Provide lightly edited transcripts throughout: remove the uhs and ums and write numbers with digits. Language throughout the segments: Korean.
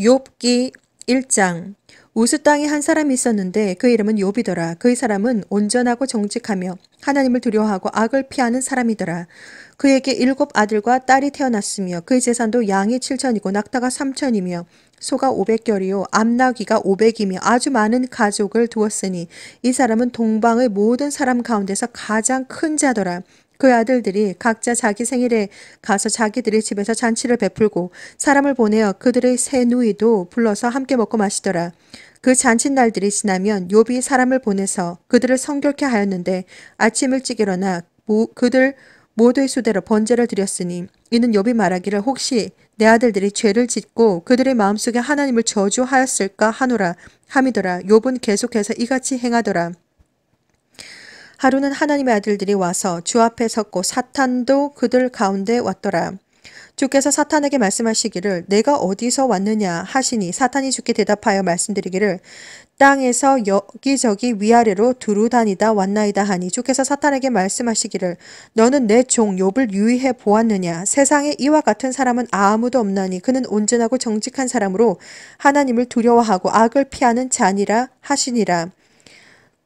욥기 1장. 우스 땅에 한 사람이 있었는데 그 이름은 욥이더라. 그 사람은 온전하고 정직하며 하나님을 두려워하고 악을 피하는 사람이더라. 그에게 7 아들과 딸이 태어났으며 그의 재산도 양이 7,000이고 낙타가 3,000이며 소가 500결이요 암나귀가 500이며 아주 많은 가족을 두었으니 이 사람은 동방의 모든 사람 가운데서 가장 큰 자더라. 그 아들들이 각자 자기 생일에 가서 자기들의 집에서 잔치를 베풀고 사람을 보내어 그들의 새 누이도 불러서 함께 먹고 마시더라. 그 잔칫날들이 지나면 욥이 사람을 보내서 그들을 성결케 하였는데 아침 일찍 일어나 그들 모두의 수대로 번제를 드렸으니 이는 욥이 말하기를 혹시 내 아들들이 죄를 짓고 그들의 마음속에 하나님을 저주하였을까 하노라 함이더라. 욥은 계속해서 이같이 행하더라. 하루는 하나님의 아들들이 와서 주 앞에 섰고 사탄도 그들 가운데 왔더라. 주께서 사탄에게 말씀하시기를 내가 어디서 왔느냐 하시니 사탄이 주께 대답하여 말씀드리기를 땅에서 여기저기 위아래로 두루 다니다 왔나이다 하니 주께서 사탄에게 말씀하시기를 너는 내 종 욥을 유의해 보았느냐. 세상에 이와 같은 사람은 아무도 없나니 그는 온전하고 정직한 사람으로 하나님을 두려워하고 악을 피하는 자니라 하시니라.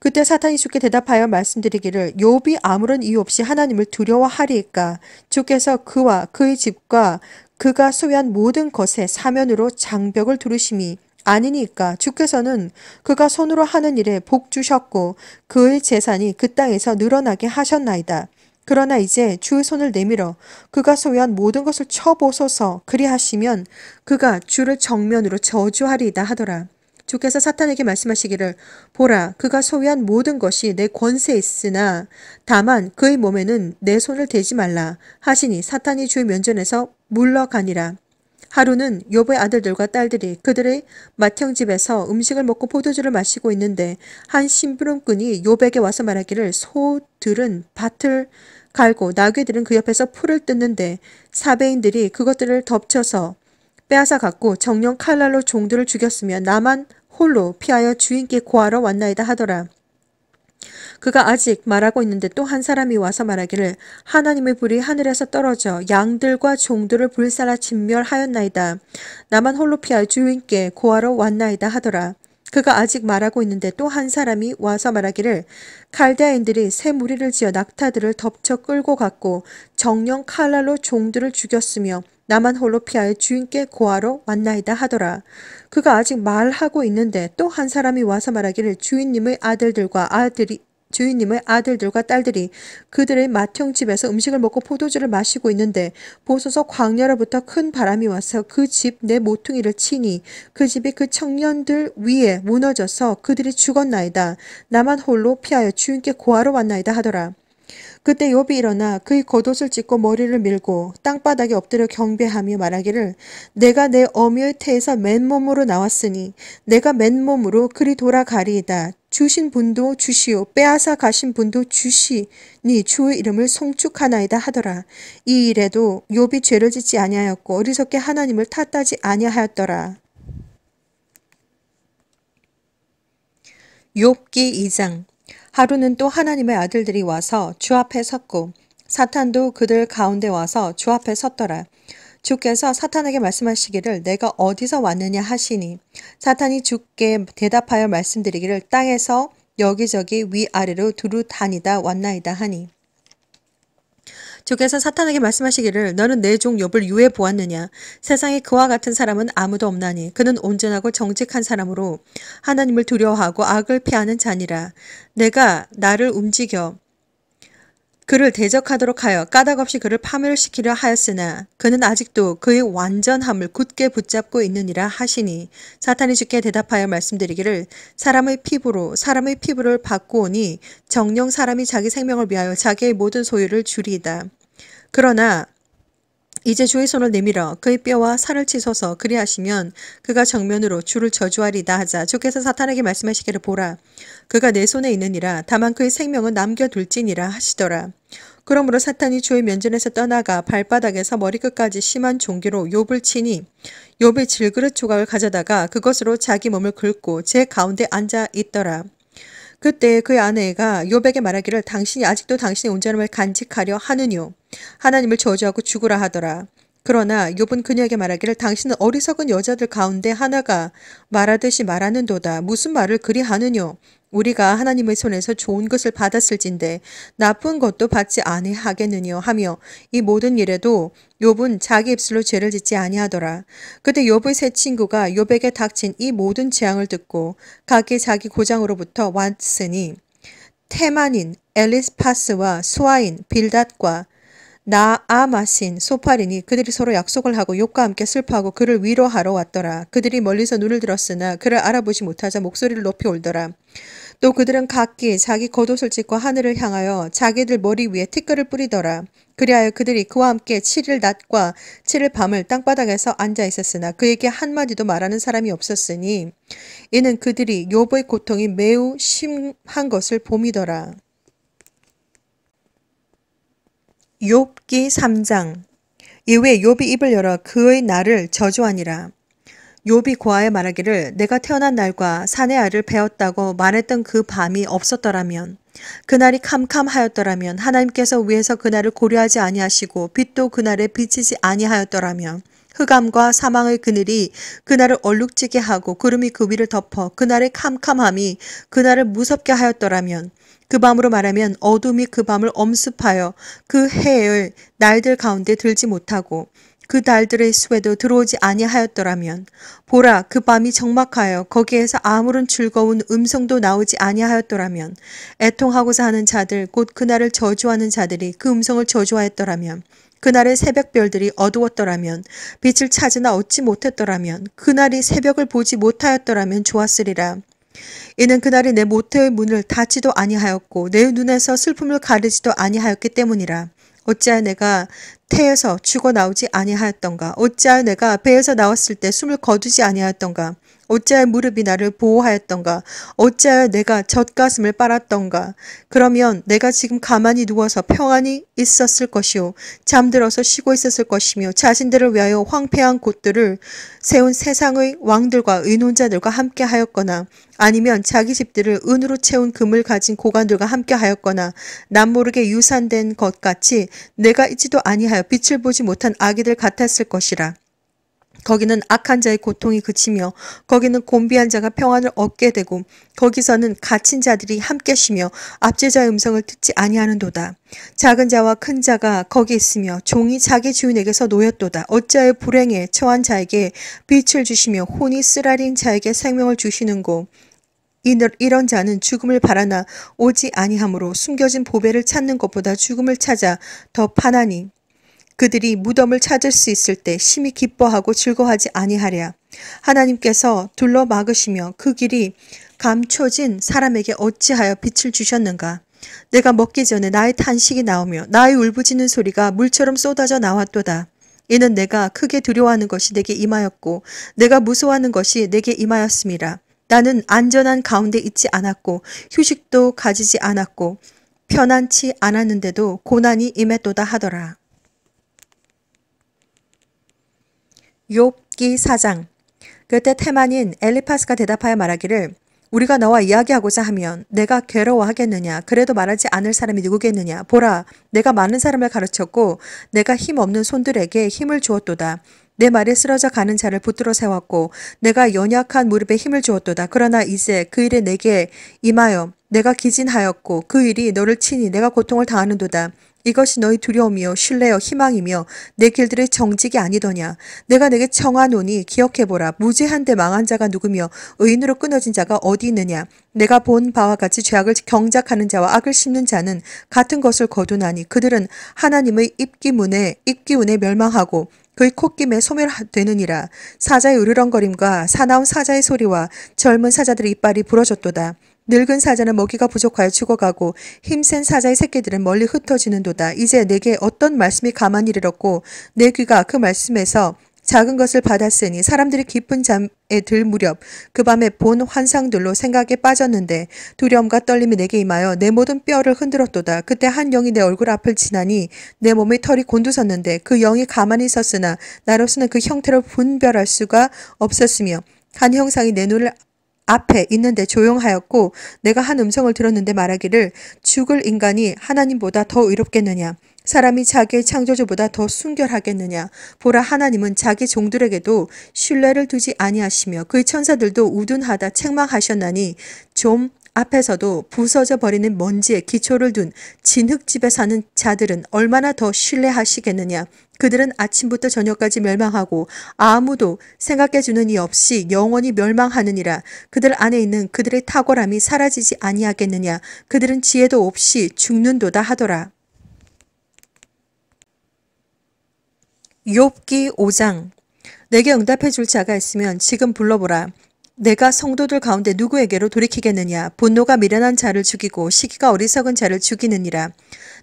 그때 사탄이 주께 대답하여 말씀드리기를 욥이 아무런 이유 없이 하나님을 두려워하리이까. 주께서 그와 그의 집과 그가 소유한 모든 것에 사면으로 장벽을 두르심이 아니니까. 주께서는 그가 손으로 하는 일에 복 주셨고 그의 재산이 그 땅에서 늘어나게 하셨나이다. 그러나 이제 주의 손을 내밀어 그가 소유한 모든 것을 쳐보소서. 그리하시면 그가 주를 정면으로 저주하리이다 하더라. 주께서 사탄에게 말씀하시기를 보라 그가 소유한 모든 것이 내 권세에 있으나 다만 그의 몸에는 내 손을 대지 말라 하시니 사탄이 주의 면전에서 물러가니라. 하루는 욥의 아들들과 딸들이 그들의 맏형집에서 음식을 먹고 포도주를 마시고 있는데 한 심부름꾼이 욥에게 와서 말하기를 소들은 밭을 갈고 나귀들은 그 옆에서 풀을 뜯는데 사베인들이 그것들을 덮쳐서 빼앗아 갖고 정령 칼날로 종들을 죽였으며 나만 홀로 피하여 주인께 고하러 왔나이다 하더라. 그가 아직 말하고 있는데 또 한 사람이 와서 말하기를 하나님의 불이 하늘에서 떨어져 양들과 종들을 불살라 진멸하였나이다. 나만 홀로 피하여 주인께 고하러 왔나이다 하더라. 그가 아직 말하고 있는데 또 한 사람이 와서 말하기를 갈대아인들이 새 무리를 지어 낙타들을 덮쳐 끌고 갔고 정령 칼날로 종들을 죽였으며 나만 홀로 피하여 주인께 고하러 왔나이다 하더라. 그가 아직 말하고 있는데 또 한 사람이 와서 말하기를 주인님의 아들들과 딸들이 그들의 맏형집에서 음식을 먹고 포도주를 마시고 있는데 보소서 광야로부터 큰 바람이 와서 그 집 내 모퉁이를 치니 그 집이 그 청년들 위에 무너져서 그들이 죽었나이다. 나만 홀로 피하여 주인께 고하러 왔나이다 하더라. 그때 욥이 일어나 그의 겉옷을 찢고 머리를 밀고 땅바닥에 엎드려 경배하며 말하기를 내가 내 어미의 태에서 맨몸으로 나왔으니 내가 맨몸으로 그리 돌아가리이다. 주신 분도 주시오 빼앗아 가신 분도 주시니 주의 이름을 송축하나이다 하더라. 이 일에도 욥이 죄를 짓지 아니하였고 어리석게 하나님을 탓하지 아니하였더라. 욥기 2장. 하루는 또 하나님의 아들들이 와서 주 앞에 섰고 사탄도 그들 가운데 와서 주 앞에 섰더라. 주께서 사탄에게 말씀하시기를 내가 어디서 왔느냐 하시니 사탄이 주께 대답하여 말씀드리기를 땅에서 여기저기 위아래로 두루 다니다 왔나이다 하니 주께서 사탄에게 말씀하시기를 너는 내 종 욥을 유해 보았느냐. 세상에 그와 같은 사람은 아무도 없나니 그는 온전하고 정직한 사람으로 하나님을 두려워하고 악을 피하는 자니라. 내가 나를 움직여 그를 대적하도록 하여 까닭없이 그를 파멸시키려 하였으나 그는 아직도 그의 완전함을 굳게 붙잡고 있느니라 하시니 사탄이 주께 대답하여 말씀드리기를 사람의 피부로 사람의 피부를 바꾸오니 정녕 사람이 자기 생명을 위하여 자기의 모든 소유를 주리이다. 그러나 이제 주의 손을 내밀어 그의 뼈와 살을 치소서. 그리하시면 그가 정면으로 주를 저주하리다 하자 주께서 사탄에게 말씀하시기를 보라 그가 내 손에 있느니라 다만 그의 생명은 남겨둘지니라 하시더라. 그러므로 사탄이 주의 면전에서 떠나가 발바닥에서 머리끝까지 심한 종기로 욥을 치니 욥의 질그릇 조각을 가져다가 그것으로 자기 몸을 긁고 제 가운데 앉아 있더라. 그때 그의 아내가 욥에게 말하기를 당신이 아직도 당신의 온전함을 간직하려 하느뇨. 하나님을 저주하고 죽으라 하더라. 그러나 욥은 그녀에게 말하기를 당신은 어리석은 여자들 가운데 하나가 말하듯이 말하는도다. 무슨 말을 그리 하느뇨? 우리가 하나님의 손에서 좋은 것을 받았을진데 나쁜 것도 받지 아니하겠느뇨 하며 이 모든 일에도 욥은 자기 입술로 죄를 짓지 아니하더라. 그때 욥의 세 친구가 욥에게 닥친 이 모든 재앙을 듣고 각기 자기 고장으로부터 왔으니 테만인 엘리파스와 수아인 빌닷과 나아마신 소팔이니 그들이 서로 약속을 하고 욥과 함께 슬퍼하고 그를 위로하러 왔더라. 그들이 멀리서 눈을 들었으나 그를 알아보지 못하자 목소리를 높이 울더라. 또 그들은 각기 자기 겉옷을 찢고 하늘을 향하여 자기들 머리 위에 티끌을 뿌리더라. 그리하여 그들이 그와 함께 7일 낮과 7일 밤을 땅바닥에서 앉아 있었으나 그에게 한마디도 말하는 사람이 없었으니 이는 그들이 욥의 고통이 매우 심한 것을 봄이더라. 욥기 3장. 이후에 욥이 입을 열어 그의 날을 저주하니라. 욥이 고아에 말하기를 내가 태어난 날과 사내 아이를 배웠다고 말했던 그 밤이 없었더라면 그날이 캄캄하였더라면 하나님께서 위에서 그날을 고려하지 아니하시고 빛도 그날에 비치지 아니하였더라면 흑암과 사망의 그늘이 그날을 얼룩지게 하고 구름이 그 위를 덮어 그날의 캄캄함이 그날을 무섭게 하였더라면 그 밤으로 말하면 어둠이 그 밤을 엄습하여 그 해의 날들 가운데 들지 못하고 그 달들의 수에도 들어오지 아니하였더라면 보라 그 밤이 적막하여 거기에서 아무런 즐거운 음성도 나오지 아니하였더라면 애통하고자 하는 자들 곧 그날을 저주하는 자들이 그 음성을 저주하였더라면 그날의 새벽별들이 어두웠더라면 빛을 찾으나 얻지 못했더라면 그날이 새벽을 보지 못하였더라면 좋았으리라. 이는 그날이 내 모태의 문을 닫지도 아니하였고 내 눈에서 슬픔을 가리지도 아니하였기 때문이라. 어찌하여 내가 태에서 죽어 나오지 아니하였던가? 어찌하여 내가 배에서 나왔을 때 숨을 거두지 아니하였던가? 어찌하여 무릎이 나를 보호하였던가? 어찌하여 내가 젖가슴을 빨았던가? 그러면 내가 지금 가만히 누워서 평안히 있었을 것이요 잠들어서 쉬고 있었을 것이며 자신들을 위하여 황폐한 곳들을 세운 세상의 왕들과 의논자들과 함께 하였거나 아니면 자기 집들을 은으로 채운 금을 가진 고관들과 함께 하였거나 남모르게 유산된 것 같이 내가 있지도 아니하여 빛을 보지 못한 아기들 같았을 것이라. 거기는 악한 자의 고통이 그치며 거기는 곤비한 자가 평안을 얻게 되고 거기서는 갇힌 자들이 함께 쉬며 압제자의 음성을 듣지 아니하는도다. 작은 자와 큰 자가 거기 있으며 종이 자기 주인에게서 놓였도다. 어찌하여 불행에 처한 자에게 빛을 주시며 혼이 쓰라린 자에게 생명을 주시는고 이런 자는 죽음을 바라나 오지 아니하므로 숨겨진 보배를 찾는 것보다 죽음을 찾아 더 파나니 그들이 무덤을 찾을 수 있을 때 심히 기뻐하고 즐거워하지 아니하랴. 하나님께서 둘러 막으시며 그 길이 감춰진 사람에게 어찌하여 빛을 주셨는가? 내가 먹기 전에 나의 탄식이 나오며 나의 울부짖는 소리가 물처럼 쏟아져 나왔도다. 이는 내가 크게 두려워하는 것이 내게 임하였고 내가 무서워하는 것이 내게 임하였음이라. 나는 안전한 가운데 있지 않았고 휴식도 가지지 않았고 편안치 않았는데도 고난이 임했도다 하더라. 욥기 4장. 그때 테만인 엘리파스가 대답하여 말하기를 우리가 너와 이야기하고자 하면 내가 괴로워하겠느냐? 그래도 말하지 않을 사람이 누구겠느냐? 보라, 내가 많은 사람을 가르쳤고 내가 힘없는 손들에게 힘을 주었도다. 내 말에 쓰러져 가는 자를 붙들어 세웠고 내가 연약한 무릎에 힘을 주었도다. 그러나 이제 그 일에 내게 임하여 내가 기진하였고 그 일이 너를 치니 내가 고통을 당하는도다. 이것이 너희 두려움이요 신뢰여 희망이며 내 길들의 정직이 아니더냐? 내가 내게 청하노니 기억해보라. 무죄한데 망한 자가 누구며 의인으로 끊어진 자가 어디 있느냐? 내가 본 바와 같이 죄악을 경작하는 자와 악을 심는 자는 같은 것을 거두나니 그들은 하나님의 입기운에 멸망하고 그의 콧김에 소멸되느니라. 사자의 으르렁거림과 사나운 사자의 소리와 젊은 사자들의 이빨이 부러졌도다. 늙은 사자는 먹이가 부족하여 죽어가고 힘센 사자의 새끼들은 멀리 흩어지는도다. 이제 내게 어떤 말씀이 가만히 이르렀고 내 귀가 그 말씀에서 작은 것을 받았으니 사람들이 깊은 잠에 들 무렵 그 밤에 본 환상들로 생각에 빠졌는데 두려움과 떨림이 내게 임하여 내 모든 뼈를 흔들었도다. 그때 한 영이 내 얼굴 앞을 지나니 내 몸의 털이 곤두섰는데 그 영이 가만히 있었으나 나로서는 그 형태를 분별할 수가 없었으며 한 형상이 내 눈을 앞에 있는데 조용하였고 내가 한 음성을 들었는데 말하기를 죽을 인간이 하나님보다 더 의롭겠느냐? 사람이 자기의 창조주보다 더 순결하겠느냐. 보라, 하나님은 자기 종들에게도 신뢰를 두지 아니하시며 그의 천사들도 우둔하다 책망하셨나니 좀 앞에서도 부서져 버리는 먼지에 기초를 둔 진흙집에 사는 자들은 얼마나 더 신뢰하시겠느냐. 그들은 아침부터 저녁까지 멸망하고 아무도 생각해주는 이 없이 영원히 멸망하느니라. 그들 안에 있는 그들의 탁월함이 사라지지 아니하겠느냐. 그들은 지혜도 없이 죽는도다 하더라. 욥기 5장. 내게 응답해 줄 자가 있으면 지금 불러보라. 내가 성도들 가운데 누구에게로 돌이키겠느냐. 분노가 미련한 자를 죽이고 시기가 어리석은 자를 죽이느니라.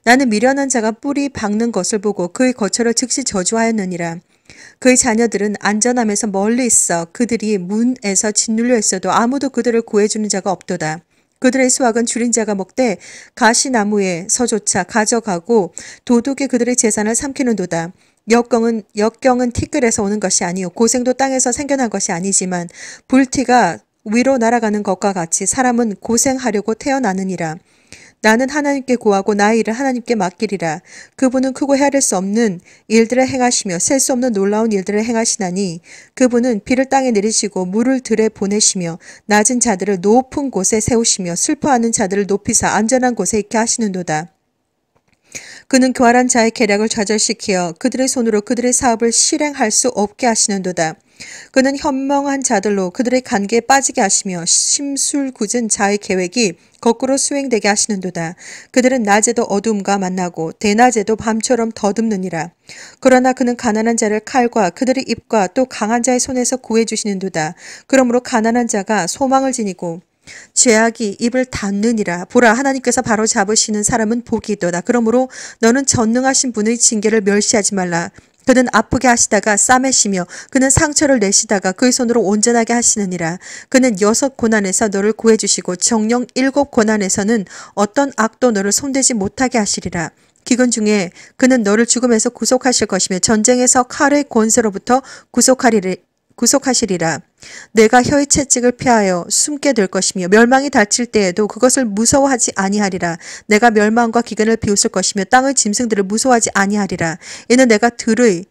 나는 미련한 자가 뿌리 박는 것을 보고 그의 거처를 즉시 저주하였느니라. 그의 자녀들은 안전함에서 멀리 있어 그들이 문에서 짓눌려 있어도 아무도 그들을 구해주는 자가 없도다. 그들의 수확은 줄인 자가 먹되 가시나무에서조차 가져가고 도둑이 그들의 재산을 삼키는도다. 역경은 티끌에서 오는 것이 아니요 고생도 땅에서 생겨난 것이 아니지만 불티가 위로 날아가는 것과 같이 사람은 고생하려고 태어나느니라. 나는 하나님께 구하고 나의 일을 하나님께 맡기리라. 그분은 크고 헤아릴 수 없는 일들을 행하시며 셀 수 없는 놀라운 일들을 행하시나니 그분은 비를 땅에 내리시고 물을 들에 보내시며 낮은 자들을 높은 곳에 세우시며 슬퍼하는 자들을 높이사 안전한 곳에 있게 하시는도다. 그는 교활한 자의 계략을 좌절시키어 그들의 손으로 그들의 사업을 실행할 수 없게 하시는도다. 그는 현명한 자들로 그들의 관계에 빠지게 하시며 심술궂은 자의 계획이 거꾸로 수행되게 하시는도다. 그들은 낮에도 어둠과 만나고 대낮에도 밤처럼 더듬느니라. 그러나 그는 가난한 자를 칼과 그들의 입과 또 강한 자의 손에서 구해주시는도다. 그러므로 가난한 자가 소망을 지니고 죄악이 입을 닫느니라. 보라, 하나님께서 바로 잡으시는 사람은 복이 있도다. 그러므로 너는 전능하신 분의 징계를 멸시하지 말라. 그는 아프게 하시다가 싸매시며 그는 상처를 내시다가 그의 손으로 온전하게 하시느니라. 그는 6 고난에서 너를 구해주시고 정령 7 고난에서는 어떤 악도 너를 손대지 못하게 하시리라. 기근 중에 그는 너를 죽음에서 구속하실 것이며 전쟁에서 칼의 권세로부터 구속하시리라. 내가 혀의 채찍을 피하여 숨게 될 것이며 멸망이 닥칠 때에도 그것을 무서워하지 아니하리라. 내가 멸망과 기근을 비웃을 것이며 땅의 짐승들을 무서워하지 아니하리라. 이는 내가 들의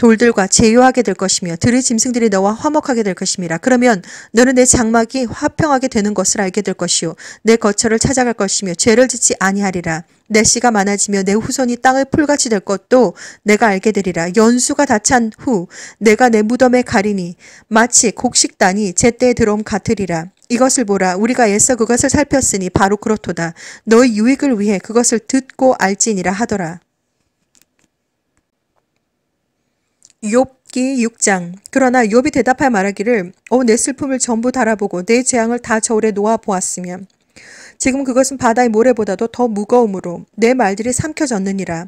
돌들과 제휴하게 될 것이며 들의 짐승들이 너와 화목하게 될 것임이라. 그러면 너는 내 장막이 화평하게 되는 것을 알게 될 것이요 내 거처를 찾아갈 것이며 죄를 짓지 아니하리라. 내 씨가 많아지며 내 후손이 땅의 풀같이 될 것도 내가 알게 되리라. 연수가 다 찬 후 내가 내 무덤에 가리니 마치 곡식단이 제때에 들어옴 같으리라. 이것을 보라, 우리가 애써 그것을 살폈으니 바로 그렇도다. 너의 유익을 위해 그것을 듣고 알지니라 하더라. 욥기 6장. 그러나 욥이 대답하여 말하기를 내 슬픔을 전부 달아보고 내 재앙을 다 저울에 놓아보았으면 지금 그것은 바다의 모래보다도 더 무거움으로 내 말들이 삼켜졌느니라.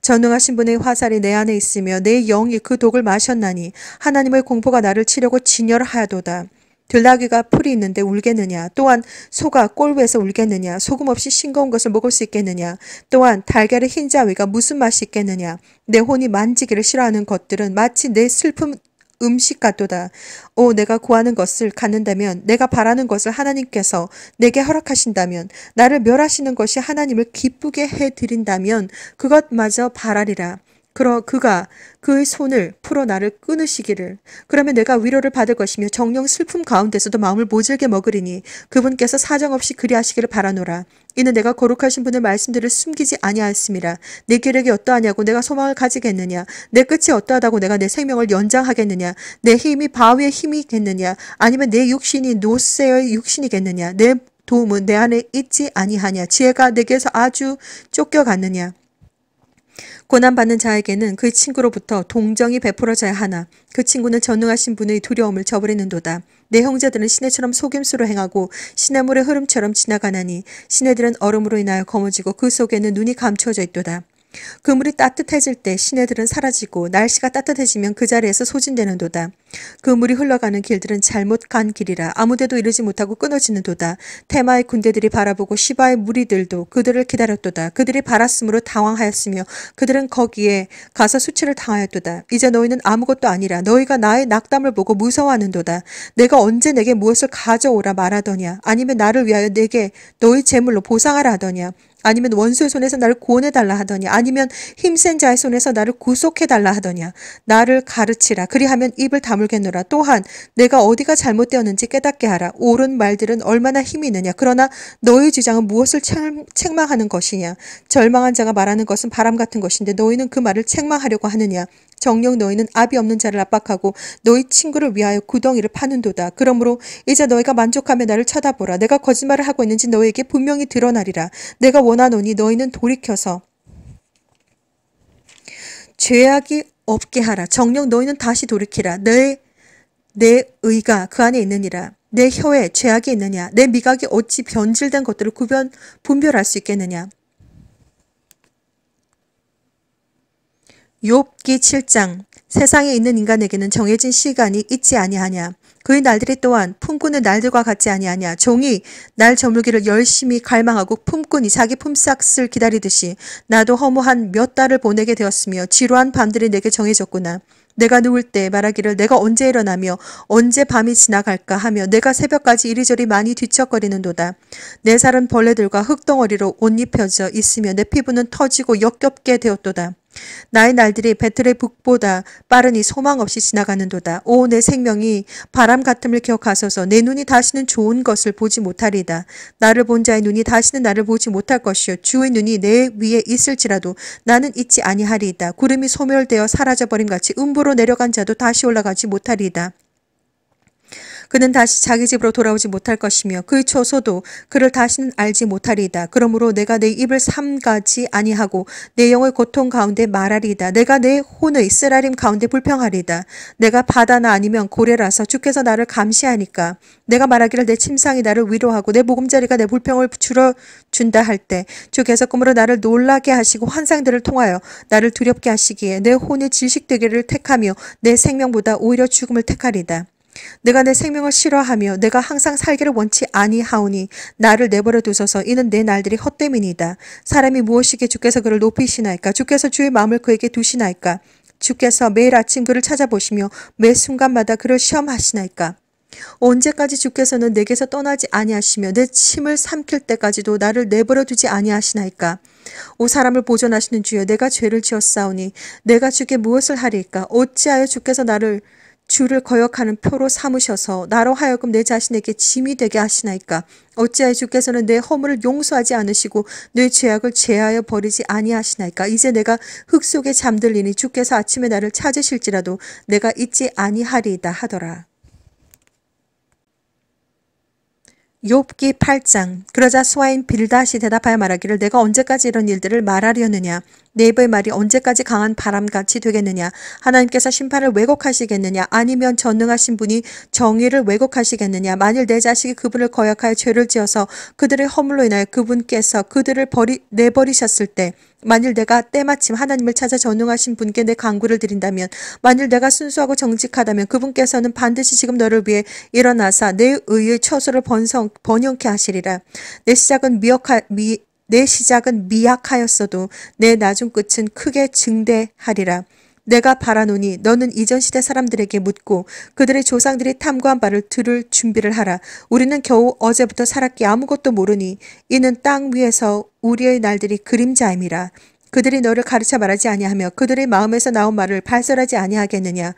전능하신 분의 화살이 내 안에 있으며 내 영이 그 독을 마셨나니 하나님의 공포가 나를 치려고 진열하도다. 들나귀가 풀이 있는데 울겠느냐. 또한 소가 꼴위에서 울겠느냐. 소금 없이 싱거운 것을 먹을 수 있겠느냐. 또한 달걀의 흰자위가 무슨 맛이 있겠느냐. 내 혼이 만지기를 싫어하는 것들은 마치 내 슬픔 음식 같도다. 내가 구하는 것을 갖는다면, 내가 바라는 것을 하나님께서 내게 허락하신다면, 나를 멸하시는 것이 하나님을 기쁘게 해드린다면 그것마저 바라리라. 그가 그의 손을 풀어 나를 끊으시기를. 그러면 내가 위로를 받을 것이며 정녕 슬픔 가운데서도 마음을 모질게 먹으리니 그분께서 사정없이 그리하시기를 바라노라. 이는 내가 거룩하신 분의 말씀들을 숨기지 아니하였음이라. 내 계략이 어떠하냐고 내가 소망을 가지겠느냐. 내 끝이 어떠하다고 내가 내 생명을 연장하겠느냐. 내 힘이 바위의 힘이겠느냐. 아니면 내 육신이 노새의 육신이겠느냐. 내 도움은 내 안에 있지 아니하냐. 지혜가 내게서 아주 쫓겨갔느냐. 고난받는 자에게는 그의 친구로부터 동정이 베풀어져야 하나 그 친구는 전능하신 분의 두려움을 저버리는도다. 내 형제들은 시내처럼 속임수로 행하고 시냇물의 흐름처럼 지나가나니 시내들은 얼음으로 인하여 검어지고 그 속에는 눈이 감추어져 있도다. 그물이 따뜻해질 때 시내들은 사라지고 날씨가 따뜻해지면 그 자리에서 소진되는도다. 그물이 흘러가는 길들은 잘못 간 길이라 아무데도 이르지 못하고 끊어지는도다. 테마의 군대들이 바라보고 시바의 무리들도 그들을 기다렸도다. 그들이 바랐으므로 당황하였으며 그들은 거기에 가서 수치를 당하였도다. 이제 너희는 아무것도 아니라 너희가 나의 낙담을 보고 무서워하는도다. 내가 언제 내게 무엇을 가져오라 말하더냐. 아니면 나를 위하여 내게 너희 재물로 보상하라 하더냐. 아니면 원수의 손에서 나를 구원해달라 하더냐, 아니면 힘센 자의 손에서 나를 구속해달라 하더냐. 나를 가르치라. 그리하면 입을 다물겠노라. 또한 내가 어디가 잘못되었는지 깨닫게 하라. 옳은 말들은 얼마나 힘이 있느냐. 그러나 너의 주장은 무엇을 책망하는 것이냐. 절망한 자가 말하는 것은 바람 같은 것인데 너희는 그 말을 책망하려고 하느냐. 정녕 너희는 압이 없는 자를 압박하고 너희 친구를 위하여 구덩이를 파는도다. 그러므로 이제 너희가 만족하며 나를 쳐다보라. 내가 거짓말을 하고 있는지 너희에게 분명히 드러나리라. 내가 원하노니 너희는 돌이켜서 죄악이 없게 하라. 정녕 너희는 다시 돌이키라. 내 의가 그 안에 있느니라. 내 혀에 죄악이 있느냐. 내 미각이 어찌 변질된 것들을 분별할 수 있겠느냐. 욥기 7장. 세상에 있는 인간에게는 정해진 시간이 있지 아니하냐. 그의 날들이 또한 품꾼의 날들과 같지 아니하냐. 종이 날 저물기를 열심히 갈망하고 품꾼이 자기 품삯을 기다리듯이 나도 허무한 몇 달을 보내게 되었으며 지루한 밤들이 내게 정해졌구나. 내가 누울 때 말하기를 내가 언제 일어나며 언제 밤이 지나갈까 하며 내가 새벽까지 이리저리 많이 뒤척거리는도다. 내 살은 벌레들과 흙덩어리로 옷 입혀져 있으며 내 피부는 터지고 역겹게 되었도다. 나의 날들이 배틀의 북보다 빠르니 소망 없이 지나가는도다. 오, 내 생명이 바람 같음을 기억하소서. 내 눈이 다시는 좋은 것을 보지 못하리다. 나를 본 자의 눈이 다시는 나를 보지 못할 것이요 주의 눈이 내 위에 있을지라도 나는 있지 아니하리이다. 구름이 소멸되어 사라져버림같이 음부로 내려간 자도 다시 올라가지 못하리이다. 그는 다시 자기 집으로 돌아오지 못할 것이며 그의 처소도 그를 다시는 알지 못하리이다. 그러므로 내가 내 입을 삼가지 아니하고 내 영의 고통 가운데 말하리이다. 내가 내 혼의 쓰라림 가운데 불평하리이다. 내가 바다나 아니면 고래라서 주께서 나를 감시하니까 내가 말하기를 내 침상이 나를 위로하고 내 보금자리가 내 불평을 줄여준다 할 때 주께서 꿈으로 나를 놀라게 하시고 환상들을 통하여 나를 두렵게 하시기에 내 혼이 질식되기를 택하며 내 생명보다 오히려 죽음을 택하리이다. 내가 내 생명을 싫어하며 내가 항상 살기를 원치 아니하오니 나를 내버려 두소서. 이는 내 날들이 헛됨이니이다. 사람이 무엇이기에 주께서 그를 높이시나이까. 주께서 주의 마음을 그에게 두시나이까. 주께서 매일 아침 그를 찾아보시며 매 순간마다 그를 시험하시나이까. 언제까지 주께서는 내게서 떠나지 아니하시며 내 침을 삼킬 때까지도 나를 내버려 두지 아니하시나이까. 오 사람을 보존하시는 주여, 내가 죄를 지었사오니 내가 주께 무엇을 하리까. 어찌하여 주께서 나를 주를 거역하는 표로 삼으셔서 나로 하여금 내 자신에게 짐이 되게 하시나이까. 어찌하여 주께서는 내 허물을 용서하지 않으시고 내 죄악을 제하여 버리지 아니하시나이까. 이제 내가 흙 속에 잠들리니 주께서 아침에 나를 찾으실지라도 내가 잊지 아니하리이다 하더라. 욥기 8장. 그러자 수아인 빌닷이 대답하여 말하기를 내가 언제까지 이런 일들을 말하려느냐. 내 입의 말이 언제까지 강한 바람같이 되겠느냐. 하나님께서 심판을 왜곡하시겠느냐. 아니면 전능하신 분이 정의를 왜곡하시겠느냐. 만일 내 자식이 그분을 거역하여 죄를 지어서 그들의 허물로 인하여 그분께서 그들을 내버리셨을 때 만일 내가 때마침 하나님을 찾아 전능하신 분께 내 간구를 드린다면, 만일 내가 순수하고 정직하다면 그분께서는 반드시 지금 너를 위해 일어나사 내 의의 처소를 번영케 하시리라. 내 시작은 미약하였어도 내 나중 끝은 크게 증대하리라. 내가 바라노니 너는 이전 시대 사람들에게 묻고 그들의 조상들이 탐구한 바를 들을 준비를 하라. 우리는 겨우 어제부터 살았기에 아무것도 모르니 이는 땅 위에서 우리의 날들이 그림자임이라. 그들이 너를 가르쳐 말하지 아니하며 그들의 마음에서 나온 말을 발설하지 아니하겠느냐.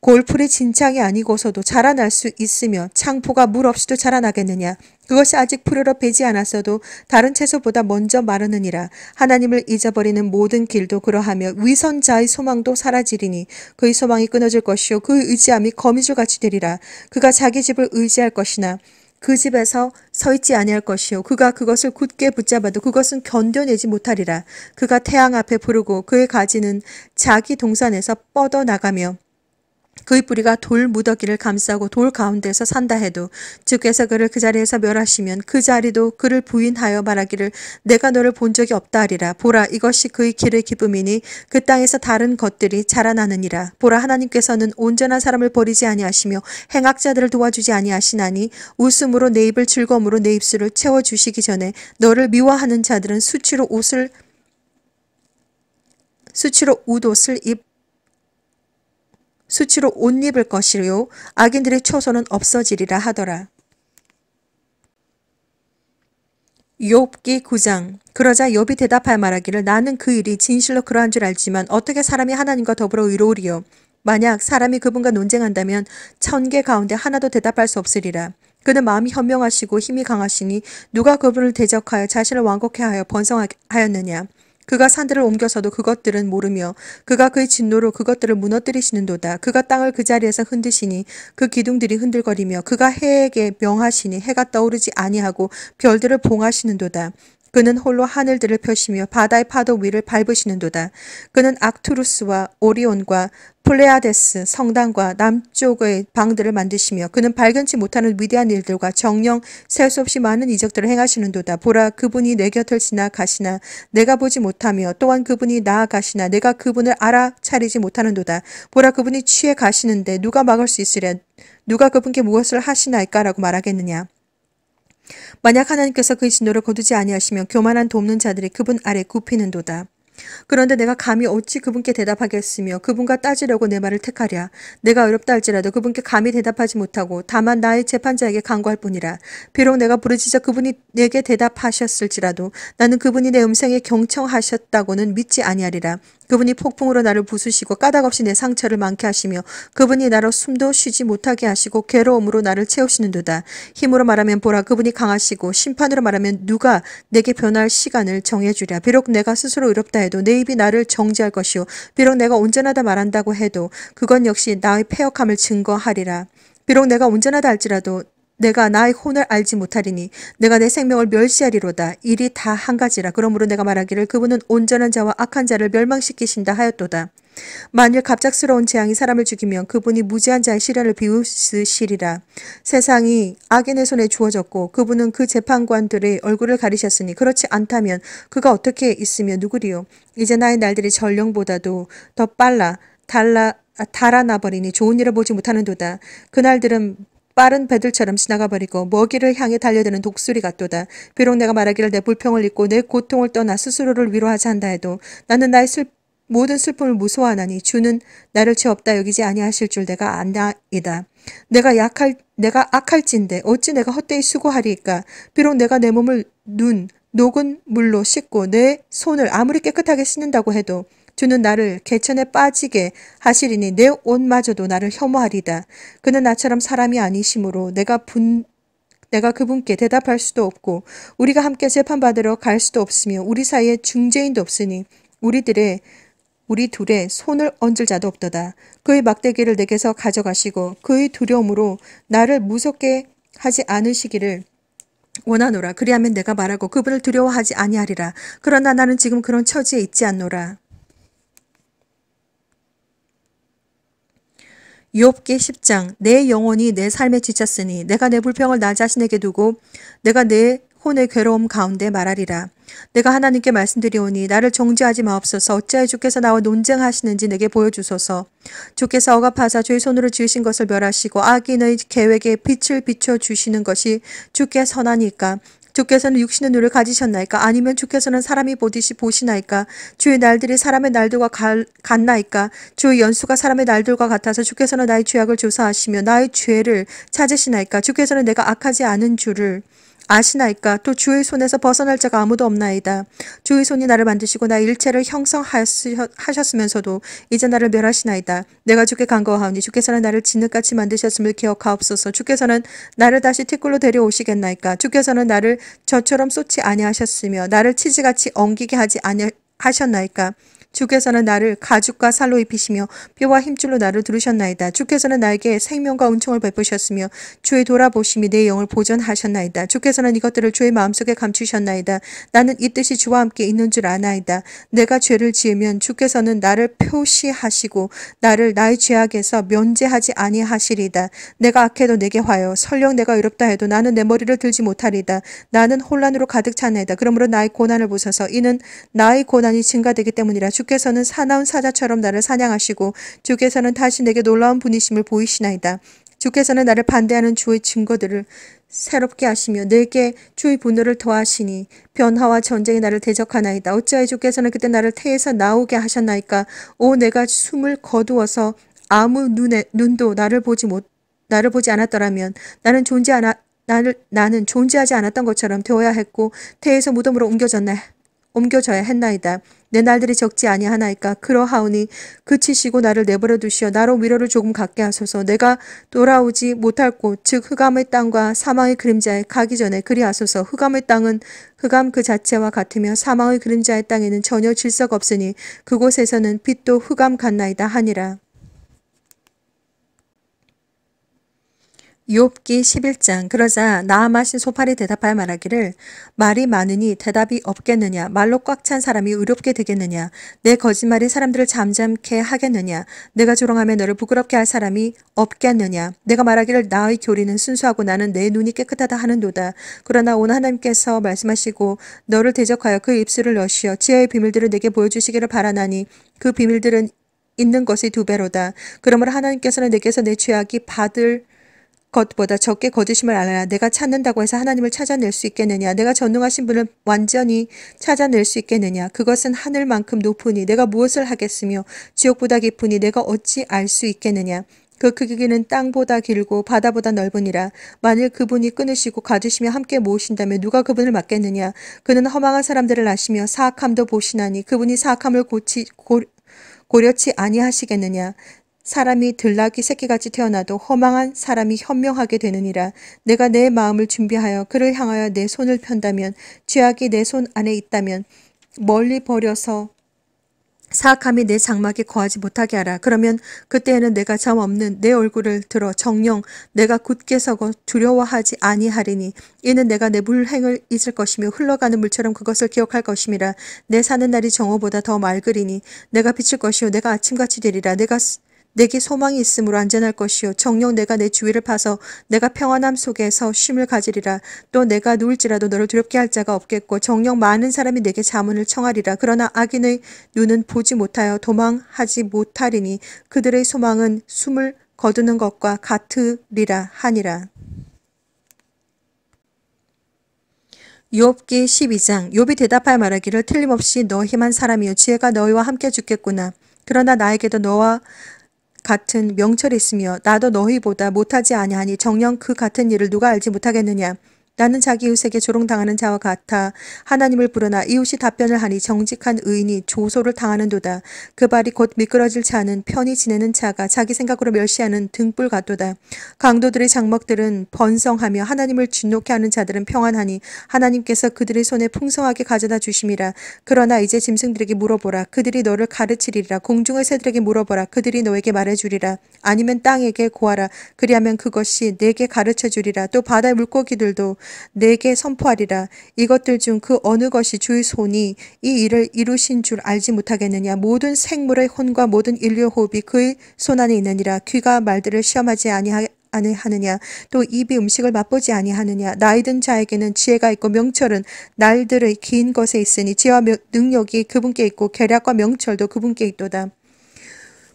골풀이 진창이 아니고서도 자라날 수 있으며 창포가 물 없이도 자라나겠느냐. 그것이 아직 푸르러 베지 않았어도 다른 채소보다 먼저 마르느니라. 하나님을 잊어버리는 모든 길도 그러하며 위선자의 소망도 사라지리니 그의 소망이 끊어질 것이요 그의 의지함이 거미줄같이 되리라. 그가 자기 집을 의지할 것이나 그 집에서 서 있지 아니할 것이요 그가 그것을 굳게 붙잡아도 그것은 견뎌내지 못하리라. 그가 태양 앞에 부르고 그의 가지는 자기 동산에서 뻗어나가며 그의 뿌리가 돌 무더기를 감싸고 돌 가운데서 산다 해도 주께서 그를 그 자리에서 멸하시면 그 자리도 그를 부인하여 말하기를 내가 너를 본 적이 없다 하리라. 보라, 이것이 그의 길의 기쁨이니 그 땅에서 다른 것들이 자라나느니라. 보라, 하나님께서는 온전한 사람을 버리지 아니하시며 행악자들을 도와주지 아니하시나니 웃음으로 내 입을 즐거움으로 내 입술을 채워주시기 전에 너를 미워하는 자들은 수치로 옷 입을 것이요 악인들의 처소는 없어지리라 하더라. 욥기 9장. 그러자 욥이 대답하여 말하기를 나는 그 일이 진실로 그러한 줄 알지만 어떻게 사람이 하나님과 더불어 의로우리요. 만약 사람이 그분과 논쟁한다면 1000개 가운데 하나도 대답할 수 없으리라. 그는 마음이 현명하시고 힘이 강하시니 누가 그분을 대적하여 자신을 완곡케 하여 번성하였느냐. 그가 산들을 옮겨서도 그것들은 모르며 그가 그의 진노로 그것들을 무너뜨리시는도다. 그가 땅을 그 자리에서 흔드시니 그 기둥들이 흔들거리며 그가 해에게 명하시니 해가 떠오르지 아니하고 별들을 봉하시는도다. 그는 홀로 하늘들을 펴시며 바다의 파도 위를 밟으시는도다. 그는 악투루스와 오리온과 플레아데스 성당과 남쪽의 방들을 만드시며 그는 발견치 못하는 위대한 일들과 정령 셀 수 없이 많은 이적들을 행하시는도다. 보라, 그분이 내 곁을 지나가시나 내가 보지 못하며 또한 그분이 나아가시나 내가 그분을 알아차리지 못하는도다. 보라, 그분이 취해 가시는데 누가 막을 수 있으랴. 누가 그분께 무엇을 하시나이까라고 말하겠느냐. 만약 하나님께서 그의 진노를 거두지 아니하시면 교만한 돕는 자들이 그분 아래 굽히는도다. 그런데 내가 감히 어찌 그분께 대답하겠으며 그분과 따지려고 내 말을 택하랴. 내가 어렵다 할지라도 그분께 감히 대답하지 못하고 다만 나의 재판자에게 간구할 뿐이라. 비록 내가 부르짖어 그분이 내게 대답하셨을지라도 나는 그분이 내 음성에 경청하셨다고는 믿지 아니하리라. 그분이 폭풍으로 나를 부수시고 까닭없이 내 상처를 많게 하시며 그분이 나로 숨도 쉬지 못하게 하시고 괴로움으로 나를 채우시는도다. 힘으로 말하면 보라, 그분이 강하시고 심판으로 말하면 누가 내게 변할 시간을 정해주랴. 비록 내가 스스로 의롭다 해도 내 입이 나를 정죄할 것이요 비록 내가 온전하다 말한다고 해도 그건 역시 나의 패역함을 증거하리라. 비록 내가 온전하다 할지라도 내가 나의 혼을 알지 못하리니 내가 내 생명을 멸시하리로다. 일이 다 한 가지라. 그러므로 내가 말하기를 그분은 온전한 자와 악한 자를 멸망시키신다 하였도다. 만일 갑작스러운 재앙이 사람을 죽이면 그분이 무지한 자의 시련을 비웃으시리라. 세상이 악인의 손에 주어졌고 그분은 그 재판관들의 얼굴을 가리셨으니 그렇지 않다면 그가 어떻게 있으며 누구리요. 이제 나의 날들이 전령보다도 더 빨라 달아나버리니 좋은 일을 보지 못하는도다. 그날들은 빠른 배들처럼 지나가버리고 먹이를 향해 달려드는 독수리 같도다. 비록 내가 말하기를 내 불평을 잊고 내 고통을 떠나 스스로를 위로하자 한다 해도 나는 나의 모든 슬픔을 무서워하나니 주는 나를 죄 없다 여기지 아니하실 줄 내가 안다이다. 내가 악할진대 어찌 내가 헛되이 수고하리이까. 비록 내가 내 몸을 녹은 물로 씻고 내 손을 아무리 깨끗하게 씻는다고 해도 주는 나를 개천에 빠지게 하시리니 내 옷마저도 나를 혐오하리다. 그는 나처럼 사람이 아니심으로 내가 그분께 대답할 수도 없고 우리가 함께 재판받으러 갈 수도 없으며 우리 사이에 중재인도 없으니 우리 둘의 손을 얹을 자도 없도다. 그의 막대기를 내게서 가져가시고 그의 두려움으로 나를 무섭게 하지 않으시기를 원하노라. 그리하면 내가 말하고 그분을 두려워하지 아니하리라. 그러나 나는 지금 그런 처지에 있지 않노라. 욥기 10장. 내 영혼이 내 삶에 지쳤으니 내가 내 불평을 나 자신에게 두고 내가 내 혼의 괴로움 가운데 말하리라. 내가 하나님께 말씀드리오니 나를 정죄하지 마옵소서. 어찌하여 주께서 나와 논쟁하시는지 내게 보여주소서. 주께서 억압하사 주의 손으로 지으신 것을 멸하시고 악인의 계획에 빛을 비춰주시는 것이 주께 선하니까. 주께서는 육신의 눈을 가지셨나이까? 아니면 주께서는 사람이 보듯이 보시나이까? 주의 날들이 사람의 날들과 같나이까? 주의 연수가 사람의 날들과 같아서 주께서는 나의 죄악을 조사하시며 나의 죄를 찾으시나이까? 주께서는 내가 악하지 않은 줄을 아시나이까? 또 주의 손에서 벗어날 자가 아무도 없나이다. 주의 손이 나를 만드시고 나의 일체를 형성하셨으면서도 이제 나를 멸하시나이다. 내가 주께 간구하오니 주께서는 나를 진흙같이 만드셨음을 기억하옵소서. 주께서는 나를 다시 티끌로 데려오시겠나이까? 주께서는 나를 저처럼 쏟지 아니하셨으며 나를 치즈같이 엉기게 하지 아니하셨나이까? 주께서는 나를 가죽과 살로 입히시며 뼈와 힘줄로 나를 두르셨나이다. 주께서는 나에게 생명과 은총을 베푸셨으며 주의 돌아보심이 내 영을 보전하셨나이다. 주께서는 이것들을 주의 마음속에 감추셨나이다. 나는 이 뜻이 주와 함께 있는 줄 아나이다. 내가 죄를 지으면 주께서는 나를 표시하시고 나를 나의 죄악에서 면제하지 아니하시리다. 내가 악해도 내게 화여 설령 내가 의롭다 해도 나는 내 머리를 들지 못하리다. 나는 혼란으로 가득 차나이다. 그러므로 나의 고난을 보소서. 이는 나의 고난이 증가되기 때문이라. 주께서는 사나운 사자처럼 나를 사냥하시고 주께서는 다시 내게 놀라운 분이심을 보이시나이다. 주께서는 나를 반대하는 주의 증거들을 새롭게 하시며 내게 주의 분노를 더하시니 변화와 전쟁이 나를 대적하나이다. 어찌하여 주께서는 그때 나를 태에서 나오게 하셨나이까? 오, 내가 숨을 거두어서 아무 눈도 나를 보지 않았더라면 나는 나는 존재하지 않았던 것처럼 되어야 했고 태에서 무덤으로 옮겨져야 했나이다. 내 날들이 적지 아니하나이까. 그러하오니 그치시고 나를 내버려 두시어 나로 위로를 조금 갖게 하소서. 내가 돌아오지 못할 곳 즉 흑암의 땅과 사망의 그림자에 가기 전에 그리하소서. 흑암의 땅은 흑암 그 자체와 같으며 사망의 그림자의 땅에는 전혀 질서가 없으니 그곳에서는 빛도 흑암 같나이다 하니라. 욥기 11장. 그러자 나아마신 소팔이 대답하여 말하기를 말이 많으니 대답이 없겠느냐. 말로 꽉 찬 사람이 의롭게 되겠느냐. 내 거짓말이 사람들을 잠잠케 하겠느냐. 내가 조롱하며 너를 부끄럽게 할 사람이 없겠느냐. 내가 말하기를 나의 교리는 순수하고 나는 내 눈이 깨끗하다 하는도다. 그러나 오늘 하나님께서 말씀하시고 너를 대적하여 그 입술을 여시어 지혜의 비밀들을 내게 보여주시기를 바라나니 그 비밀들은 있는 것이 2배로다. 그러므로 하나님께서는 내게서 내 죄악이 받을 것보다 적게 거두심을 알아라. 내가 찾는다고 해서 하나님을 찾아낼 수 있겠느냐. 내가 전능하신 분을 완전히 찾아낼 수 있겠느냐. 그것은 하늘만큼 높으니 내가 무엇을 하겠으며 지옥보다 깊으니 내가 어찌 알 수 있겠느냐. 그 크기는 땅보다 길고 바다보다 넓으니라. 만일 그분이 끊으시고 가두시며 함께 모으신다면 누가 그분을 막겠느냐. 그는 허망한 사람들을 아시며 사악함도 보시나니 그분이 사악함을 고려치 아니하시겠느냐. 사람이 들나귀 새끼같이 태어나도 허망한 사람이 현명하게 되느니라. 내가 내 마음을 준비하여 그를 향하여 내 손을 편다면 죄악이 내 손 안에 있다면 멀리 버려서 사악함이 내 장막에 거하지 못하게 하라. 그러면 그때에는 내가 점 없는 내 얼굴을 들어 정녕 내가 굳게 서고 두려워하지 아니하리니 이는 내가 내 불행을 잊을 것이며 흘러가는 물처럼 그것을 기억할 것임이라. 내 사는 날이 정오보다 더 맑으리니 내가 비칠 것이요 내가 아침같이 되리라. 내게 소망이 있으므로 안전할 것이요 정녕 내가 내 주위를 파서 내가 평안함 속에서 쉼을 가지리라. 또 내가 누울지라도 너를 두렵게 할 자가 없겠고 정녕 많은 사람이 내게 자문을 청하리라. 그러나 악인의 눈은 보지 못하여 도망하지 못하리니 그들의 소망은 숨을 거두는 것과 같으리라 하니라. 욥기 12장. 욥이 대답하여 말하기를 틀림없이 너희만 사람이요 지혜가 너희와 함께 죽겠구나. 그러나 나에게도 너와 같은 명철이 있으며 나도 너희보다 못하지 아니하니 정녕 그 같은 일을 누가 알지 못하겠느냐. 나는 자기 이웃에게 조롱당하는 자와 같아 하나님을 부르나 이웃이 답변을 하니 정직한 의인이 조소를 당하는도다. 그 발이 곧 미끄러질 자는 편히 지내는 자가 자기 생각으로 멸시하는 등불 같도다. 강도들의 장막들은 번성하며 하나님을 진노케 하는 자들은 평안하니 하나님께서 그들의 손에 풍성하게 가져다 주심이라. 그러나 이제 짐승들에게 물어보라. 그들이 너를 가르치리라. 공중의 새들에게 물어보라. 그들이 너에게 말해주리라. 아니면 땅에게 고하라. 그리하면 그것이 내게 가르쳐주리라. 또 바다의 물고기들도 내게 선포하리라. 이것들 중 그 어느 것이 주의 손이 이 일을 이루신 줄 알지 못하겠느냐. 모든 생물의 혼과 모든 인류의 호흡이 그의 손 안에 있느니라. 귀가 말들을 시험하지 아니하느냐. 또 입이 음식을 맛보지 아니하느냐. 나이든 자에게는 지혜가 있고 명철은 날들의 긴 것에 있으니 지혜와 능력이 그분께 있고 계략과 명철도 그분께 있도다.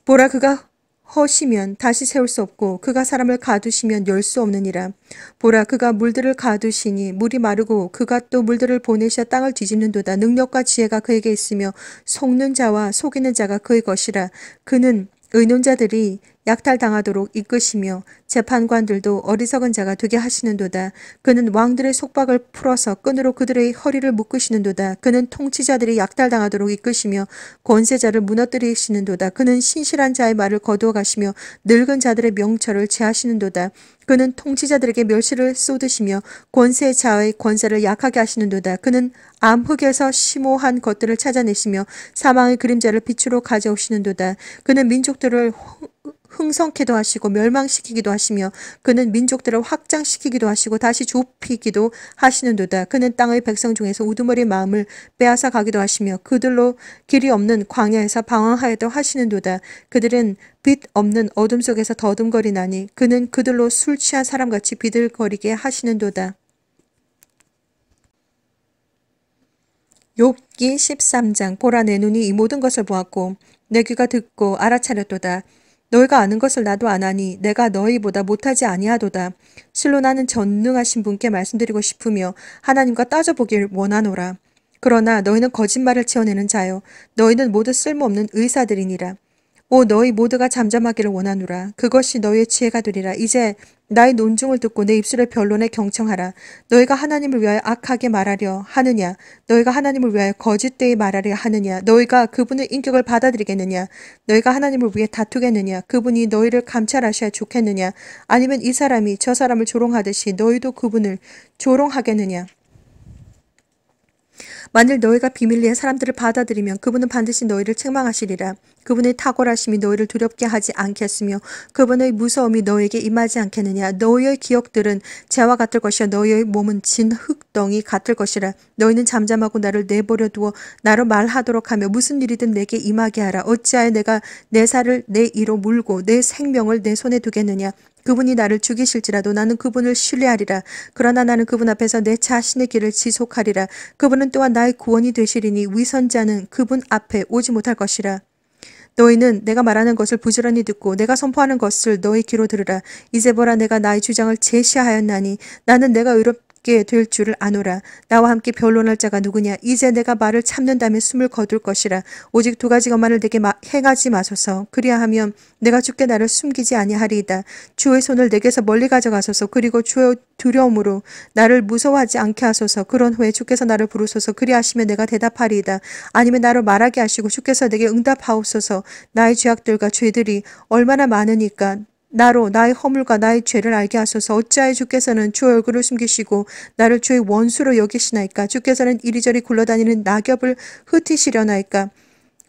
보라, 그가 허시면 다시 세울 수 없고 그가 사람을 가두시면 열 수 없느니라. 보라, 그가 물들을 가두시니 물이 마르고 그가 또 물들을 보내시어 땅을 뒤집는도다. 능력과 지혜가 그에게 있으며 속는 자와 속이는 자가 그의 것이라. 그는 의논자들이 약탈당하도록 이끄시며 재판관들도 어리석은 자가 되게 하시는도다. 그는 왕들의 속박을 풀어서 끈으로 그들의 허리를 묶으시는도다. 그는 통치자들이 약탈당하도록 이끄시며 권세자를 무너뜨리시는도다. 그는 신실한 자의 말을 거두어 가시며 늙은 자들의 명철을 제하시는도다. 그는 통치자들에게 멸시를 쏟으시며 권세자의 권세를 약하게 하시는도다. 그는 암흑에서 심오한 것들을 찾아내시며 사망의 그림자를 빛으로 가져오시는도다. 그는 민족들을 흥성케도 하시고 멸망시키기도 하시며 그는 민족들을 확장시키기도 하시고 다시 좁히기도 하시는도다. 그는 땅의 백성 중에서 우두머리의 마음을 빼앗아 가기도 하시며 그들로 길이 없는 광야에서 방황하여도 하시는도다. 그들은 빛 없는 어둠 속에서 더듬거리나니 그는 그들로 술 취한 사람같이 비들거리게 하시는도다. 욥기 13장. 보라, 내 눈이 이 모든 것을 보았고 내 귀가 듣고 알아차렸도다. 너희가 아는 것을 나도 아나니 내가 너희보다 못하지 아니하도다. 실로 나는 전능하신 분께 말씀드리고 싶으며 하나님과 따져보길 원하노라. 그러나 너희는 거짓말을 지어내는 자요 너희는 모두 쓸모없는 의사들이니라. 오 너희 모두가 잠잠하기를 원하노라. 그것이 너희의 지혜가 되리라. 이제 나의 논증을 듣고 내 입술의 변론에 경청하라. 너희가 하나님을 위하여 악하게 말하려 하느냐? 너희가 하나님을 위하여 거짓되이 말하려 하느냐? 너희가 그분의 인격을 받아들이겠느냐? 너희가 하나님을 위해 다투겠느냐? 그분이 너희를 감찰하셔야 좋겠느냐? 아니면 이 사람이 저 사람을 조롱하듯이 너희도 그분을 조롱하겠느냐? 만일 너희가 비밀리에 사람들을 받아들이면 그분은 반드시 너희를 책망하시리라. 그분의 탁월하심이 너희를 두렵게 하지 않겠으며 그분의 무서움이 너희에게 임하지 않겠느냐. 너희의 기억들은 재와 같을 것이야. 너희의 몸은 진 흙덩이 같을 것이라. 너희는 잠잠하고 나를 내버려 두어 나로 말하도록 하며 무슨 일이든 내게 임하게 하라. 어찌하여 내가 내 살을 내 이로 물고 내 생명을 내 손에 두겠느냐. 그분이 나를 죽이실지라도 나는 그분을 신뢰하리라. 그러나 나는 그분 앞에서 내 자신의 길을 지속하리라. 그분은 또한 나의 구원이 되시리니 위선자는 그분 앞에 오지 못할 것이라. 너희는 내가 말하는 것을 부지런히 듣고 내가 선포하는 것을 너희 귀로 들으라. 이제 보라, 내가 나의 주장을 제시하였나니 나는 내가 의롭게 될 줄을 아노라. 나와 함께 변론할 자가 누구냐? 이제 내가 말을 참는다면 숨을 거둘 것이라. 오직 두 가지 것만을 내게 행하지 마소서. 그리하면 내가 주께 나를 숨기지 아니하리이다. 주의 손을 내게서 멀리 가져가소서. 그리고 주의 두려움으로 나를 무서워하지 않게 하소서. 그런 후에 주께서 나를 부르소서. 그리하시면 내가 대답하리이다. 아니면 나로 말하게 하시고 주께서 내게 응답하옵소서. 나의 죄악들과 죄들이 얼마나 많으니까 나로 나의 허물과 나의 죄를 알게 하소서. 어찌하여 주께서는 주의 얼굴을 숨기시고 나를 주의 원수로 여기시나이까? 주께서는 이리저리 굴러다니는 낙엽을 흩으시려나이까?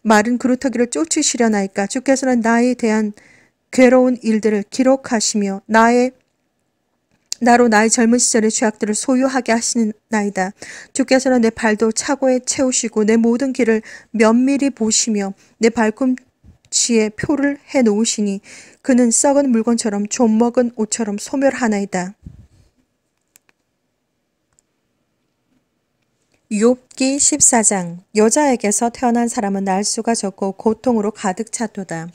마른 그루터기를 쫓으시려나이까? 주께서는 나에 대한 괴로운 일들을 기록하시며 나로 나의 젊은 시절의 죄악들을 소유하게 하시는 나이다. 주께서는 내 발도 차고에 채우시고 내 모든 길을 면밀히 보시며 내 발꿈치에 표를 해놓으시니 그는 썩은 물건처럼 좀먹은 옷처럼 소멸하나이다. 욥기 14장. 여자에게서 태어난 사람은 날수가 적고 고통으로 가득 찼도다.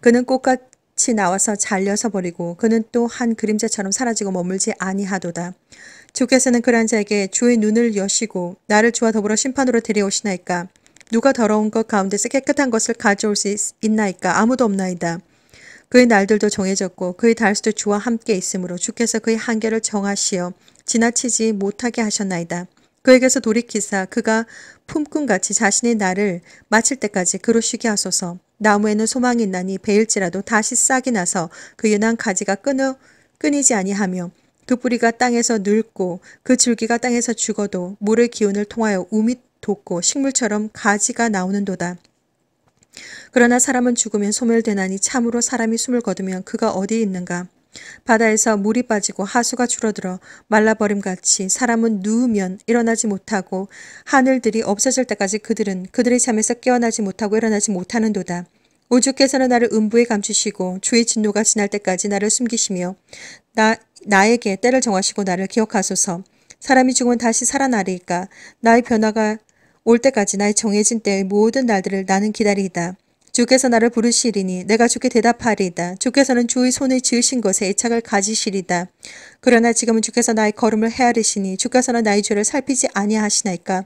그는 꽃같이 나와서 잘려서 버리고 그는 또 한 그림자처럼 사라지고 머물지 아니하도다. 주께서는 그런 자에게 주의 눈을 여시고 나를 주와 더불어 심판으로 데려오시나이까? 누가 더러운 것 가운데서 깨끗한 것을 가져올 수 있나이까? 아무도 없나이다. 그의 날들도 정해졌고 그의 달수도 주와 함께 있으므로 주께서 그의 한계를 정하시어 지나치지 못하게 하셨나이다. 그에게서 돌이키사 그가 품꾼같이 자신의 날을 마칠 때까지 그로 쉬게 하소서. 나무에는 소망이 있나니 베일지라도 다시 싹이 나서 그 연한 가지가 끊이지 아니하며 그 뿌리가 땅에서 늙고 그 줄기가 땅에서 죽어도 물의 기운을 통하여 우미 돋고 식물처럼 가지가 나오는도다. 그러나 사람은 죽으면 소멸되나니 참으로 사람이 숨을 거두면 그가 어디 있는가? 바다에서 물이 빠지고 하수가 줄어들어 말라버림같이 사람은 누우면 일어나지 못하고 하늘들이 없어질 때까지 그들은 그들의 잠에서 깨어나지 못하고 일어나지 못하는도다. 오주께서는 나를 음부에 감추시고 주의 진노가 지날 때까지 나를 숨기시며 나에게 때를 정하시고 나를 기억하소서. 사람이 죽으면 다시 살아나리이까? 나의 변화가 올 때까지 나의 정해진 때의 모든 날들을 나는 기다리이다. 주께서 나를 부르시리니 내가 주께 대답하리이다. 주께서는 주의 손에 지으신 것에 애착을 가지시리다. 그러나 지금은 주께서 나의 걸음을 헤아리시니 주께서는 나의 죄를 살피지 아니하시나이까?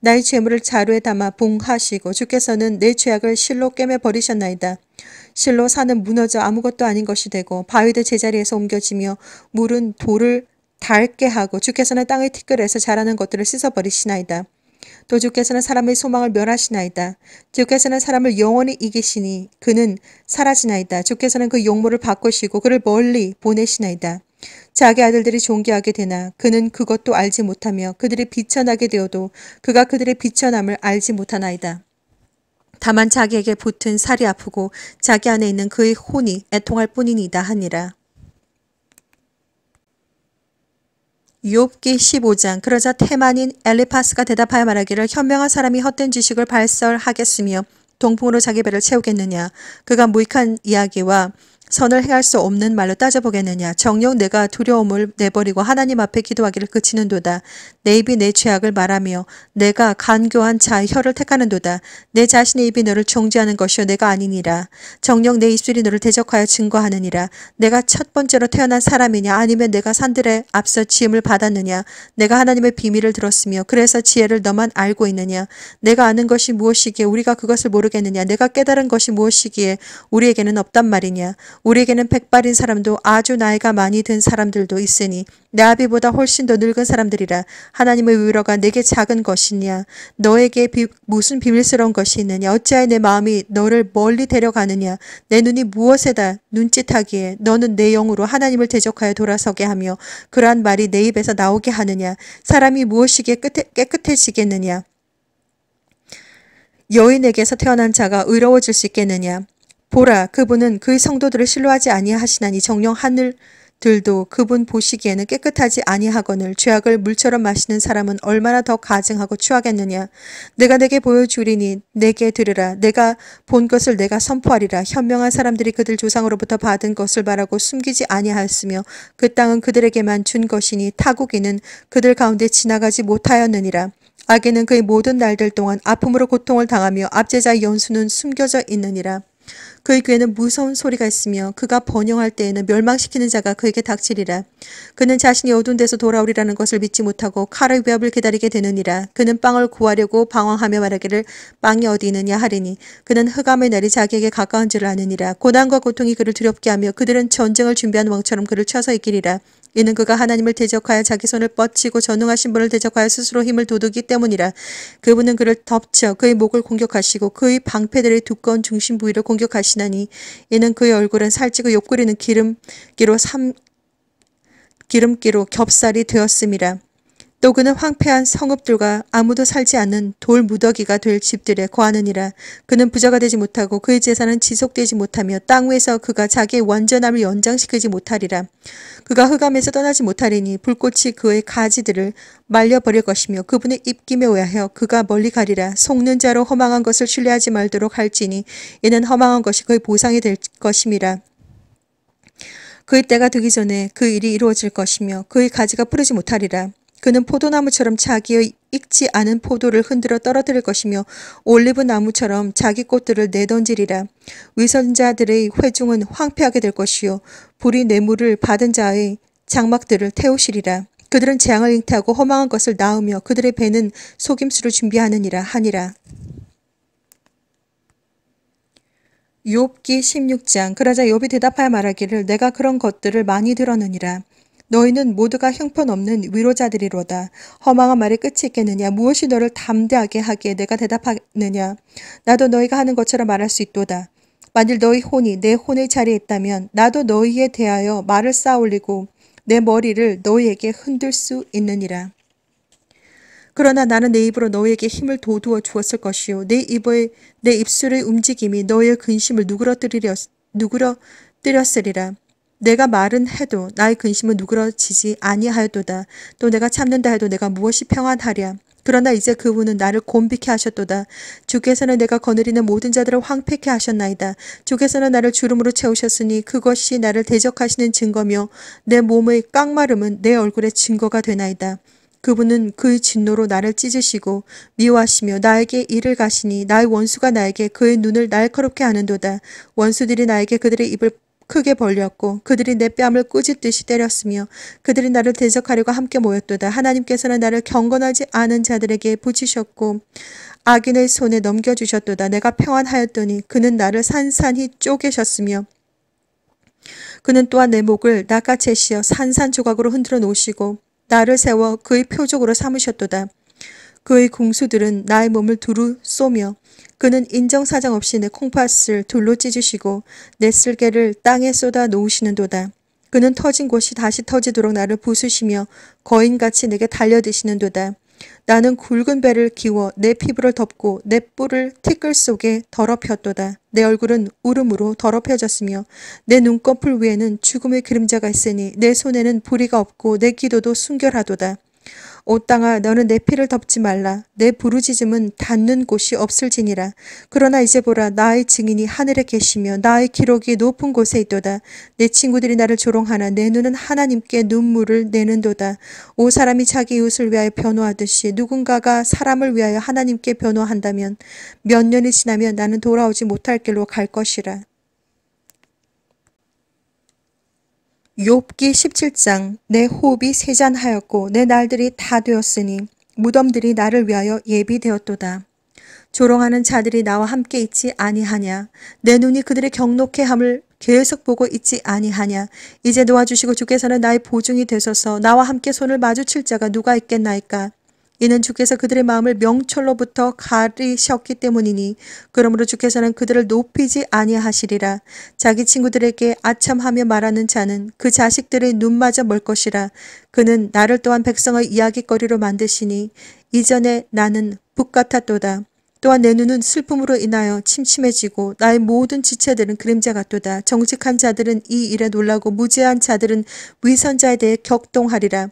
나의 죄물을 자루에 담아 봉하시고 주께서는 내 죄악을 실로 꿰매버리셨나이다. 실로 산은 무너져 아무것도 아닌 것이 되고 바위도 제자리에서 옮겨지며 물은 돌을 닳게 하고 주께서는 땅의 티끌에서 자라는 것들을 씻어버리시나이다. 또 주께서는 사람의 소망을 멸하시나이다. 주께서는 사람을 영원히 이기시니 그는 사라지나이다. 주께서는 그 용모를 바꾸시고 그를 멀리 보내시나이다. 자기 아들들이 존귀하게 되나 그는 그것도 알지 못하며 그들이 비천하게 되어도 그가 그들의 비천함을 알지 못하나이다. 다만 자기에게 붙은 살이 아프고 자기 안에 있는 그의 혼이 애통할 뿐이니이다 하니라. 욥기 15장. 그러자 테만인 엘리파스가 대답하여 말하기를 현명한 사람이 헛된 지식을 발설하겠으며 동풍으로 자기 배를 채우겠느냐? 그가 무익한 이야기와 선을 행할 수 없는 말로 따져보겠느냐. 정녕 내가 두려움을 내버리고 하나님 앞에 기도하기를 그치는도다. 내 입이 내 죄악을 말하며 내가 간교한 자의 혀를 택하는도다. 내 자신의 입이 너를 정죄하는 것이요 내가 아니니라. 정녕 내 입술이 너를 대적하여 증거하느니라. 내가 첫 번째로 태어난 사람이냐 아니면 내가 산들에 앞서 지음을 받았느냐. 내가 하나님의 비밀을 들었으며 그래서 지혜를 너만 알고 있느냐. 내가 아는 것이 무엇이기에 우리가 그것을 모르겠느냐. 내가 깨달은 것이 무엇이기에 우리에게는 없단 말이냐. 우리에게는 백발인 사람도 아주 나이가 많이 든 사람들도 있으니 내 아비보다 훨씬 더 늙은 사람들이라. 하나님의 위로가 내게 작은 것이냐. 너에게 무슨 비밀스러운 것이 있느냐. 어찌하여 내 마음이 너를 멀리 데려가느냐. 내 눈이 무엇에다 눈짓하기에 너는 내 영으로 하나님을 대적하여 돌아서게 하며 그러한 말이 내 입에서 나오게 하느냐. 사람이 무엇이기에 깨끗해지겠느냐. 여인에게서 태어난 자가 의로워질 수 있겠느냐. 보라, 그분은 그의 성도들을 신뢰하지 아니하시나니 정녕 하늘들도 그분 보시기에는 깨끗하지 아니하거늘 죄악을 물처럼 마시는 사람은 얼마나 더 가증하고 추하겠느냐. 내가 내게 보여주리니 내게 들으라. 내가 본 것을 내가 선포하리라. 현명한 사람들이 그들 조상으로부터 받은 것을 말하고 숨기지 아니하였으며 그 땅은 그들에게만 준 것이니 타국인은 그들 가운데 지나가지 못하였느니라. 악인은 그의 모든 날들 동안 아픔으로 고통을 당하며 압제자의 연수는 숨겨져 있느니라. 그의 귀에는 무서운 소리가 있으며 그가 번영할 때에는 멸망시키는 자가 그에게 닥치리라. 그는 자신이 어두운 데서 돌아오리라는 것을 믿지 못하고 칼의 위협을 기다리게 되느니라. 그는 빵을 구하려고 방황하며 말하기를 빵이 어디 있느냐 하리니 그는 흑암의 날이 자기에게 가까운 줄 아느니라. 고난과 고통이 그를 두렵게 하며 그들은 전쟁을 준비한 왕처럼 그를 쳐서 이기리라. 이는 그가 하나님을 대적하여 자기 손을 뻗치고 전능하신 분을 대적하여 스스로 힘을 돋우기 때문이라. 그분은 그를 덮쳐 그의 목을 공격하시고 그의 방패들의 두꺼운 중심 부위를 공격하시나니 이는 그의 얼굴은 살찌고 옆구리는 기름기로 겹살이 되었음이라. 또 그는 황폐한 성읍들과 아무도 살지 않는 돌 무더기가 될 집들에 거하느니라. 그는 부자가 되지 못하고 그의 재산은 지속되지 못하며 땅 위에서 그가 자기의 완전함을 연장시키지 못하리라. 그가 흑암에서 떠나지 못하리니 불꽃이 그의 가지들을 말려버릴 것이며 그분의 입김에 의하여 그가 멀리 가리라. 속는 자로 허망한 것을 신뢰하지 말도록 할지니 이는 허망한 것이 그의 보상이 될 것임이라. 그의 때가 되기 전에 그 일이 이루어질 것이며 그의 가지가 푸르지 못하리라. 그는 포도나무처럼 자기의 익지 않은 포도를 흔들어 떨어뜨릴 것이며 올리브 나무처럼 자기 꽃들을 내던지리라. 위선자들의 회중은 황폐하게 될 것이요 불이 뇌물을 받은 자의 장막들을 태우시리라. 그들은 재앙을 잉태하고 허망한 것을 낳으며 그들의 배는 속임수를 준비하느니라 하니라. 욥기 16장. 그러자 욥이 대답하여 말하기를 내가 그런 것들을 많이 들었느니라. 너희는 모두가 형편없는 위로자들이로다. 허망한 말의 끝이 있겠느냐. 무엇이 너를 담대하게 하기에 내가 대답하느냐. 나도 너희가 하는 것처럼 말할 수 있도다. 만일 너희 혼이 내 혼의 자리에 있다면 나도 너희에 대하여 말을 쌓아올리고 내 머리를 너희에게 흔들 수 있느니라. 그러나 나는 내 입으로 너희에게 힘을 도두어 주었을 것이요 내 입술의 움직임이 너희의 근심을 누그러뜨렸으리라. 내가 말은 해도 나의 근심은 누그러지지 아니하였도다. 또 내가 참는다 해도 내가 무엇이 평안하랴. 그러나 이제 그분은 나를 곤비케 하셨도다. 주께서는 내가 거느리는 모든 자들을 황폐케 하셨나이다. 주께서는 나를 주름으로 채우셨으니 그것이 나를 대적하시는 증거며 내 몸의 깡마름은 내 얼굴의 증거가 되나이다. 그분은 그의 진노로 나를 찢으시고 미워하시며 나에게 이를 가시니 나의 원수가 나에게 그의 눈을 날카롭게 하는도다. 원수들이 나에게 그들의 입을 크게 벌렸고 그들이 내 뺨을 꾸짖듯이 때렸으며 그들이 나를 대적하려고 함께 모였도다. 하나님께서는 나를 경건하지 않은 자들에게 붙이셨고 악인의 손에 넘겨주셨도다. 내가 평안하였더니 그는 나를 산산히 쪼개셨으며 그는 또한 내 목을 낚아채시어 산산조각으로 흔들어 놓으시고 나를 세워 그의 표적으로 삼으셨도다. 그의 궁수들은 나의 몸을 두루 쏘며 그는 인정사정 없이 내 콩팥을 둘로 찢으시고 내 쓸개를 땅에 쏟아 놓으시는도다. 그는 터진 곳이 다시 터지도록 나를 부수시며 거인같이 내게 달려드시는도다. 나는 굵은 배를 기워 내 피부를 덮고 내 뿔을 티끌 속에 더럽혔도다. 내 얼굴은 울음으로 더럽혀졌으며 내 눈꺼풀 위에는 죽음의 그림자가 있으니 내 손에는 부리가 없고 내 기도도 순결하도다. 오 땅아 너는 내 피를 덮지 말라. 내 부르짖음은 닿는 곳이 없을지니라. 그러나 이제 보라 나의 증인이 하늘에 계시며 나의 기록이 높은 곳에 있도다. 내 친구들이 나를 조롱하나 내 눈은 하나님께 눈물을 내는도다. 오 사람이 자기 이웃을 위하여 변호하듯이 누군가가 사람을 위하여 하나님께 변호한다면 몇 년이 지나면 나는 돌아오지 못할 길로 갈 것이라. 욥기 17장 내 호흡이 세잔하였고 내 날들이 다 되었으니 무덤들이 나를 위하여 예비되었도다. 조롱하는 자들이 나와 함께 있지 아니하냐. 내 눈이 그들의 경록해함을 계속 보고 있지 아니하냐. 이제 놓아주시고 주께서는 나의 보증이 되소서. 나와 함께 손을 마주칠 자가 누가 있겠나이까. 이는 주께서 그들의 마음을 명철로부터 가리셨기 때문이니 그러므로 주께서는 그들을 높이지 아니하시리라. 자기 친구들에게 아첨하며 말하는 자는 그 자식들의 눈마저 멀 것이라. 그는 나를 또한 백성의 이야기거리로 만드시니 이전에 나는 북 같았도다. 또한 내 눈은 슬픔으로 인하여 침침해지고 나의 모든 지체들은 그림자 같도다. 정직한 자들은 이 일에 놀라고 무지한 자들은 위선자에 대해 격동하리라.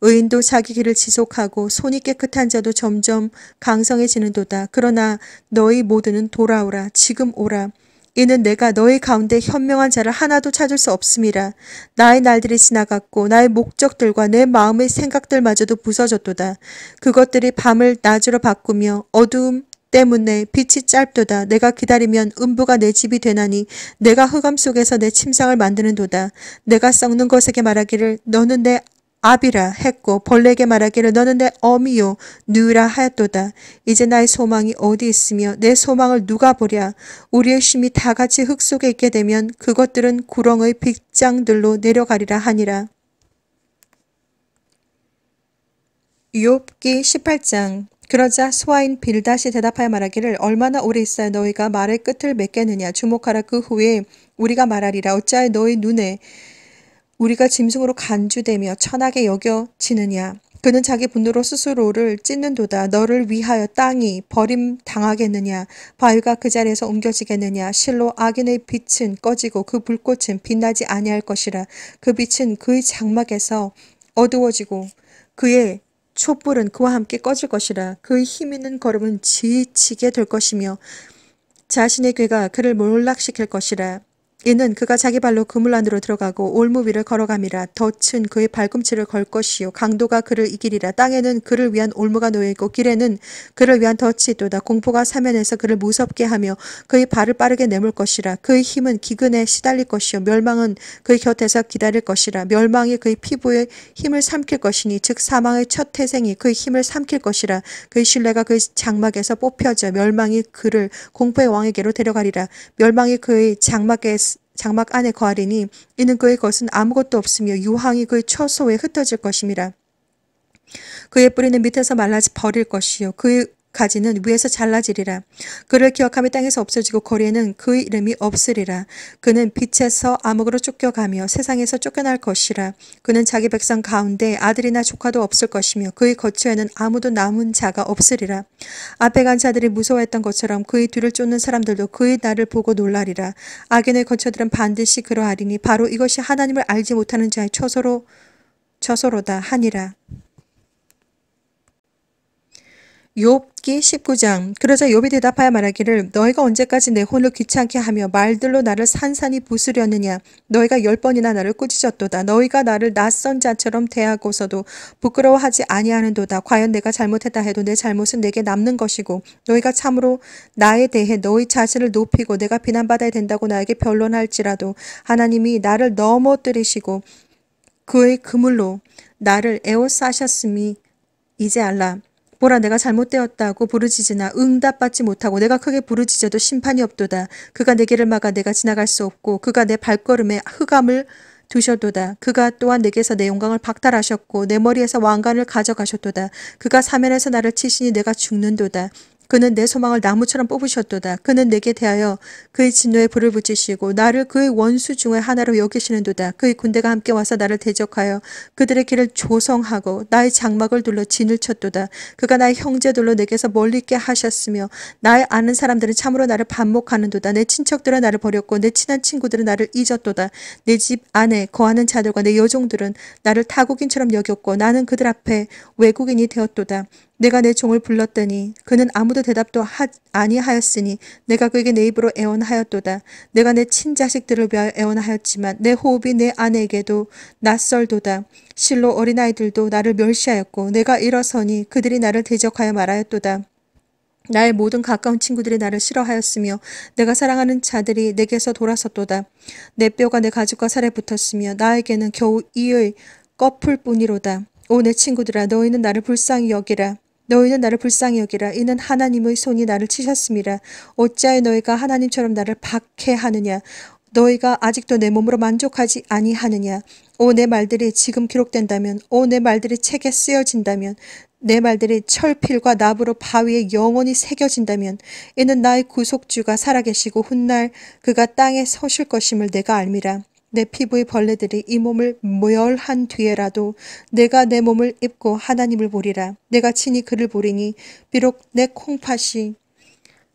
의인도 자기 길을 지속하고 손이 깨끗한 자도 점점 강성해지는도다. 그러나 너희 모두는 돌아오라. 지금 오라. 이는 내가 너희 가운데 현명한 자를 하나도 찾을 수 없음이라. 나의 날들이 지나갔고 나의 목적들과 내 마음의 생각들마저도 부서졌도다. 그것들이 밤을 낮으로 바꾸며 어두움 때문에 빛이 짧도다. 내가 기다리면 음부가 내 집이 되나니 내가 흑암 속에서 내 침상을 만드는도다. 내가 썩는 것에게 말하기를 너는 내 아비라 했고 벌레에게 말하기를 너는 내 어미요 누라 하였도다. 이제 나의 소망이 어디 있으며 내 소망을 누가 보랴. 우리의 쉼이 다 같이 흙 속에 있게 되면 그것들은 구렁의 빗장들로 내려가리라 하니라. 욥기 18장 그러자 수아인 빌닷이 대답하여 말하기를 얼마나 오래 있어야 너희가 말의 끝을 맺겠느냐. 주목하라. 그 후에 우리가 말하리라. 어찌하여 너희 눈에 우리가 짐승으로 간주되며 천하게 여겨지느냐. 그는 자기 분노로 스스로를 찢는도다. 너를 위하여 땅이 버림당하겠느냐. 바위가 그 자리에서 옮겨지겠느냐. 실로 악인의 빛은 꺼지고 그 불꽃은 빛나지 아니할 것이라. 그 빛은 그의 장막에서 어두워지고 그의 촛불은 그와 함께 꺼질 것이라. 그의 힘 있는 걸음은 지치게 될 것이며 자신의 궤가 그를 몰락시킬 것이라. 이는 그가 자기 발로 그물 안으로 들어가고 올무 위를 걸어감이라. 덫은 그의 발꿈치를 걸 것이요 강도가 그를 이기리라. 땅에는 그를 위한 올무가 놓여있고 길에는 그를 위한 덫이 있도다. 공포가 사면에서 그를 무섭게 하며 그의 발을 빠르게 내몰 것이라. 그의 힘은 기근에 시달릴 것이요 멸망은 그의 곁에서 기다릴 것이라. 멸망이 그의 피부에 힘을 삼킬 것이니 즉 사망의 첫 태생이 그의 힘을 삼킬 것이라. 그의 신뢰가 그의 장막에서 뽑혀져 멸망이 그를 공포의 왕에게로 데려가리라. 멸망이 그의 장막 안에 거하리니 이는 그의 것은 아무것도 없으며 유황이 그의 처소에 흩어질 것임이라. 그의 뿌리는 밑에서 말라지 버릴 것이요 그의 가지는 위에서 잘라지리라. 그를 기억함이 땅에서 없어지고 거리에는 그의 이름이 없으리라. 그는 빛에서 암흑으로 쫓겨가며 세상에서 쫓겨날 것이라. 그는 자기 백성 가운데 아들이나 조카도 없을 것이며 그의 거처에는 아무도 남은 자가 없으리라. 앞에 간 자들이 무서워했던 것처럼 그의 뒤를 쫓는 사람들도 그의 날을 보고 놀라리라. 악인의 거처들은 반드시 그러하리니 바로 이것이 하나님을 알지 못하는 자의 처소로다 하니라. 욥기 19장 그러자 욥이 대답하여 말하기를 너희가 언제까지 내 혼을 귀찮게 하며 말들로 나를 산산히 부수려느냐. 너희가 10번이나 나를 꾸짖었도다. 너희가 나를 낯선 자처럼 대하고서도 부끄러워하지 아니하는도다. 과연 내가 잘못했다 해도 내 잘못은 내게 남는 것이고 너희가 참으로 나에 대해 너희 자신을 높이고 내가 비난받아야 된다고 나에게 변론할지라도 하나님이 나를 넘어뜨리시고 그의 그물로 나를 에워싸셨음이 이제 알라. 보라 내가 잘못되었다고 부르짖으나 응답받지 못하고 내가 크게 부르짖어도 심판이 없도다. 그가 내 길을 막아 내가 지나갈 수 없고 그가 내 발걸음에 흑암을 두셨도다. 그가 또한 내게서 내 영광을 박탈하셨고 내 머리에서 왕관을 가져가셨도다. 그가 사면에서 나를 치시니 내가 죽는도다. 그는 내 소망을 나무처럼 뽑으셨도다. 그는 내게 대하여 그의 진노에 불을 붙이시고 나를 그의 원수 중의 하나로 여기시는도다. 그의 군대가 함께 와서 나를 대적하여 그들의 길을 조성하고 나의 장막을 둘러 진을 쳤도다. 그가 나의 형제들로 내게서 멀리 있게 하셨으며 나의 아는 사람들은 참으로 나를 반목하는도다. 내 친척들은 나를 버렸고 내 친한 친구들은 나를 잊었도다. 내 집 안에 거하는 자들과 내 여종들은 나를 타국인처럼 여겼고 나는 그들 앞에 외국인이 되었도다. 내가 내 종을 불렀더니 그는 아무도 대답도 아니하였으니 내가 그에게 내 입으로 애원하였도다. 내가 내 친자식들을 위하여 애원하였지만 내 호흡이 내 아내에게도 낯설도다. 실로 어린아이들도 나를 멸시하였고 내가 일어서니 그들이 나를 대적하여 말하였도다. 나의 모든 가까운 친구들이 나를 싫어하였으며 내가 사랑하는 자들이 내게서 돌아섰도다. 내 뼈가 내 가죽과 살에 붙었으며 나에게는 겨우 이의 꺼풀뿐이로다. 오 내 친구들아 너희는 나를 불쌍히 여기라. 너희는 나를 불쌍히 여기라. 이는 하나님의 손이 나를 치셨음이라. 어찌하여 너희가 하나님처럼 나를 박해하느냐. 너희가 아직도 내 몸으로 만족하지 아니하느냐. 오 내 말들이 지금 기록된다면, 오 내 말들이 책에 쓰여진다면, 내 말들이 철필과 나부로 바위에 영원히 새겨진다면, 이는 나의 구속주가 살아계시고 훗날 그가 땅에 서실 것임을 내가 알미라. 내 피부의 벌레들이 이 몸을 멸한 뒤에라도 내가 내 몸을 입고 하나님을 보리라. 내가 친히 그를 보리니 비록 내 콩팥이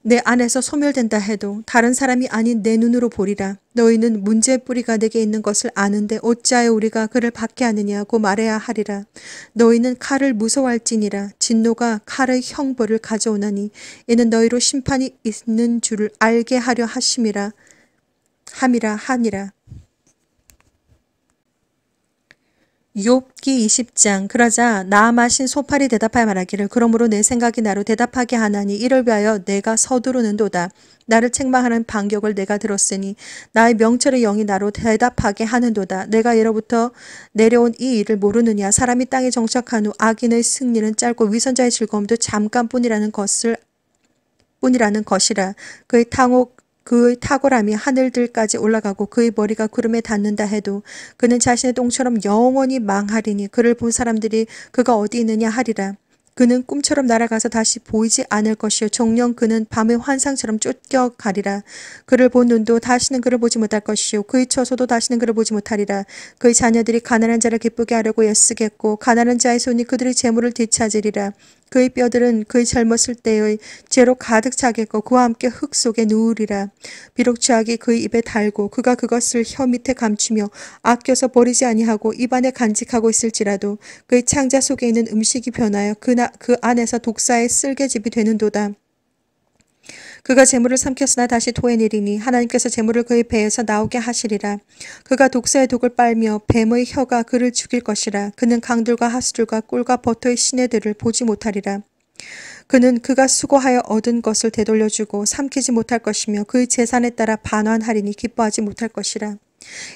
내 안에서 소멸된다 해도 다른 사람이 아닌 내 눈으로 보리라. 너희는 문제의 뿌리가 내게 있는 것을 아는데 어찌하여 우리가 그를 박해하느냐고 말해야 하리라. 너희는 칼을 무서워할지니라. 진노가 칼의 형벌을 가져오나니 이는 너희로 심판이 있는 줄을 알게 하려 하심이라 함이라 하니라. 욥기 20장. 그러자 나아마신 소팔이 대답하여 말하기를 그러므로 내 생각이 나로 대답하게 하나니 이를 위하여 내가 서두르는도다. 나를 책망하는 반격을 내가 들었으니 나의 명철의 영이 나로 대답하게 하는도다. 내가 예로부터 내려온 이 일을 모르느냐. 사람이 땅에 정착한 후 악인의 승리는 짧고 위선자의 즐거움도 잠깐뿐이라는 것을 뿐이라는 것이라. 그의 탁월함이 하늘들까지 올라가고 그의 머리가 구름에 닿는다 해도 그는 자신의 똥처럼 영원히 망하리니 그를 본 사람들이 그가 어디 있느냐 하리라. 그는 꿈처럼 날아가서 다시 보이지 않을 것이요 정녕 그는 밤의 환상처럼 쫓겨가리라. 그를 본 눈도 다시는 그를 보지 못할 것이요 그의 처소도 다시는 그를 보지 못하리라. 그의 자녀들이 가난한 자를 기쁘게 하려고 애쓰겠고 가난한 자의 손이 그들의 재물을 되찾으리라. 그의 뼈들은 그의 젊었을 때의 죄로 가득 차겠고 그와 함께 흙 속에 누우리라. 비록 죄악이 그의 입에 달고 그가 그것을 혀 밑에 감추며 아껴서 버리지 아니하고 입안에 간직하고 있을지라도 그의 창자 속에 있는 음식이 변하여 그 안에서 독사의 쓸개집이 되는도다. 그가 재물을 삼켰으나 다시 토해내리니 하나님께서 재물을 그의 배에서 나오게 하시리라. 그가 독사의 독을 빨며 뱀의 혀가 그를 죽일 것이라. 그는 강들과 하수들과 꿀과 버터의 시내들을 보지 못하리라. 그는 그가 수고하여 얻은 것을 되돌려주고 삼키지 못할 것이며 그의 재산에 따라 반환하리니 기뻐하지 못할 것이라.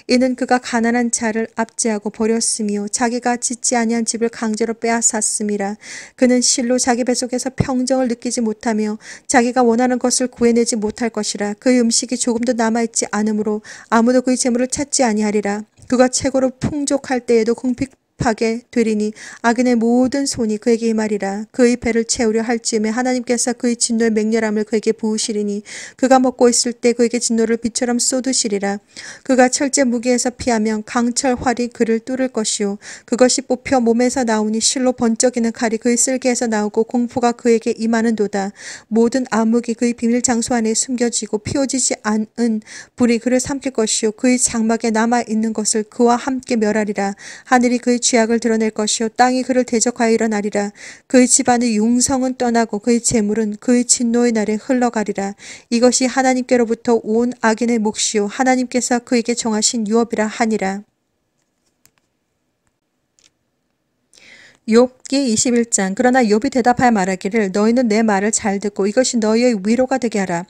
이는 그가 가난한 자를 압제하고 버렸으며 자기가 짓지 아니한 집을 강제로 빼앗았음이라. 그는 실로 자기 뱃속에서 평정을 느끼지 못하며 자기가 원하는 것을 구해내지 못할 것이라. 그의 음식이 조금도 남아있지 않으므로 아무도 그의 재물을 찾지 아니하리라. 그가 최고로 풍족할 때에도 궁핍하게 되리니 악인의 모든 손이 그에게 임하리라. 그의 배를 채우려 할 즈음에 하나님께서 그의 진노의 맹렬함을 그에게 부으시리니 그가 먹고 있을 때 그에게 진노를 비처럼 쏟으시리라. 그가 철제 무기에서 피하면 강철 활이 그를 뚫을 것이요 그것이 뽑혀 몸에서 나오니 실로 번쩍이는 칼이 그의 쓸개에서 나오고 공포가 그에게 임하는도다. 모든 암흑이 그의 비밀 장소 안에 숨겨지고 피워지지 않은 불이 그를 삼킬 것이요 그의 장막에 남아있는 것을 그와 함께 멸하리라. 하늘이 그의 죄악을 드러낼 것이요 땅이 그를 대적하여 일어나리라. 그의 집안의 융성은 떠나고 그의 재물은 그의 진노의 날에 흘러가리라. 이것이 하나님께로부터 온 악인의 몫이요 하나님께서 그에게 정하신 유업이라 하니라. 욥기 21장. 그러나 욥이 대답하여 말하기를 너희는 내 말을 잘 듣고 이것이 너희의 위로가 되게 하라.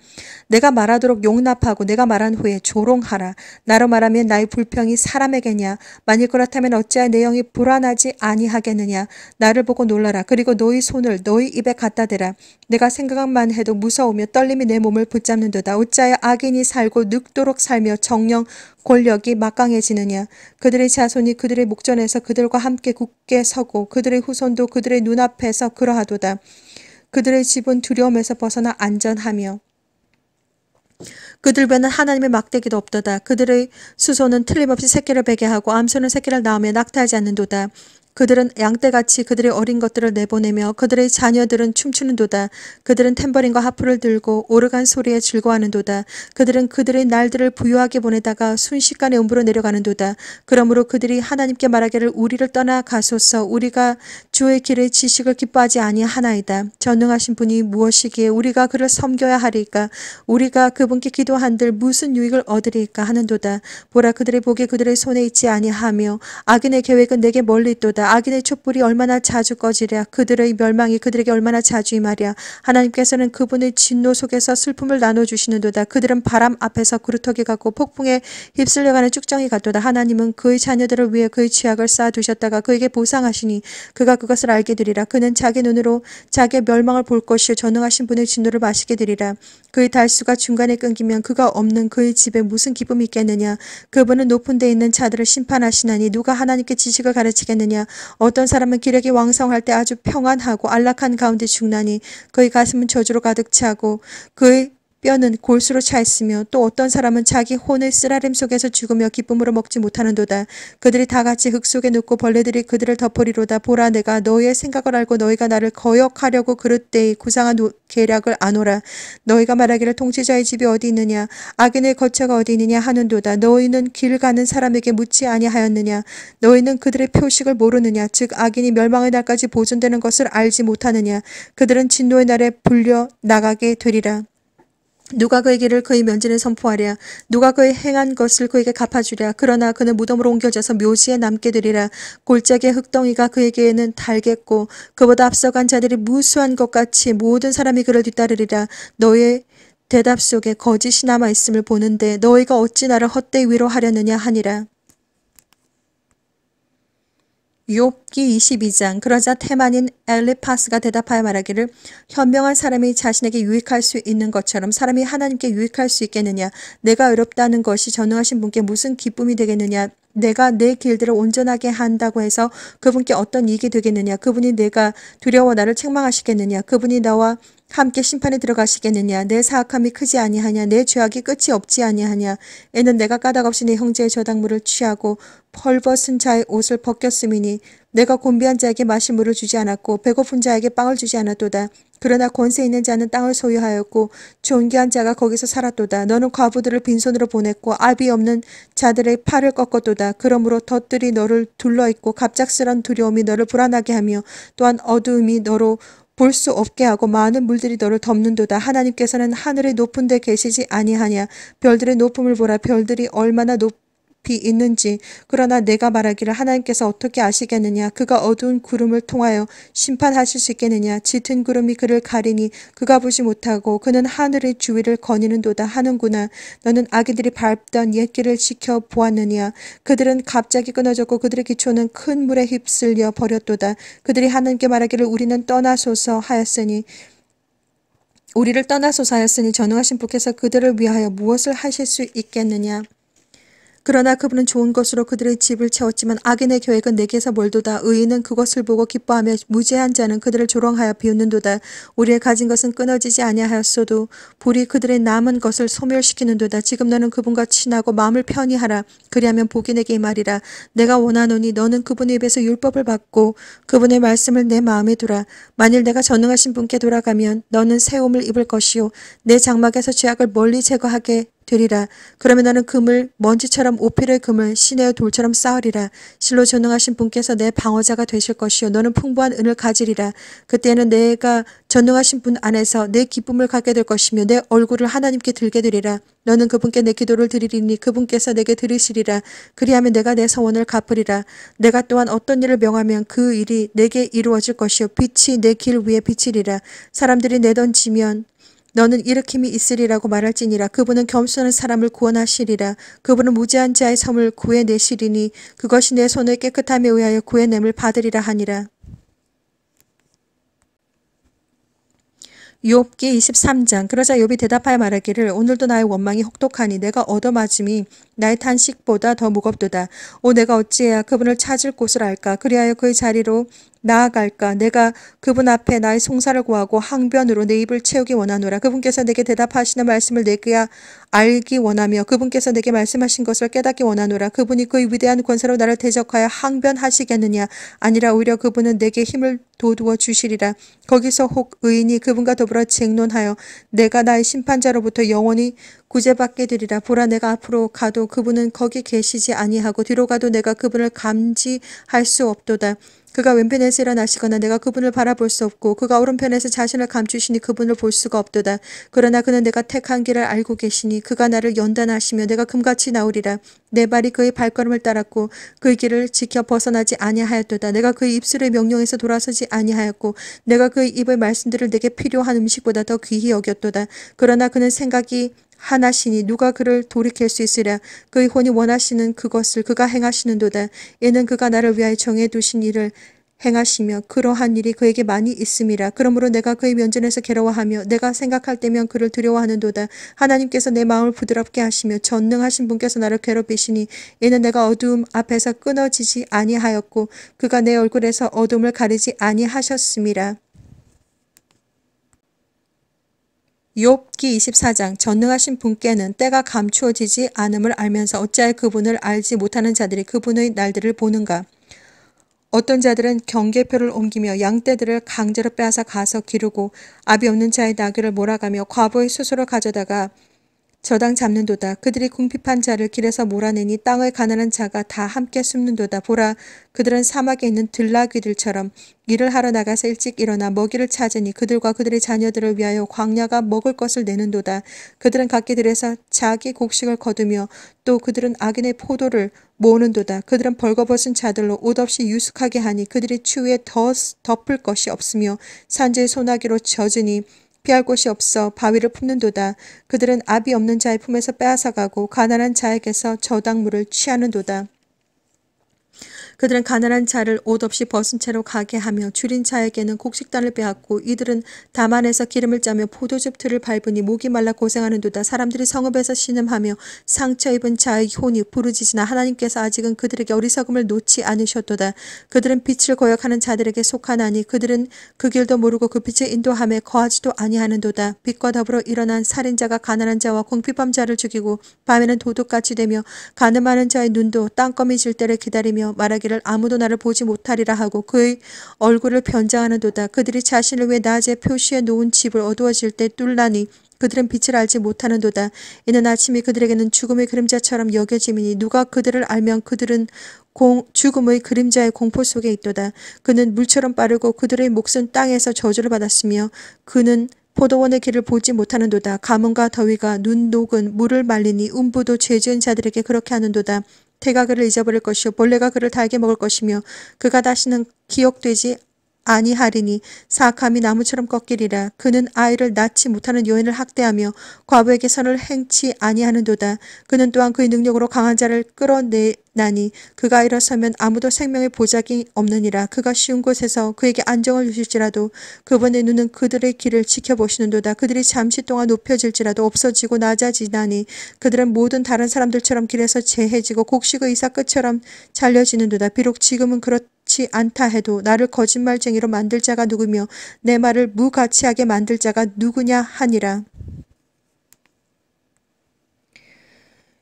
내가 말하도록 용납하고 내가 말한 후에 조롱하라. 나로 말하면 나의 불평이 사람에게냐. 만일 그렇다면 어찌하여 내 영이 불안하지 아니하겠느냐. 나를 보고 놀라라. 그리고 너희 손을 너희 입에 갖다 대라. 내가 생각만 해도 무서우며 떨림이 내 몸을 붙잡는도다. 어찌하여 악인이 살고 늙도록 살며 정녕 권력이 막강해지느냐. 그들의 자손이 그들의 목전에서 그들과 함께 굳게 서고 그들의 후손도 그들의 눈앞에서 그러하도다. 그들의 집은 두려움에서 벗어나 안전하며 그들 배는 하나님의 막대기도 없도다. 그들의 수소는 틀림없이 새끼를 베게 하고 암소는 새끼를 낳으며 낙타하지 않는도다. 그들은 양떼같이 그들의 어린 것들을 내보내며 그들의 자녀들은 춤추는도다. 그들은 탬버린과 하프를 들고 오르간 소리에 즐거워하는도다. 그들은 그들의 날들을 부유하게 보내다가 순식간에 음부로 내려가는도다. 그러므로 그들이 하나님께 말하기를 우리를 떠나 가소서. 우리가 주의 길의 지식을 기뻐하지 아니하나이다. 전능하신 분이 무엇이기에 우리가 그를 섬겨야 하리까? 우리가 그분께 기도한들 무슨 유익을 얻으리까 하는도다. 보라, 그들의 복이 그들의 손에 있지 아니하며 악인의 계획은 내게 멀리 있도다. 악인의 촛불이 얼마나 자주 꺼지랴. 그들의 멸망이 그들에게 얼마나 자주 임하랴. 하나님께서는 그분의 진노 속에서 슬픔을 나눠주시는도다. 그들은 바람 앞에서 구루터기 같고 폭풍에 휩쓸려가는 쭉정이 같도다. 하나님은 그의 자녀들을 위해 그의 죄악을 쌓아두셨다가 그에게 보상하시니 그가 그것을 알게 되리라. 그는 자기 눈으로 자기의 멸망을 볼 것이요 전능하신 분의 진노를 마시게 되리라. 그의 달수가 중간에 끊기면 그가 없는 그의 집에 무슨 기쁨이 있겠느냐. 그분은 높은 데 있는 자들을 심판하시나니 누가 하나님께 지식을 가르치겠느냐. 어떤 사람은 기력이 왕성할 때 아주 평안하고 안락한 가운데 죽나니 그의 가슴은 저주로 가득 차고 그의 뼈는 골수로 차 있으며, 또 어떤 사람은 자기 혼의 쓰라림 속에서 죽으며 기쁨으로 먹지 못하는도다. 그들이 다 같이 흙 속에 눕고 벌레들이 그들을 덮으리로다. 보라, 내가 너희의 생각을 알고 너희가 나를 거역하려고 그릇되이 구상한 계략을 아노라. 너희가 말하기를 통치자의 집이 어디 있느냐, 악인의 거처가 어디 있느냐 하는도다. 너희는 길 가는 사람에게 묻지 아니하였느냐? 너희는 그들의 표식을 모르느냐? 즉 악인이 멸망의 날까지 보존되는 것을 알지 못하느냐? 그들은 진노의 날에 불려 나가게 되리라. 누가 그의 길을 그의 면전에 선포하랴? 누가 그의 행한 것을 그에게 갚아주랴? 그러나 그는 무덤으로 옮겨져서 묘지에 남게 되리라. 골짜기의 흙덩이가 그에게는 달겠고 그보다 앞서간 자들이 무수한 것 같이 모든 사람이 그를 뒤따르리라. 너의 대답 속에 거짓이 남아있음을 보는데 너희가 어찌 나를 헛되이 위로하려느냐 하니라. 욥기 22장. 그러자 테만인 엘리파스가 대답하여 말하기를 현명한 사람이 자신에게 유익할 수 있는 것처럼 사람이 하나님께 유익할 수 있겠느냐? 내가 의롭다는 것이 전능하신 분께 무슨 기쁨이 되겠느냐? 내가 내 길들을 온전하게 한다고 해서 그분께 어떤 이익이 되겠느냐? 그분이 내가 두려워 나를 책망하시겠느냐? 그분이 나와 함께 심판에 들어가시겠느냐? 내 사악함이 크지 아니하냐? 내 죄악이 끝이 없지 아니하냐? 이는 내가 까닭 없이 내 형제의 저당물을 취하고 펄벗은 자의 옷을 벗겼음이니 내가 곤비한 자에게 마실 물을 주지 않았고 배고픈 자에게 빵을 주지 않았도다. 그러나 권세 있는 자는 땅을 소유하였고 존귀한 자가 거기서 살았도다. 너는 과부들을 빈손으로 보냈고 아비 없는 자들의 팔을 꺾었도다. 그러므로 덫들이 너를 둘러있고 갑작스런 두려움이 너를 불안하게 하며 또한 어두움이 너로 볼 수 없게 하고 많은 물들이 너를 덮는도다. 하나님께서는 하늘의 높은 데 계시지 아니하냐? 별들의 높음을 보라. 별들이 얼마나 높이 있는지. 그러나 내가 말하기를 하나님께서 어떻게 아시겠느냐? 그가 어두운 구름을 통하여 심판하실 수 있겠느냐? 짙은 구름이 그를 가리니 그가 보지 못하고 그는 하늘의 주위를 거니는도다 하는구나. 너는 악인들이 밟던 옛길을 지켜보았느냐? 그들은 갑자기 끊어졌고 그들의 기초는 큰 물에 휩쓸려 버렸도다. 그들이 하나님께 말하기를 우리는 떠나소서 하였으니 전능하신 분께서 그들을 위하여 무엇을 하실 수 있겠느냐? 그러나 그분은 좋은 것으로 그들의 집을 채웠지만 악인의 계획은 내게서 멀도다. 의인은 그것을 보고 기뻐하며 무죄한 자는 그들을 조롱하여 비웃는도다. 우리의 가진 것은 끊어지지 아니하였어도 불이 그들의 남은 것을 소멸시키는도다. 지금 너는 그분과 친하고 마음을 편히 하라. 그리하면 복이 내게 임하리라. 내가 원하노니 너는 그분의 입에서 율법을 받고 그분의 말씀을 내 마음에 두라. 만일 내가 전능하신 분께 돌아가면 너는 새움을 입을 것이요 내 장막에서 죄악을 멀리 제거하게 되리라. 그러면 나는 금을 먼지처럼 오필의 금을 시내의 돌처럼 쌓으리라. 실로 전능하신 분께서 내 방어자가 되실 것이요 너는 풍부한 은을 가지리라. 그때에는 내가 전능하신 분 안에서 내 기쁨을 갖게 될 것이며 내 얼굴을 하나님께 들게 되리라. 너는 그분께 내 기도를 드리리니 그분께서 내게 들으시리라. 그리하면 내가 내 서원을 갚으리라. 내가 또한 어떤 일을 명하면 그 일이 내게 이루어질 것이요 빛이 내 길 위에 비치리라. 사람들이 내던지면 너는 일으킴이 있으리라고 말할지니라. 그분은 겸손한 사람을 구원하시리라. 그분은 무죄한 자의 섬을 구해내시리니 그것이 내 손의 깨끗함에 의하여 구해냄을 받으리라 하니라. 욥기 23장. 그러자 욥이 대답하여 말하기를 오늘도 나의 원망이 혹독하니 내가 얻어맞음이 나의 탄식보다 더 무겁도다. 오, 내가 어찌해야 그분을 찾을 곳을 알까? 그리하여 그의 자리로 나아갈까? 내가 그분 앞에 나의 송사를 구하고 항변으로 내 입을 채우기 원하노라. 그분께서 내게 대답하시는 말씀을 내게야 알기 원하며 그분께서 내게 말씀하신 것을 깨닫기 원하노라. 그분이 그의 위대한 권세로 나를 대적하여 항변하시겠느냐? 아니라 오히려 그분은 내게 힘을 도두어 주시리라. 거기서 혹 의인이 그분과 더불어 쟁론하여 내가 나의 심판자로부터 영원히 구제받게 되리라. 보라, 내가 앞으로 가도 그분은 거기 계시지 아니하고 뒤로 가도 내가 그분을 감지할 수 없도다. 그가 왼편에서 일어나시거나 내가 그분을 바라볼 수 없고 그가 오른편에서 자신을 감추시니 그분을 볼 수가 없도다. 그러나 그는 내가 택한 길을 알고 계시니 그가 나를 연단하시며 내가 금같이 나오리라. 내 발이 그의 발걸음을 따랐고 그의 길을 지켜 벗어나지 아니하였도다. 내가 그의 입술의 명령에서 돌아서지 아니하였고 내가 그의 입의 말씀들을 내게 필요한 음식보다 더 귀히 여겼도다. 그러나 그는 생각이 하나시니 누가 그를 돌이킬 수 있으랴? 그의 혼이 원하시는 그것을 그가 행하시는도다. 이는 그가 나를 위하여 정해두신 일을 행하시며 그러한 일이 그에게 많이 있음이라. 그러므로 내가 그의 면전에서 괴로워하며 내가 생각할 때면 그를 두려워하는도다. 하나님께서 내 마음을 부드럽게 하시며 전능하신 분께서 나를 괴롭히시니 이는 내가 어두움 앞에서 끊어지지 아니하였고 그가 내 얼굴에서 어둠을 가리지 아니하셨음이라. 욥기 24장. 전능하신 분께는 때가 감추어지지 않음을 알면서 어찌하여 그분을 알지 못하는 자들이 그분의 날들을 보는가? 어떤 자들은 경계표를 옮기며 양떼들을 강제로 빼앗아 가서 기르고 아비 없는 자의 나귀를 몰아가며 과부의 수소를 가져다가 저당 잡는도다. 그들이 궁핍한 자를 길에서 몰아내니 땅의 가난한 자가 다 함께 숨는도다. 보라, 그들은 사막에 있는 들나귀들처럼 일을 하러 나가서 일찍 일어나 먹이를 찾으니 그들과 그들의 자녀들을 위하여 광야가 먹을 것을 내는도다. 그들은 각기 들에서 자기 곡식을 거두며 또 그들은 악인의 포도를 모으는도다. 그들은 벌거벗은 자들로 옷없이 유숙하게 하니 그들이 추위에 덮을 것이 없으며 산지의 소나기로 젖으니 피할 곳이 없어 바위를 품는도다. 그들은 아비 없는 자의 품에서 빼앗아가고 가난한 자에게서 저당물을 취하는도다. 그들은 가난한 자를 옷 없이 벗은 채로 가게 하며 줄인 자에게는 곡식단을 빼앗고 이들은 담안에서 기름을 짜며 포도즙 틀을 밟으니 목이 말라 고생하는도다. 사람들이 성읍에서 신음하며 상처 입은 자의 혼이 부르짖으나 하나님께서 아직은 그들에게 어리석음을 놓지 않으셨도다. 그들은 빛을 거역하는 자들에게 속하나니 그들은 그 길도 모르고 그 빛의 인도함에 거하지도 아니하는도다. 빛과 더불어 일어난 살인자가 가난한 자와 궁핍한 자를 죽이고 밤에는 도둑같이 되며 가늠하는 자의 눈도 땅거미 질 때를 기다리며 말하기를 아무도 나를 보지 못하리라 하고 그의 얼굴을 변장하는도다. 그들이 자신을 위해 낮에 표시해 놓은 집을 어두워질 때 뚫나니 그들은 빛을 알지 못하는도다. 이는 아침이 그들에게는 죽음의 그림자처럼 여겨짐이니 누가 그들을 알면 그들은 죽음의 그림자의 공포 속에 있도다. 그는 물처럼 빠르고 그들의 목숨 땅에서 저주를 받았으며 그는 포도원의 길을 보지 못하는도다. 가뭄과 더위가 눈 녹은 물을 말리니 음부도 죄 지은 자들에게 그렇게 하는도다. 태가 그를 잊어버릴 것이요 벌레가 그를 달게 먹을 것이며 그가 다시는 기억되지 아니하리니 사악함이 나무처럼 꺾이리라. 그는 아이를 낳지 못하는 여인을 학대하며 과부에게 선을 행치 아니하는도다. 그는 또한 그의 능력으로 강한 자를 끌어내나니 그가 일어서면 아무도 생명의 보작이 없느니라. 그가 쉬운 곳에서 그에게 안정을 주실지라도 그분의 눈은 그들의 길을 지켜보시는도다. 그들이 잠시 동안 높여질지라도 없어지고 낮아지나니 그들은 모든 다른 사람들처럼 길에서 재해지고 곡식의 이삭끝처럼 잘려지는도다. 비록 지금은 그렇지 않다 해도 나를 거짓말쟁이로 만들 자가 누구며 내 말을 무가치하게 만들 자가 누구냐 하니라.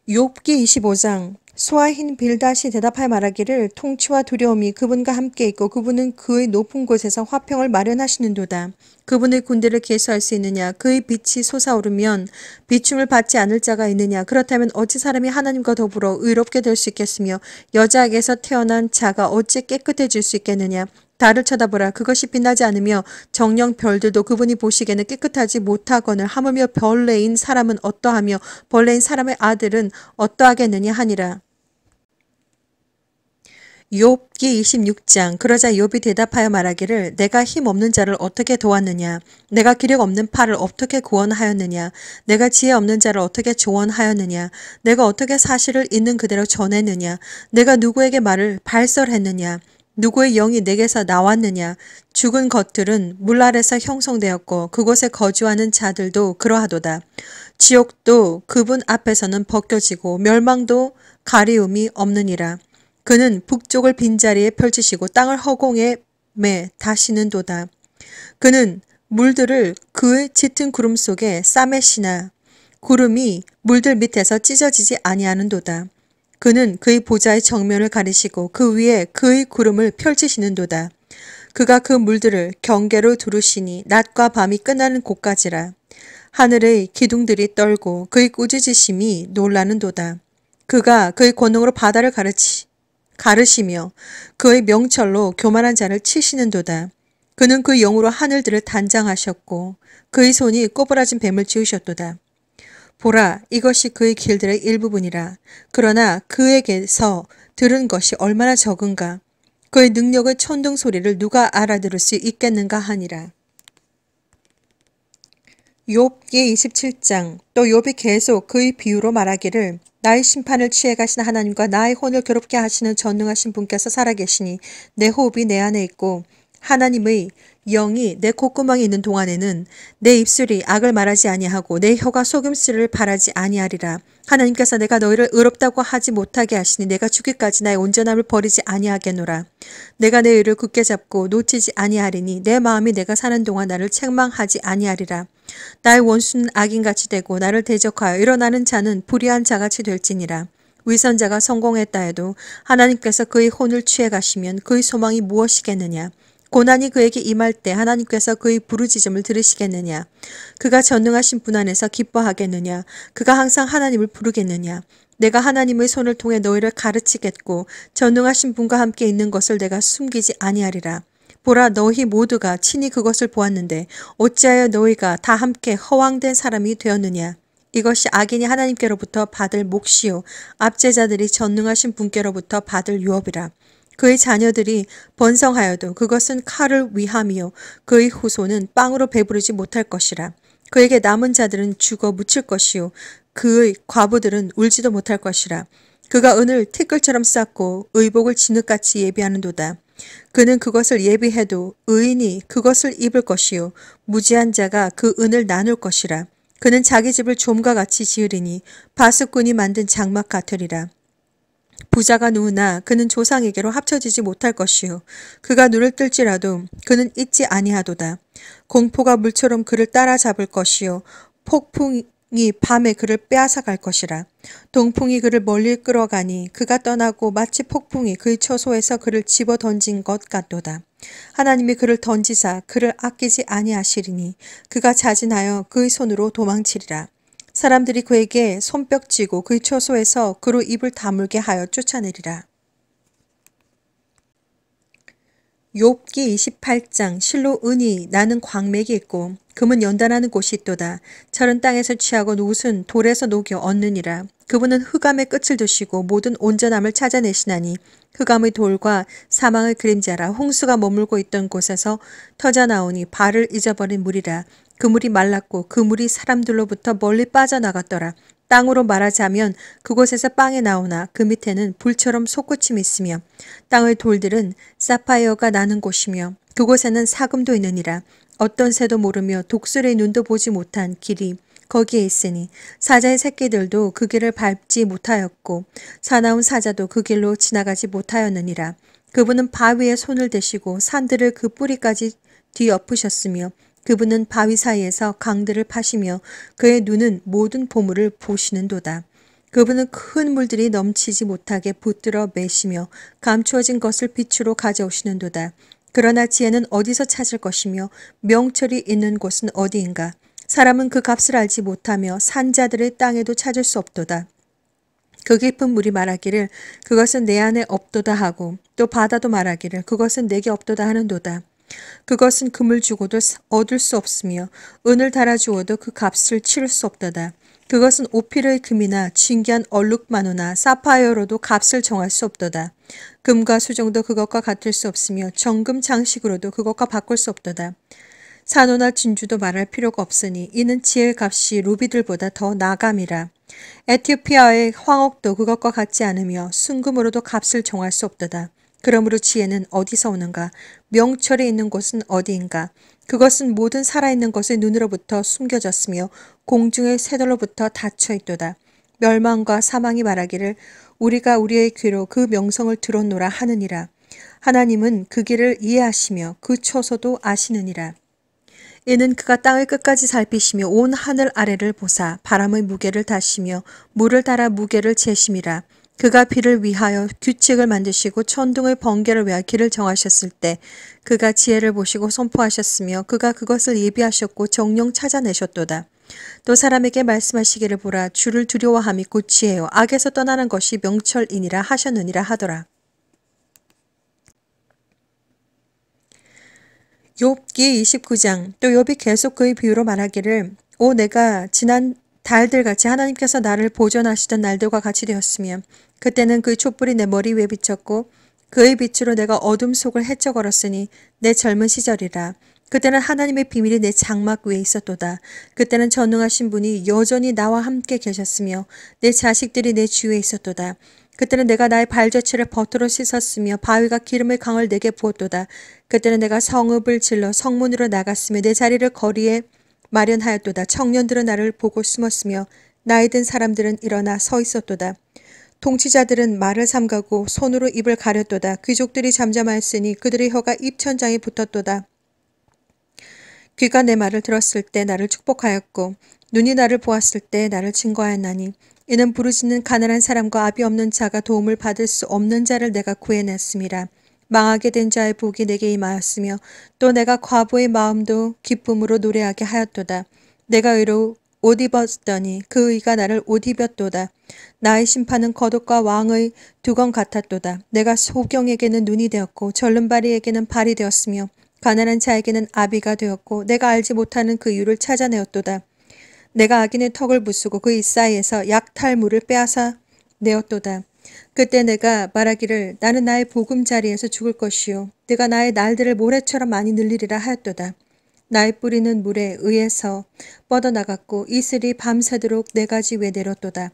욥기 25장. 수아인 빌닷이 대답하여 말하기를 통치와 두려움이 그분과 함께 있고 그분은 그의 높은 곳에서 화평을 마련하시는도다. 그분의 군대를 개수할 수 있느냐? 그의 빛이 솟아오르면 비춤을 받지 않을 자가 있느냐? 그렇다면 어찌 사람이 하나님과 더불어 의롭게 될 수 있겠으며 여자에게서 태어난 자가 어찌 깨끗해질 수 있겠느냐? 달을 쳐다보라. 그것이 빛나지 않으며 정령 별들도 그분이 보시기에는 깨끗하지 못하거늘 하물며 벌레인 사람은 어떠하며 벌레인 사람의 아들은 어떠하겠느냐 하니라. 욥기 26장. 그러자 욥이 대답하여 말하기를 내가 힘없는 자를 어떻게 도왔느냐? 내가 기력 없는 팔을 어떻게 구원하였느냐? 내가 지혜 없는 자를 어떻게 조언하였느냐? 내가 어떻게 사실을 있는 그대로 전했느냐? 내가 누구에게 말을 발설했느냐? 누구의 영이 내게서 나왔느냐? 죽은 것들은 물 아래서 형성되었고 그곳에 거주하는 자들도 그러하도다. 지옥도 그분 앞에서는 벗겨지고 멸망도 가리움이 없느니라. 그는 북쪽을 빈자리에 펼치시고 땅을 허공에 매 다시는 도다. 그는 물들을 그의 짙은 구름 속에 싸매시나 구름이 물들 밑에서 찢어지지 아니하는 도다. 그는 그의 보좌의 정면을 가리시고 그 위에 그의 구름을 펼치시는 도다. 그가 그 물들을 경계로 두르시니 낮과 밤이 끝나는 곳까지라. 하늘의 기둥들이 떨고 그의 꾸짖으심이 놀라는 도다. 그가 그의 권능으로 바다를 가르시며 그의 명철로 교만한 자를 치시는 도다. 그는 그 영으로 하늘들을 단장하셨고 그의 손이 꼬부라진 뱀을 지으셨도다. 보라, 이것이 그의 길들의 일부분이라. 그러나 그에게서 들은 것이 얼마나 적은가. 그의 능력의 천둥 소리를 누가 알아들을 수 있겠는가 하니라. 욥기 27장. 또 욥이 계속 그의 비유로 말하기를 나의 심판을 취해 가신 하나님과 나의 혼을 괴롭게 하시는 전능하신 분께서 살아계시니 내 호흡이 내 안에 있고 하나님의 영이 내 콧구멍에 있는 동안에는 내 입술이 악을 말하지 아니하고 내 혀가 속임수를 바라지 아니하리라. 하나님께서 내가 너희를 의롭다고 하지 못하게 하시니 내가 죽기까지 나의 온전함을 버리지 아니하겠노라. 내가 내 의를 굳게 잡고 놓치지 아니하리니 내 마음이 내가 사는 동안 나를 책망하지 아니하리라. 나의 원수는 악인같이 되고 나를 대적하여 일어나는 자는 불의한 자같이 될지니라. 위선자가 성공했다 해도 하나님께서 그의 혼을 취해 가시면 그의 소망이 무엇이겠느냐. 고난이 그에게 임할 때 하나님께서 그의 부르짖음을 들으시겠느냐? 그가 전능하신 분 안에서 기뻐하겠느냐? 그가 항상 하나님을 부르겠느냐? 내가 하나님의 손을 통해 너희를 가르치겠고 전능하신 분과 함께 있는 것을 내가 숨기지 아니하리라. 보라, 너희 모두가 친히 그것을 보았는데 어찌하여 너희가 다 함께 허황된 사람이 되었느냐? 이것이 악인이 하나님께로부터 받을 몫이요 압제자들이 전능하신 분께로부터 받을 유업이라. 그의 자녀들이 번성하여도 그것은 칼을 위함이요 그의 후손은 빵으로 배부르지 못할 것이라. 그에게 남은 자들은 죽어 묻힐 것이요 그의 과부들은 울지도 못할 것이라. 그가 은을 티끌처럼 쌓고 의복을 진흙같이 예비하는도다. 그는 그것을 예비해도 의인이 그것을 입을 것이요 무지한 자가 그 은을 나눌 것이라. 그는 자기 집을 좀과 같이 지으리니 바수꾼이 만든 장막 같으리라. 부자가 누우나 그는 조상에게로 합쳐지지 못할 것이요 그가 눈을 뜰지라도 그는 잊지 아니하도다. 공포가 물처럼 그를 따라잡을 것이요 폭풍이 밤에 그를 빼앗아갈 것이라. 동풍이 그를 멀리 끌어가니 그가 떠나고 마치 폭풍이 그의 처소에서 그를 집어던진 것 같도다. 하나님이 그를 던지사 그를 아끼지 아니하시리니 그가 자진하여 그의 손으로 도망치리라. 사람들이 그에게 손뼉치고 그의 처소에서 그로 입을 다물게 하여 쫓아내리라. 욥기 28장. 실로 은이 나는 광맥이 있고 금은 연단하는 곳이 있도다. 철은 땅에서 취하고 노은 돌에서 녹여 얻느니라. 그분은 흑암의 끝을 드시고 모든 온전함을 찾아내시나니 흑암의 돌과 사망의 그림자라. 홍수가 머물고 있던 곳에서 터져나오니 발을 잊어버린 물이라. 그 물이 말랐고 그 물이 사람들로부터 멀리 빠져나갔더라. 땅으로 말하자면 그곳에서 빵이 나오나 그 밑에는 불처럼 솟구침이 있으며 땅의 돌들은 사파이어가 나는 곳이며 그곳에는 사금도 있느니라. 어떤 새도 모르며 독수리의 눈도 보지 못한 길이 거기에 있으니 사자의 새끼들도 그 길을 밟지 못하였고 사나운 사자도 그 길로 지나가지 못하였느니라. 그분은 바위에 손을 대시고 산들을 그 뿌리까지 뒤엎으셨으며 그분은 바위 사이에서 강들을 파시며 그의 눈은 모든 보물을 보시는도다. 그분은 큰 물들이 넘치지 못하게 붙들어 매시며 감추어진 것을 빛으로 가져오시는도다. 그러나 지혜는 어디서 찾을 것이며 명철이 있는 곳은 어디인가? 사람은 그 값을 알지 못하며 산자들의 땅에도 찾을 수 없도다. 그 깊은 물이 말하기를 그것은 내 안에 없도다 하고 또 바다도 말하기를 그것은 내게 없도다 하는도다. 그것은 금을 주고도 얻을 수 없으며 은을 달아주어도 그 값을 치를 수 없도다. 그것은 오필의 금이나 진귀한 얼룩마노나 사파이어로도 값을 정할 수 없도다. 금과 수정도 그것과 같을 수 없으며 정금 장식으로도 그것과 바꿀 수 없도다. 산호나 진주도 말할 필요가 없으니 이는 지혜의 값이 루비들보다 더 나감이라. 에티오피아의 황옥도 그것과 같지 않으며 순금으로도 값을 정할 수 없도다. 그러므로 지혜는 어디서 오는가? 명철에 있는 곳은 어디인가? 그것은 모든 살아있는 것의 눈으로부터 숨겨졌으며 공중의 새들로부터 닫혀 있도다. 멸망과 사망이 말하기를 우리가 우리의 귀로 그 명성을 들었노라 하느니라. 하나님은 그 길을 이해하시며 그 초소도 아시느니라. 이는 그가 땅을 끝까지 살피시며 온 하늘 아래를 보사 바람의 무게를 다시며 물을 따라 무게를 재심이라. 그가 비를 위하여 규칙을 만드시고 천둥의 번개를 위하여 길을 정하셨을 때 그가 지혜를 보시고 선포하셨으며 그가 그것을 예비하셨고 정령 찾아내셨도다. 또 사람에게 말씀하시기를 보라. 주를 두려워함이 곧 지혜요 악에서 떠나는 것이 명철이니라 하셨느니라 하더라. 욥기 29장. 또 욥이 계속 그의 비유로 말하기를 오 내가 지난 달들같이 하나님께서 나를 보존하시던 날들과 같이 되었으면 그때는 그의 촛불이 내 머리 위에 비쳤고 그의 빛으로 내가 어둠 속을 헤쳐 걸었으니 내 젊은 시절이라. 그때는 하나님의 비밀이 내 장막 위에 있었도다. 그때는 전능하신 분이 여전히 나와 함께 계셨으며 내 자식들이 내 주위에 있었도다. 그때는 내가 나의 발자취를 버터로 씻었으며 바위가 기름의 강을 내게 부었도다. 그때는 내가 성읍을 질러 성문으로 나갔으며 내 자리를 거리에 마련하였도다. 청년들은 나를 보고 숨었으며 나이 든 사람들은 일어나 서 있었도다. 통치자들은 말을 삼가고 손으로 입을 가렸도다. 귀족들이 잠잠하였으니 그들의 혀가 입천장에 붙었도다. 귀가 내 말을 들었을 때 나를 축복하였고 눈이 나를 보았을 때 나를 증거하였나니 이는 부르짖는 가난한 사람과 아비 없는 자가 도움을 받을 수 없는 자를 내가 구해냈음이라. 망하게 된 자의 복이 내게 임하였으며 또 내가 과부의 마음도 기쁨으로 노래하게 하였도다. 내가 의로 옷 입었더니 그 의가 나를 옷 입혔도다. 나의 심판은 거독과 왕의 두건 같았도다. 내가 소경에게는 눈이 되었고 절름발이에게는 발이 되었으며 가난한 자에게는 아비가 되었고 내가 알지 못하는 그 이유를 찾아내었도다. 내가 악인의 턱을 부수고 그 잇사이에서 약탈물을 빼앗아 내었도다. 그때 내가 말하기를 나는 나의 보금자리에서 죽을 것이요 내가 나의 날들을 모래처럼 많이 늘리리라 하였도다. 나의 뿌리는 물에 의해서 뻗어나갔고 이슬이 밤새도록 내 가지 위에 내렸도다.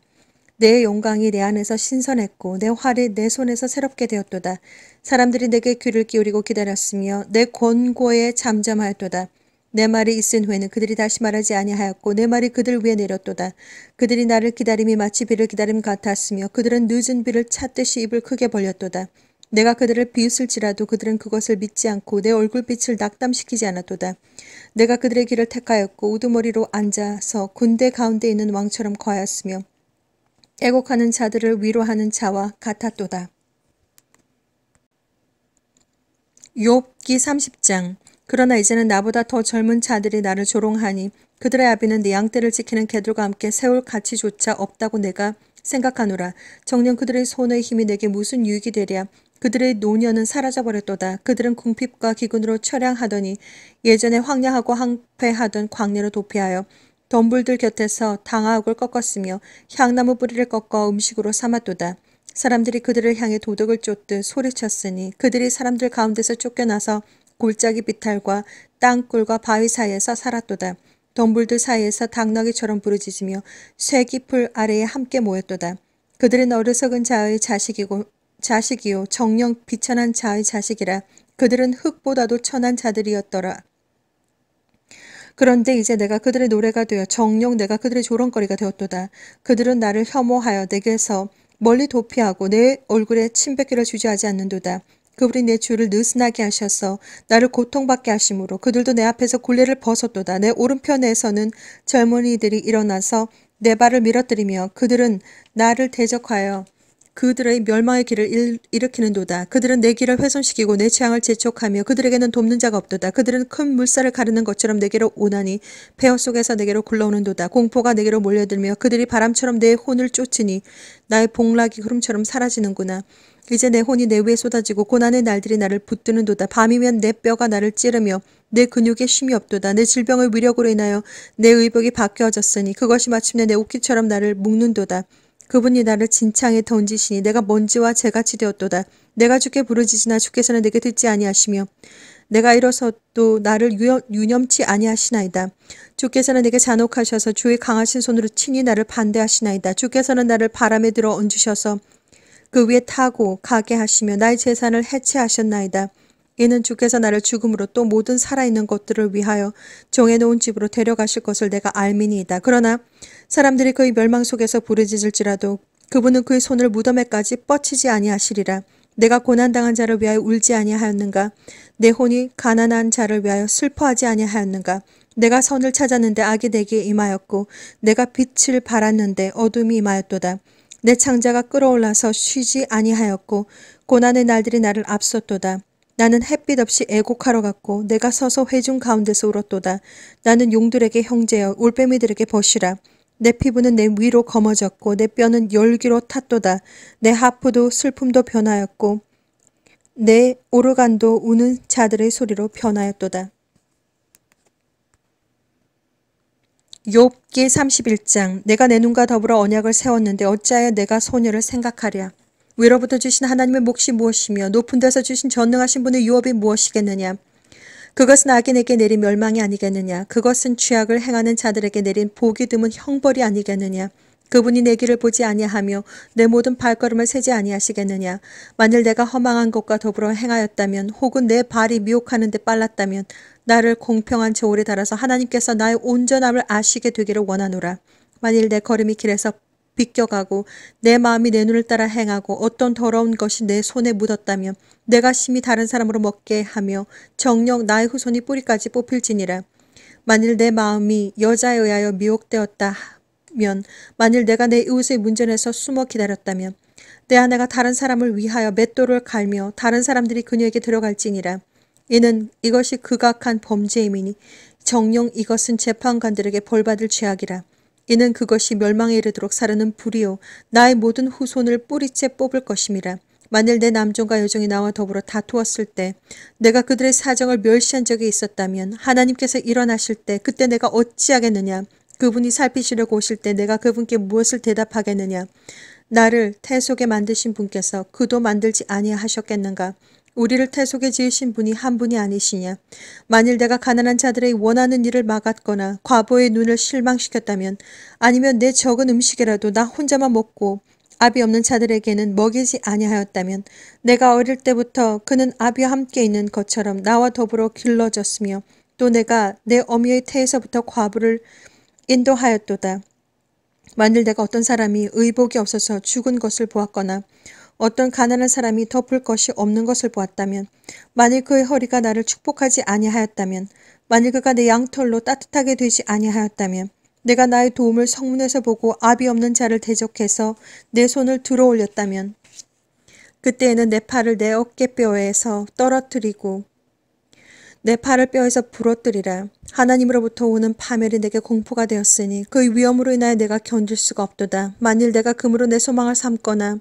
내 영광이 내 안에서 신선했고 내 활이 내 손에서 새롭게 되었도다. 사람들이 내게 귀를 기울이고 기다렸으며 내 권고에 잠잠하였도다. 내 말이 있은 후에는 그들이 다시 말하지 아니하였고 내 말이 그들 위에 내렸도다. 그들이 나를 기다림이 마치 비를 기다림 같았으며 그들은 늦은 비를 찾듯이 입을 크게 벌렸도다. 내가 그들을 비웃을지라도 그들은 그것을 믿지 않고 내 얼굴빛을 낙담시키지 않았도다. 내가 그들의 길을 택하였고 우두머리로 앉아서 군대 가운데 있는 왕처럼 거하였으며 애곡하는 자들을 위로하는 자와 같았도다. 욥기 30장. 그러나 이제는 나보다 더 젊은 자들이 나를 조롱하니 그들의 아비는 내 양떼를 지키는 개들과 함께 세울 가치조차 없다고 내가 생각하노라. 정녕 그들의 손의 힘이 내게 무슨 유익이 되랴. 그들의 노년은 사라져버렸도다. 그들은 궁핍과 기근으로 처량하더니 예전에 황야하고 황폐하던 광야로 도피하여 덤불들 곁에서 당아옥을 꺾었으며 향나무 뿌리를 꺾어 음식으로 삼았도다. 사람들이 그들을 향해 도둑을 쫓듯 소리쳤으니 그들이 사람들 가운데서 쫓겨나서 골짜기 비탈과 땅굴과 바위 사이에서 살았도다. 덤불들 사이에서 당나귀처럼 부르짖으며 쇠기풀 아래에 함께 모였도다. 그들은 어리석은 자의 자식이요 정녕 비천한 자의 자식이라. 그들은 흙보다도 천한 자들이었더라. 그런데 이제 내가 그들의 노래가 되어 정녕 내가 그들의 조롱거리가 되었도다. 그들은 나를 혐오하여 내게서 멀리 도피하고 내 얼굴에 침뱉기를 주저하지 않는도다. 그분이 내 주를 느슨하게 하셔서 나를 고통받게 하심으로 그들도 내 앞에서 굴레를 벗었도다. 내 오른편에서는 젊은이들이 일어나서 내 발을 밀어뜨리며 그들은 나를 대적하여 그들의 멸망의 길을 일으키는 도다. 그들은 내 길을 훼손시키고 내 취향을 재촉하며 그들에게는 돕는 자가 없도다. 그들은 큰 물살을 가르는 것처럼 내게로 오나니 배어 속에서 내게로 굴러오는 도다. 공포가 내게로 몰려들며 그들이 바람처럼 내 혼을 쫓으니 나의 복락이 구름처럼 사라지는구나. 이제 내 혼이 내 위에 쏟아지고 고난의 날들이 나를 붙드는 도다. 밤이면 내 뼈가 나를 찌르며 내 근육에 쉼이 없도다. 내 질병의 위력으로 인하여 내 의복이 바뀌어졌으니 그것이 마침내 내 옷깃처럼 나를 묶는 도다. 그분이 나를 진창에 던지시니 내가 먼지와 재같이 되었도다. 내가 주께 부르짖으나 주께서는 내게 듣지 아니하시며 내가 일어서도 나를 유념치 아니하시나이다. 주께서는 내게 잔혹하셔서 주의 강하신 손으로 친히 나를 반대하시나이다. 주께서는 나를 바람에 들어 얹으셔서 그 위에 타고 가게 하시며 나의 재산을 해체하셨나이다. 이는 주께서 나를 죽음으로 또 모든 살아있는 것들을 위하여 정해놓은 집으로 데려가실 것을 내가 알미니이다. 그러나 사람들이 그의 멸망 속에서 부르짖을지라도 그분은 그의 손을 무덤에까지 뻗치지 아니하시리라. 내가 고난당한 자를 위하여 울지 아니하였는가? 내 혼이 가난한 자를 위하여 슬퍼하지 아니하였는가? 내가 선을 찾았는데 악이 내게 임하였고 내가 빛을 바랐는데 어둠이 임하였도다. 내 창자가 끌어올라서 쉬지 아니하였고 고난의 날들이 나를 앞섰도다. 나는 햇빛 없이 애곡하러 갔고 내가 서서 회중 가운데서 울었도다. 나는 용들에게 형제여 올빼미들에게 벗이라. 내 피부는 내 위로 검어졌고 내 뼈는 열기로 탔도다. 내 하프도 슬픔도 변하였고 내 오르간도 우는 자들의 소리로 변하였도다. 욥기 31장. 내가 내 눈과 더불어 언약을 세웠는데 어찌하여 내가 소녀를 생각하랴. 위로부터 주신 하나님의 몫이 무엇이며 높은 데서 주신 전능하신 분의 유업이 무엇이겠느냐. 그것은 악인에게 내린 멸망이 아니겠느냐. 그것은 죄악을 행하는 자들에게 내린 보기 드문 형벌이 아니겠느냐. 그분이 내 길을 보지 아니하며 내 모든 발걸음을 세지 아니하시겠느냐. 만일 내가 허망한 것과 더불어 행하였다면 혹은 내 발이 미혹하는 데 빨랐다면 나를 공평한 저울에 달아서 하나님께서 나의 온전함을 아시게 되기를 원하노라. 만일 내 걸음이 길에서 비껴가고 내 마음이 내 눈을 따라 행하고 어떤 더러운 것이 내 손에 묻었다면 내가 심히 다른 사람으로 먹게 하며 정녕 나의 후손이 뿌리까지 뽑힐지니라. 만일 내 마음이 여자에 의하여 미혹되었다면 만일 내가 내 이웃의 문전에서 숨어 기다렸다면 내 아내가 다른 사람을 위하여 맷돌을 갈며 다른 사람들이 그녀에게 들어갈지니라. 이는 이것이 극악한 범죄임이니 정녕 이것은 재판관들에게 벌받을 죄악이라. 이는 그것이 멸망에 이르도록 사르는 불이요 나의 모든 후손을 뿌리째 뽑을 것임이라. 만일 내 남종과 여종이 나와 더불어 다투었을 때 내가 그들의 사정을 멸시한 적이 있었다면 하나님께서 일어나실 때 그때 내가 어찌하겠느냐. 그분이 살피시려고 오실 때 내가 그분께 무엇을 대답하겠느냐. 나를 태속에 만드신 분께서 그도 만들지 아니하셨겠는가. 우리를 태속에 지으신 분이 한 분이 아니시냐. 만일 내가 가난한 자들의 원하는 일을 막았거나 과부의 눈을 실망시켰다면 아니면 내 적은 음식이라도 나 혼자만 먹고 아비 없는 자들에게는 먹이지 아니하였다면 내가 어릴 때부터 그는 아비와 함께 있는 것처럼 나와 더불어 길러졌으며 또 내가 내 어미의 태에서부터 과부를 인도하였도다. 만일 내가 어떤 사람이 의복이 없어서 죽은 것을 보았거나 어떤 가난한 사람이 덮을 것이 없는 것을 보았다면 만일 그의 허리가 나를 축복하지 아니하였다면 만일 그가 내 양털로 따뜻하게 되지 아니하였다면 내가 나의 도움을 성문에서 보고 아비 없는 자를 대적해서 내 손을 들어 올렸다면 그때에는 내 팔을 내 어깨뼈에서 떨어뜨리고 내 팔을 뼈에서 부러뜨리라. 하나님으로부터 오는 파멸이 내게 공포가 되었으니 그의 위험으로 인하여 내가 견딜 수가 없도다. 만일 내가 금으로 내 소망을 삼거나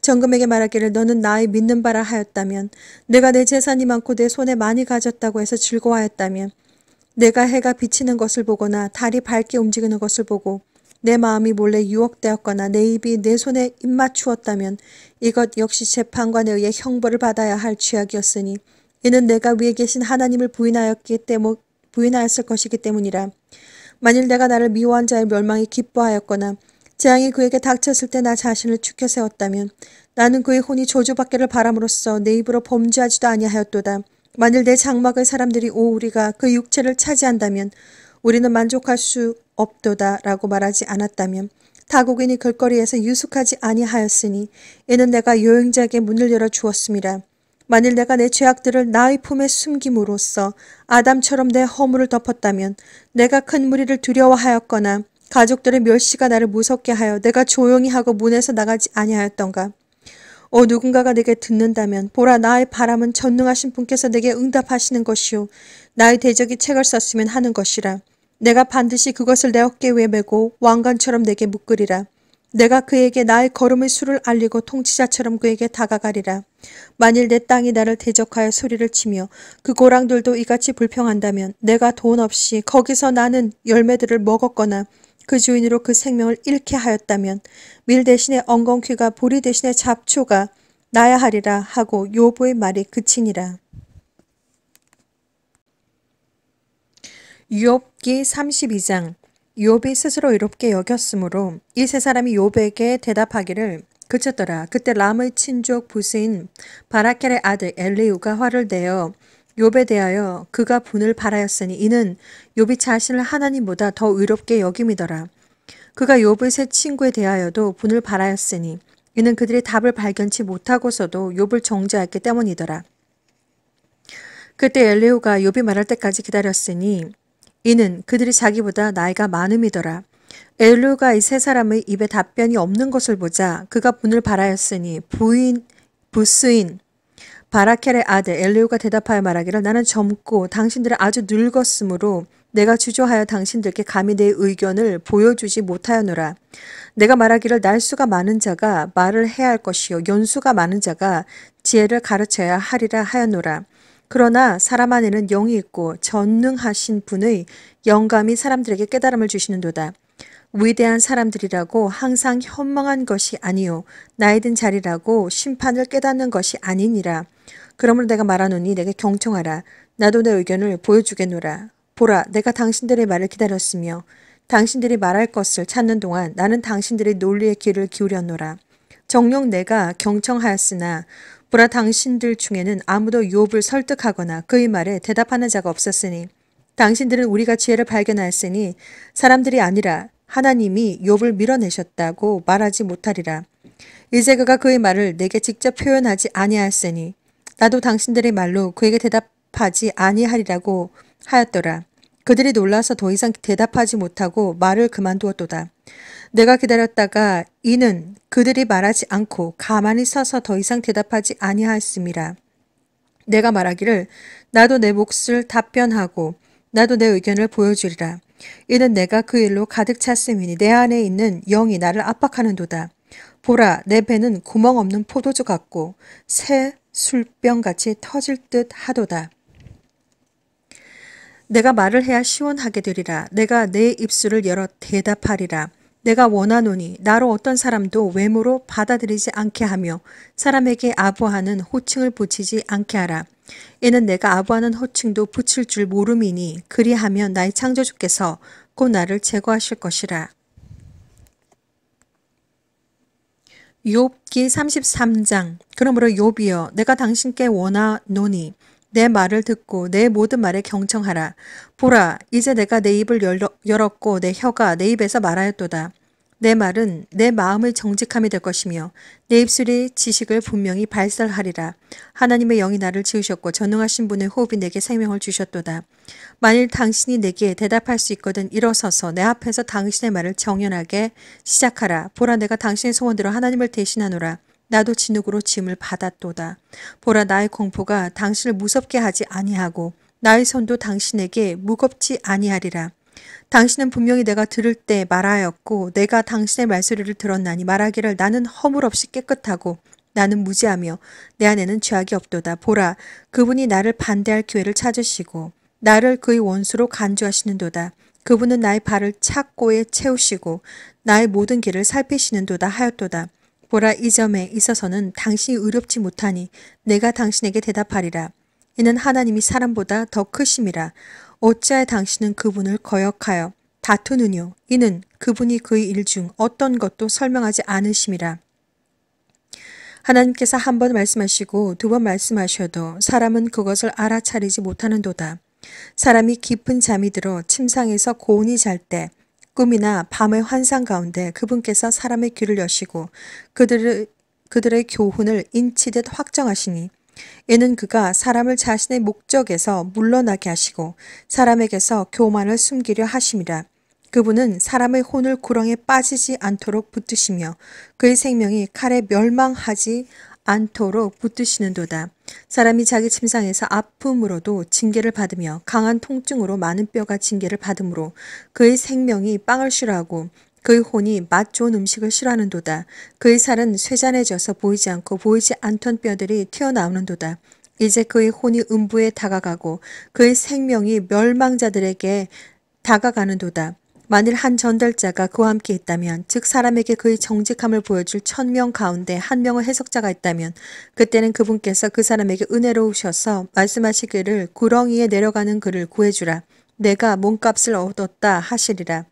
정금에게 말하기를 너는 나의 믿는 바라 하였다면 내가 내 재산이 많고 내 손에 많이 가졌다고 해서 즐거워하였다면 내가 해가 비치는 것을 보거나 달이 밝게 움직이는 것을 보고 내 마음이 몰래 유혹되었거나 내 입이 내 손에 입맞추었다면 이것 역시 재판관에 의해 형벌을 받아야 할 죄악이었으니 이는 내가 위에 계신 하나님을 부인하였을 것이기 때문이라. 만일 내가 나를 미워한 자의 멸망이 기뻐하였거나 재앙이 그에게 닥쳤을 때 나 자신을 축켜 세웠다면 나는 그의 혼이 저주받기를 바람으로써 내 입으로 범죄하지도 아니하였도다. 만일 내 장막의 사람들이 우리가 그 육체를 차지한다면 우리는 만족할 수 없도다 라고 말하지 않았다면 타국인이 길거리에서 유숙하지 아니하였으니 이는 내가 여행자에게 문을 열어 주었음이라. 만일 내가 내 죄악들을 나의 품에 숨김으로써 아담처럼 내 허물을 덮었다면 내가 큰 무리를 두려워하였거나 가족들의 멸시가 나를 무섭게 하여 내가 조용히 하고 문에서 나가지 아니하였던가. 누군가가 내게 듣는다면 보라 나의 바람은 전능하신 분께서 내게 응답하시는 것이요 나의 대적이 책을 썼으면 하는 것이라. 내가 반드시 그것을 내 어깨 위에 메고 왕관처럼 내게 묶으리라. 내가 그에게 나의 걸음의 수를 알리고 통치자처럼 그에게 다가가리라. 만일 내 땅이 나를 대적하여 소리를 치며 그 고랑들도 이같이 불평한다면 내가 돈 없이 거기서 나는 열매들을 먹었거나 그 주인으로 그 생명을 잃게 하였다면 밀 대신에 엉겅퀴가 보리 대신에 잡초가 나야 하리라 하고 욥의 말이 그치니라. 욥기 32장. 욥이 스스로 의롭게 여겼으므로 이 세 사람이 욥에게 대답하기를 그쳤더라. 그때 람의 친족 부스인 바라켈의 아들 엘리우가 화를 내어 욥에 대하여 그가 분을 바라였으니 이는 욥이 자신을 하나님보다 더 의롭게 여김이더라. 그가 욥의 세 친구에 대하여도 분을 바라였으니 이는 그들이 답을 발견치 못하고서도 욥을 정죄했기 때문이더라. 그때 엘리후가 욥이 말할 때까지 기다렸으니 이는 그들이 자기보다 나이가 많음이더라. 엘리후가 이 세 사람의 입에 답변이 없는 것을 보자 그가 분을 바라였으니 부스인 바라켈의 아들 엘리후가 대답하여 말하기를 나는 젊고 당신들은 아주 늙었으므로 내가 주저하여 당신들께 감히 내 의견을 보여주지 못하였노라. 내가 말하기를 날수가 많은 자가 말을 해야 할 것이요 연수가 많은 자가 지혜를 가르쳐야 하리라 하였노라. 그러나 사람 안에는 영이 있고 전능하신 분의 영감이 사람들에게 깨달음을 주시는도다. 위대한 사람들이라고 항상 현명한 것이 아니요 나이든 자리라고 심판을 깨닫는 것이 아니니라. 그러므로 내가 말하노니 내게 경청하라. 나도 내 의견을 보여주겠노라. 보라, 내가 당신들의 말을 기다렸으며 당신들이 말할 것을 찾는 동안 나는 당신들의 논리의 귀를 기울였노라. 정녕 내가 경청하였으나 보라, 당신들 중에는 아무도 욥을 설득하거나 그의 말에 대답하는 자가 없었으니 당신들은 우리가 지혜를 발견하였으니 사람들이 아니라 하나님이 욥을 밀어내셨다고 말하지 못하리라. 이제 그가 그의 말을 내게 직접 표현하지 아니하였으니 나도 당신들의 말로 그에게 대답하지 아니하리라고 하였더라. 그들이 놀라서 더 이상 대답하지 못하고 말을 그만두었도다. 내가 기다렸다가 이는 그들이 말하지 않고 가만히 서서 더 이상 대답하지 아니하였음이라. 내가 말하기를 나도 내 몫을 답변하고 나도 내 의견을 보여주리라. 이는 내가 그 일로 가득 찼음이니 내 안에 있는 영이 나를 압박하는도다. 보라, 내 배는 구멍 없는 포도주 같고 새 술병같이 터질 듯 하도다. 내가 말을 해야 시원하게 되리라. 내가 내 입술을 열어 대답하리라. 내가 원하노니 나로 어떤 사람도 외모로 받아들이지 않게 하며 사람에게 아부하는 호칭을 붙이지 않게 하라. 이는 내가 아부하는 호칭도 붙일 줄 모름이니 그리하면 나의 창조주께서 곧 나를 제거하실 것이라. 욥기 33장. 그러므로 욥이여, 내가 당신께 원하노니 내 말을 듣고 내 모든 말에 경청하라. 보라, 이제 내가 내 입을 열었고 내 혀가 내 입에서 말하였도다. 내 말은 내 마음의 정직함이 될 것이며 내 입술이 지식을 분명히 발설하리라. 하나님의 영이 나를 지으셨고 전능하신 분의 호흡이 내게 생명을 주셨도다. 만일 당신이 내게 대답할 수 있거든 일어서서 내 앞에서 당신의 말을 정연하게 시작하라. 보라, 내가 당신의 소원대로 하나님을 대신하노라. 나도 진흙으로 짐을 받았도다. 보라, 나의 공포가 당신을 무섭게 하지 아니하고 나의 손도 당신에게 무겁지 아니하리라. 당신은 분명히 내가 들을 때 말하였고 내가 당신의 말소리를 들었나니 말하기를 나는 허물없이 깨끗하고 나는 무지하며 내 안에는 죄악이 없도다. 보라, 그분이 나를 반대할 기회를 찾으시고 나를 그의 원수로 간주하시는도다. 그분은 나의 발을 착고에 채우시고 나의 모든 길을 살피시는도다 하였도다. 보라, 이 점에 있어서는 당신이 의롭지 못하니 내가 당신에게 대답하리라. 이는 하나님이 사람보다 더 크심이라. 어찌하여 당신은 그분을 거역하여 다투느뇨? 이는 그분이 그의 일 중 어떤 것도 설명하지 않으심이라. 하나님께서 한 번 말씀하시고 두 번 말씀하셔도 사람은 그것을 알아차리지 못하는도다. 사람이 깊은 잠이 들어 침상에서 고온히 잘 때 꿈이나 밤의 환상 가운데 그분께서 사람의 귀를 여시고 그들의 교훈을 인치듯 확정하시니 이는 그가 사람을 자신의 목적에서 물러나게 하시고 사람에게서 교만을 숨기려 하심이라. 그분은 사람의 혼을 구렁에 빠지지 않도록 붙드시며 그의 생명이 칼에 멸망하지 않도록 붙드시는도다. 사람이 자기 침상에서 아픔으로도 징계를 받으며 강한 통증으로 많은 뼈가 징계를 받으므로 그의 생명이 빵을 싫어하고 그의 혼이 맛 좋은 음식을 싫어하는도다. 그의 살은 쇠잔해져서 보이지 않고 보이지 않던 뼈들이 튀어나오는도다. 이제 그의 혼이 음부에 다가가고 그의 생명이 멸망자들에게 다가가는도다. 만일 한 전달자가 그와 함께 있다면, 즉 사람에게 그의 정직함을 보여줄 1000명 가운데 1명의 해석자가 있다면 그때는 그분께서 그 사람에게 은혜로우셔서 말씀하시기를 구렁이에 내려가는 그를 구해주라. 내가 몸값을 얻었다 하시리라.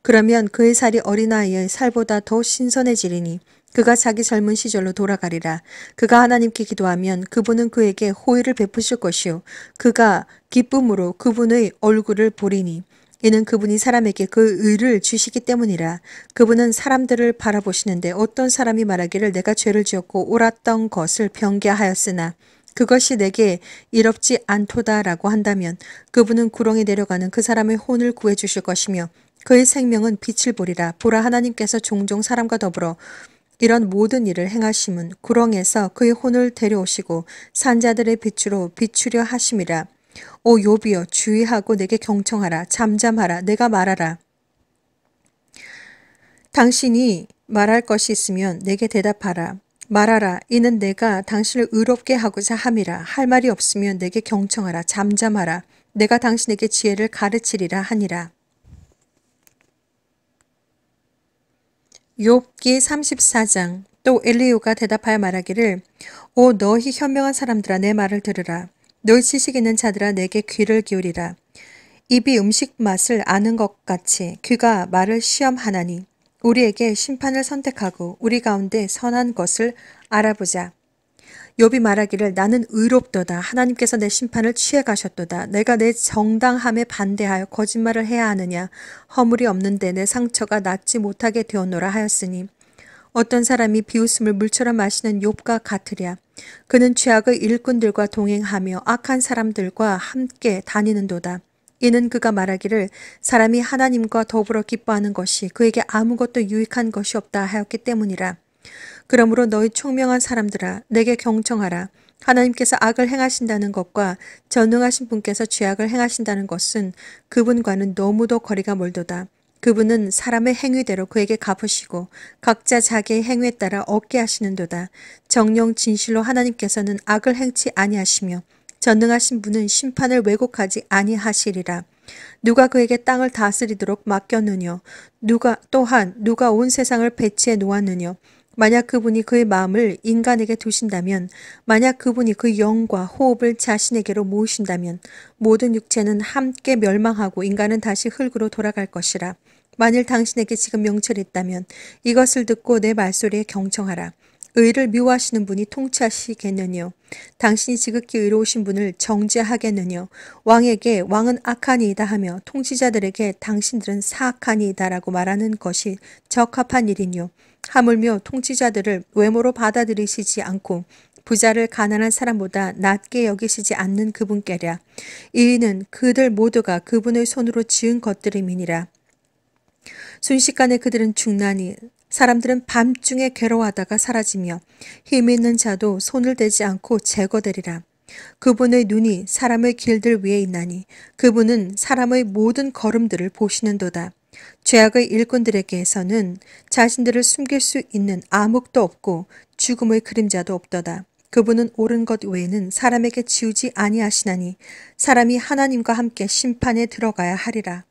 그러면 그의 살이 어린아이의 살보다 더 신선해지리니 그가 자기 젊은 시절로 돌아가리라. 그가 하나님께 기도하면 그분은 그에게 호의를 베푸실 것이요 그가 기쁨으로 그분의 얼굴을 보리니 이는 그분이 사람에게 그 의를 주시기 때문이라. 그분은 사람들을 바라보시는데 어떤 사람이 말하기를 내가 죄를 지었고 옳았던 것을 변개하였으나 그것이 내게 이롭지 않도다라고 한다면 그분은 구렁이 내려가는 그 사람의 혼을 구해 주실 것이며 그의 생명은 빛을 보리라. 보라, 하나님께서 종종 사람과 더불어 이런 모든 일을 행하심은 구렁에서 그의 혼을 데려오시고 산자들의 빛으로 비추려 하심이라. 오 욥이여, 주의하고 내게 경청하라. 잠잠하라. 내가 말하라. 당신이 말할 것이 있으면 내게 대답하라. 말하라. 이는 내가 당신을 의롭게 하고자 함이라. 할 말이 없으면 내게 경청하라. 잠잠하라. 내가 당신에게 지혜를 가르치리라 하니라. 욥기 34장. 또 엘리우가 대답하여 말하기를 오 너희 현명한 사람들아 내 말을 들으라. 너희 지식 있는 자들아 내게 귀를 기울이라. 입이 음식 맛을 아는 것 같이 귀가 말을 시험하나니 우리에게 심판을 선택하고 우리 가운데 선한 것을 알아보자. 욥이 말하기를 나는 의롭도다. 하나님께서 내 심판을 취해 가셨도다. 내가 내 정당함에 반대하여 거짓말을 해야 하느냐. 허물이 없는데 내 상처가 낫지 못하게 되었노라 하였으니 어떤 사람이 비웃음을 물처럼 마시는 욥과 같으랴. 그는 죄악의 일꾼들과 동행하며 악한 사람들과 함께 다니는도다. 이는 그가 말하기를 사람이 하나님과 더불어 기뻐하는 것이 그에게 아무것도 유익한 것이 없다 하였기 때문이라. 그러므로 너희 총명한 사람들아 내게 경청하라. 하나님께서 악을 행하신다는 것과 전능하신 분께서 죄악을 행하신다는 것은 그분과는 너무도 거리가 멀도다. 그분은 사람의 행위대로 그에게 갚으시고 각자 자기의 행위에 따라 얻게 하시는도다. 정녕 진실로 하나님께서는 악을 행치 아니하시며 전능하신 분은 심판을 왜곡하지 아니하시리라. 누가 그에게 땅을 다스리도록 맡겼느뇨. 또한 누가 온 세상을 배치해 놓았느뇨. 만약 그분이 그의 마음을 인간에게 두신다면, 만약 그분이 그 영과 호흡을 자신에게로 모으신다면 모든 육체는 함께 멸망하고 인간은 다시 흙으로 돌아갈 것이라. 만일 당신에게 지금 명철이 있다면 이것을 듣고 내 말소리에 경청하라. 의를 미워하시는 분이 통치하시겠느뇨. 당신이 지극히 의로우신 분을 정죄하겠느뇨. 왕에게 왕은 악하니이다 하며 통치자들에게 당신들은 사악하니이다 라고 말하는 것이 적합한 일이뇨. 하물며 통치자들을 외모로 받아들이시지 않고 부자를 가난한 사람보다 낮게 여기시지 않는 그분께랴. 이는 그들 모두가 그분의 손으로 지은 것들임이니라. 순식간에 그들은 죽나니 사람들은 밤중에 괴로워하다가 사라지며 힘 있는 자도 손을 대지 않고 제거되리라. 그분의 눈이 사람의 길들 위에 있나니 그분은 사람의 모든 걸음들을 보시는도다. 죄악의 일꾼들에게서는 자신들을 숨길 수 있는 암흑도 없고 죽음의 그림자도 없도다. 그분은 옳은 것 외에는 사람에게 지우지 아니하시나니 사람이 하나님과 함께 심판에 들어가야 하리라.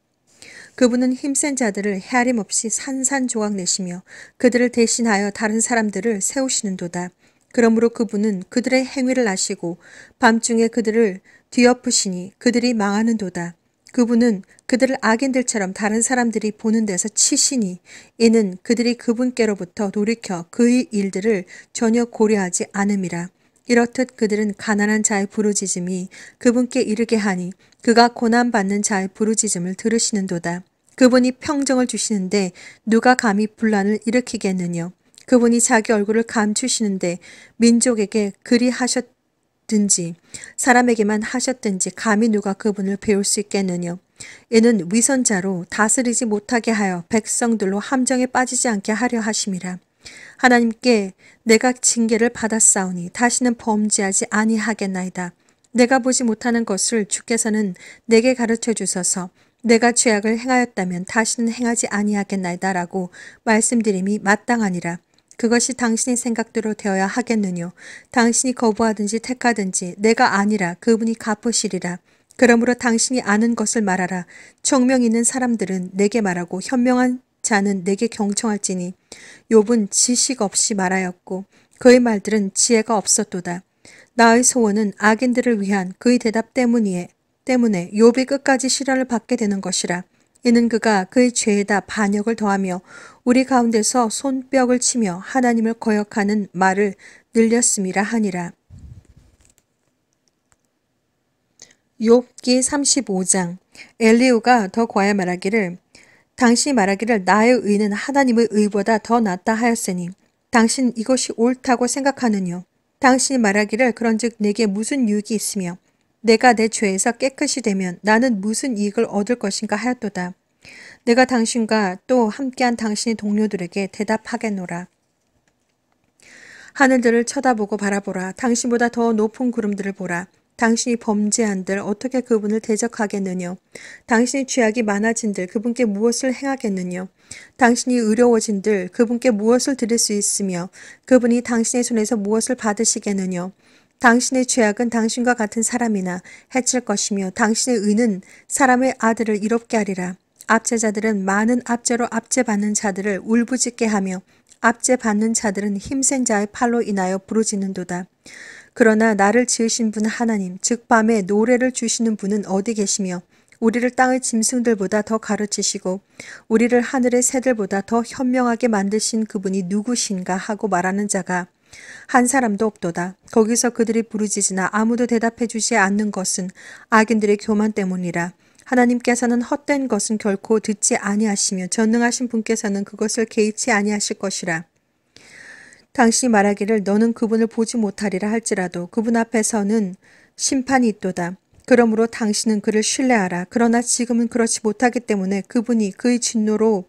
그분은 힘센 자들을 헤아림 없이 산산조각 내시며 그들을 대신하여 다른 사람들을 세우시는도다. 그러므로 그분은 그들의 행위를 아시고 밤중에 그들을 뒤엎으시니 그들이 망하는도다. 그분은 그들을 악인들처럼 다른 사람들이 보는 데서 치시니 이는 그들이 그분께로부터 돌이켜 그의 일들을 전혀 고려하지 않음이라. 이렇듯 그들은 가난한 자의 부르짖음이 그분께 이르게 하니 그가 고난받는 자의 부르짖음을 들으시는도다. 그분이 평정을 주시는데 누가 감히 분란을 일으키겠느뇨. 그분이 자기 얼굴을 감추시는데 민족에게 그리 하셨든지 사람에게만 하셨든지 감히 누가 그분을 배울 수 있겠느뇨. 이는 위선자로 다스리지 못하게 하여 백성들로 함정에 빠지지 않게 하려 하심이라. 하나님께 내가 징계를 받았사오니 다시는 범죄하지 아니하겠나이다. 내가 보지 못하는 것을 주께서는 내게 가르쳐 주소서. 내가 죄악을 행하였다면 다시는 행하지 아니하겠나이다 라고 말씀드림이 마땅하니라. 그것이 당신의 생각대로 되어야 하겠느뇨. 당신이 거부하든지 택하든지 내가 아니라 그분이 갚으시리라. 그러므로 당신이 아는 것을 말하라. 총명 있는 사람들은 내게 말하고 현명한 자는 내게 경청할지니 욥은 지식 없이 말하였고 그의 말들은 지혜가 없었도다. 나의 소원은 악인들을 위한 그의 대답 때문에 욥이 끝까지 시련을 받게 되는 것이라. 이는 그가 그의 죄에다 반역을 더하며 우리 가운데서 손뼉을 치며 하나님을 거역하는 말을 늘렸음이라 하니라. 욥기 35장. 엘리우가 더 과야 말하기를, 당신이 말하기를 나의 의는 하나님의 의보다 더 낫다 하였으니 당신 이것이 옳다고 생각하느뇨? 당신이 말하기를 그런즉 내게 무슨 유익이 있으며 내가 내 죄에서 깨끗이 되면 나는 무슨 이익을 얻을 것인가 하였도다. 내가 당신과 또 함께한 당신의 동료들에게 대답하겠노라. 하늘들을 쳐다보고 바라보라. 당신보다 더 높은 구름들을 보라. 당신이 범죄한들 어떻게 그분을 대적하겠느뇨? 당신이 죄악이 많아진들 그분께 무엇을 행하겠느뇨? 당신이 의로워진들 그분께 무엇을 드릴 수 있으며 그분이 당신의 손에서 무엇을 받으시겠느뇨? 당신의 죄악은 당신과 같은 사람이나 해칠 것이며 당신의 의는 사람의 아들을 이롭게 하리라. 압제자들은 많은 압제로 압제받는 자들을 울부짖게 하며 압제받는 자들은 힘센 자의 팔로 인하여 부르짖는도다. 그러나 나를 지으신 분 하나님, 즉 밤에 노래를 주시는 분은 어디 계시며 우리를 땅의 짐승들보다 더 가르치시고 우리를 하늘의 새들보다 더 현명하게 만드신 그분이 누구신가 하고 말하는 자가 한 사람도 없도다. 거기서 그들이 부르짖으나 아무도 대답해 주지 않는 것은 악인들의 교만 때문이라. 하나님께서는 헛된 것은 결코 듣지 아니하시며 전능하신 분께서는 그것을 개의치 아니하실 것이라. 당신이 말하기를 너는 그분을 보지 못하리라 할지라도 그분 앞에서는 심판이 있도다. 그러므로 당신은 그를 신뢰하라. 그러나 지금은 그렇지 못하기 때문에 그분이 그의 진노로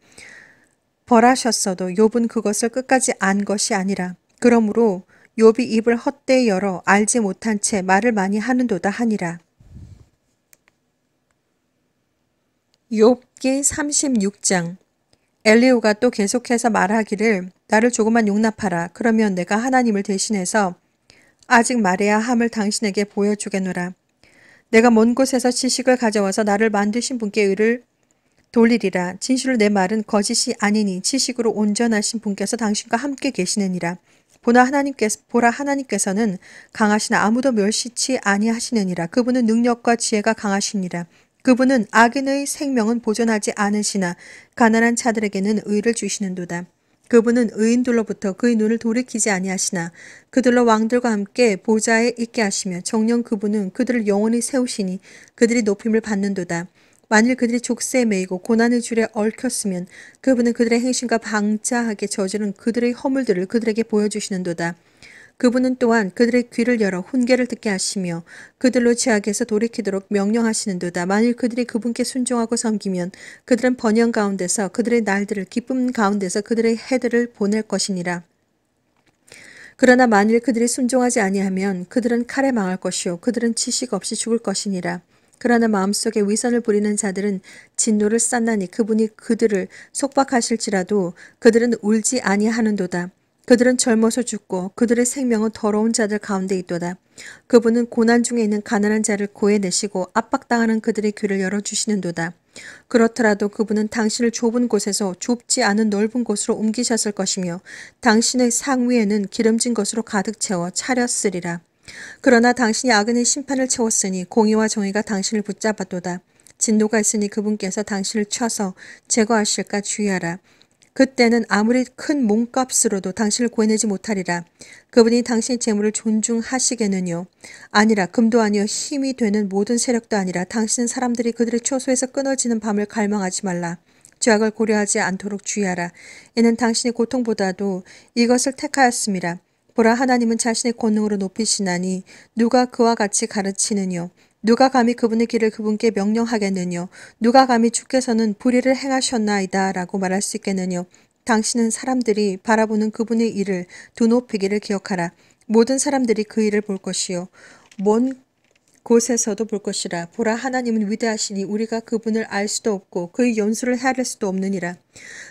벌하셨어도 욥은 그것을 끝까지 안 것이 아니라. 그러므로 욥이 입을 헛되이 열어 알지 못한 채 말을 많이 하는도다 하니라. 욥기 36장. 엘리우가 또 계속해서 말하기를 나를 조금만 용납하라. 그러면 내가 하나님을 대신해서 아직 말해야 함을 당신에게 보여주겠노라. 내가 먼 곳에서 지식을 가져와서 나를 만드신 분께 의를 돌리리라. 진실로 내 말은 거짓이 아니니 지식으로 온전하신 분께서 당신과 함께 계시느니라. 보라 하나님께서는 강하시나 아무도 멸시치 아니하시느니라. 그분은 능력과 지혜가 강하시니라. 그분은 악인의 생명은 보존하지 않으시나 가난한 자들에게는 의를 주시는도다. 그분은 의인들로부터 그의 눈을 돌이키지 아니하시나 그들로 왕들과 함께 보좌에 있게 하시며 정녕 그분은 그들을 영원히 세우시니 그들이 높임을 받는도다. 만일 그들이 족쇄에 매이고 고난의 줄에 얽혔으면 그분은 그들의 행실과 방자하게 저지른 그들의 허물들을 그들에게 보여주시는도다. 그분은 또한 그들의 귀를 열어 훈계를 듣게 하시며 그들로 죄악에서 돌이키도록 명령하시는도다. 만일 그들이 그분께 순종하고 섬기면 그들은 번영 가운데서 그들의 날들을 기쁨 가운데서 그들의 해들을 보낼 것이니라. 그러나 만일 그들이 순종하지 아니하면 그들은 칼에 망할 것이요 그들은 지식 없이 죽을 것이니라. 그러나 마음속에 위선을 부리는 자들은 진노를 쌓나니 그분이 그들을 속박하실지라도 그들은 울지 아니하는도다. 그들은 젊어서 죽고 그들의 생명은 더러운 자들 가운데 있도다. 그분은 고난 중에 있는 가난한 자를 구해내시고 압박당하는 그들의 귀를 열어주시는도다. 그렇더라도 그분은 당신을 좁은 곳에서 좁지 않은 넓은 곳으로 옮기셨을 것이며 당신의 상위에는 기름진 것으로 가득 채워 차렸으리라. 그러나 당신이 악인의 심판을 채웠으니 공의와 정의가 당신을 붙잡았도다. 진노가 있으니 그분께서 당신을 쳐서 제거하실까 주의하라. 그때는 아무리 큰 몸값으로도 당신을 구해내지 못하리라. 그분이 당신의 재물을 존중하시겠느뇨? 아니라 금도 아니요 힘이 되는 모든 세력도 아니라. 당신은 사람들이 그들의 초소에서 끊어지는 밤을 갈망하지 말라. 죄악을 고려하지 않도록 주의하라. 이는 당신의 고통보다도 이것을 택하였음이라. 보라 하나님은 자신의 권능으로 높이시나니 누가 그와 같이 가르치느뇨? 누가 감히 그분의 길을 그분께 명령하겠느뇨? 누가 감히 주께서는 불의를 행하셨나이다 라고 말할 수 있겠느뇨? 당신은 사람들이 바라보는 그분의 일을 두 높이기를 기억하라. 모든 사람들이 그 일을 볼 것이요 먼 곳에서도 볼 것이라. 보라 하나님은 위대하시니 우리가 그분을 알 수도 없고 그의 연수를 헤아릴 수도 없느니라.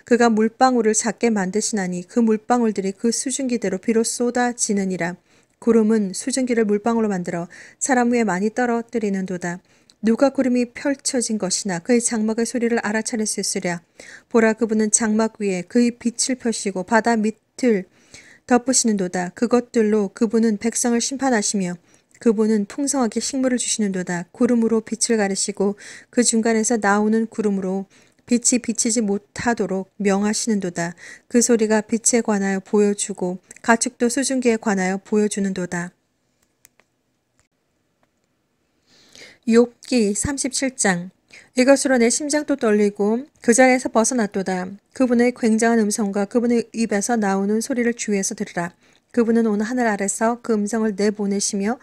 그가 물방울을 작게 만드시나니 그 물방울들이 그 수증기대로 비로 쏟아지느니라. 구름은 수증기를 물방울로 만들어 사람 위에 많이 떨어뜨리는 도다. 누가 구름이 펼쳐진 것이나 그의 장막의 소리를 알아차릴 수 있으랴? 보라 그분은 장막 위에 그의 빛을 펴시고 바다 밑을 덮으시는 도다. 그것들로 그분은 백성을 심판하시며 그분은 풍성하게 식물을 주시는 도다. 구름으로 빛을 가리시고 그 중간에서 나오는 구름으로 빛이 비치지 못하도록 명하시는도다. 그 소리가 빛에 관하여 보여주고 가축도 수증기에 관하여 보여주는도다. 욥기 37장. 이것으로 내 심장도 떨리고 그 자리에서 벗어났도다. 그분의 굉장한 음성과 그분의 입에서 나오는 소리를 주의해서 들으라. 그분은 온 하늘 아래서 그 음성을 내보내시며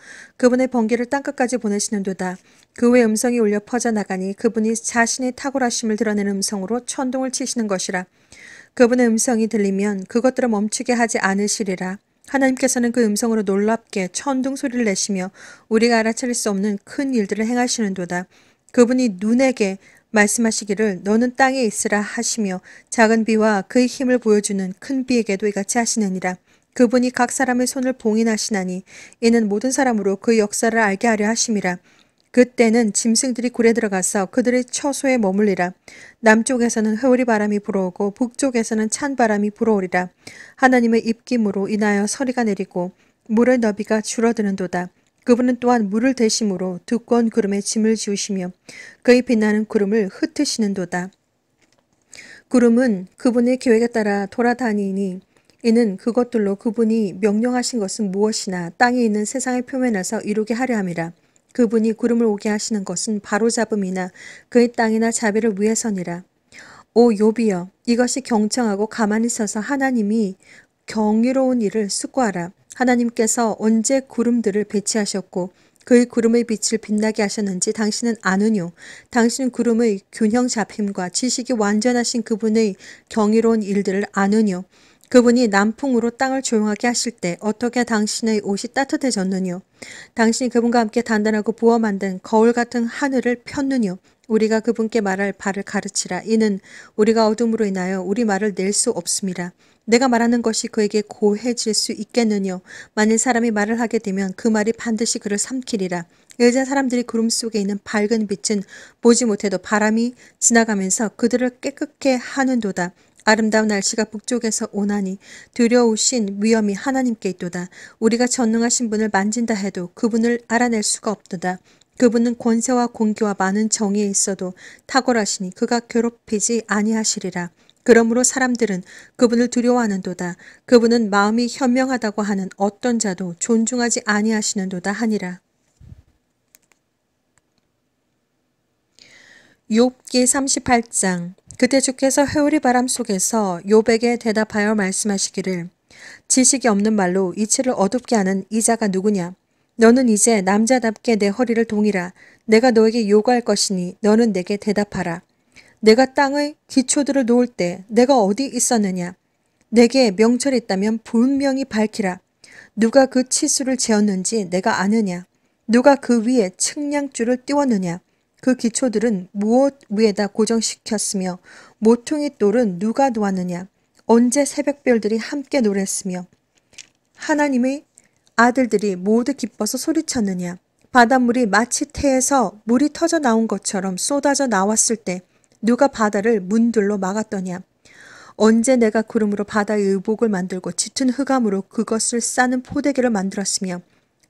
그분의 번개를 땅끝까지 보내시는도다. 그 외 음성이 울려 퍼져나가니 그분이 자신의 탁월하심을 드러내는 음성으로 천둥을 치시는 것이라. 그분의 음성이 들리면 그것들을 멈추게 하지 않으시리라. 하나님께서는 그 음성으로 놀랍게 천둥 소리를 내시며 우리가 알아차릴 수 없는 큰 일들을 행하시는도다. 그분이 눈에게 말씀하시기를 너는 땅에 있으라 하시며 작은 비와 그의 힘을 보여주는 큰 비에게도 이같이 하시느니라. 그분이 각 사람의 손을 봉인하시나니 이는 모든 사람으로 그 역사를 알게 하려 하심이라. 그때는 짐승들이 굴에 들어가서 그들의 처소에 머물리라. 남쪽에서는 회오리 바람이 불어오고 북쪽에서는 찬 바람이 불어오리라. 하나님의 입김으로 인하여 서리가 내리고 물의 너비가 줄어드는도다. 그분은 또한 물을 대심으로 두꺼운 구름에 짐을 지우시며 그의 빛나는 구름을 흩으시는도다. 구름은 그분의 계획에 따라 돌아다니니 이는 그것들로 그분이 명령하신 것은 무엇이나 땅에 있는 세상의 표면에서 이루게 하려 함이라. 그분이 구름을 오게 하시는 것은 바로잡음이나 그의 땅이나 자비를 위해서니라. 오 욥이여, 이것이 경청하고 가만히 서서 하나님이 경이로운 일을 숙고하라. 하나님께서 언제 구름들을 배치하셨고 그의 구름의 빛을 빛나게 하셨는지 당신은 아느뇨. 당신은 구름의 균형 잡힘과 지식이 완전하신 그분의 경이로운 일들을 아느뇨. 그분이 남풍으로 땅을 조용하게 하실 때 어떻게 당신의 옷이 따뜻해졌느뇨. 당신이 그분과 함께 단단하고 부어 만든 거울 같은 하늘을 폈느뇨. 우리가 그분께 말할 바를 가르치라. 이는 우리가 어둠으로 인하여 우리 말을 낼 수 없음이라. 내가 말하는 것이 그에게 고해질 수 있겠느뇨. 만일 사람이 말을 하게 되면 그 말이 반드시 그를 삼키리라. 이제 사람들이 구름 속에 있는 밝은 빛은 보지 못해도 바람이 지나가면서 그들을 깨끗게 하는도다. 아름다운 날씨가 북쪽에서 오나니 두려우신 위엄이 하나님께 있도다. 우리가 전능하신 분을 만진다 해도 그분을 알아낼 수가 없도다. 그분은 권세와 공기와 많은 정의에 있어도 탁월하시니 그가 괴롭히지 아니하시리라. 그러므로 사람들은 그분을 두려워하는도다. 그분은 마음이 현명하다고 하는 어떤 자도 존중하지 아니하시는도다 하니라. 욥기 38장. 그때 주께서 회오리 바람 속에서 욥에게 대답하여 말씀하시기를 지식이 없는 말로 이치를 어둡게 하는 이자가 누구냐. 너는 이제 남자답게 내 허리를 동이라. 내가 너에게 요구할 것이니 너는 내게 대답하라. 내가 땅의 기초들을 놓을 때 내가 어디 있었느냐. 내게 명철이 있다면 분명히 밝히라. 누가 그 치수를 재었는지 내가 아느냐. 누가 그 위에 측량줄을 띄웠느냐. 그 기초들은 무엇 위에다 고정시켰으며 모퉁이 돌은 누가 놓았느냐. 언제 새벽별들이 함께 노랬으며 하나님의 아들들이 모두 기뻐서 소리쳤느냐. 바닷물이 마치 태에서 물이 터져 나온 것처럼 쏟아져 나왔을 때 누가 바다를 문들로 막았더냐. 언제 내가 구름으로 바다의 의복을 만들고 짙은 흑암으로 그것을 싸는 포대기를 만들었으며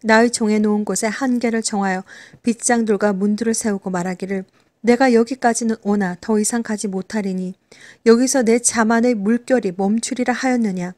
나의 정해놓은 곳에 한계를 정하여 빗장돌과 문들을 세우고 말하기를 내가 여기까지는 오나 더 이상 가지 못하리니 여기서 내 자만의 물결이 멈추리라 하였느냐.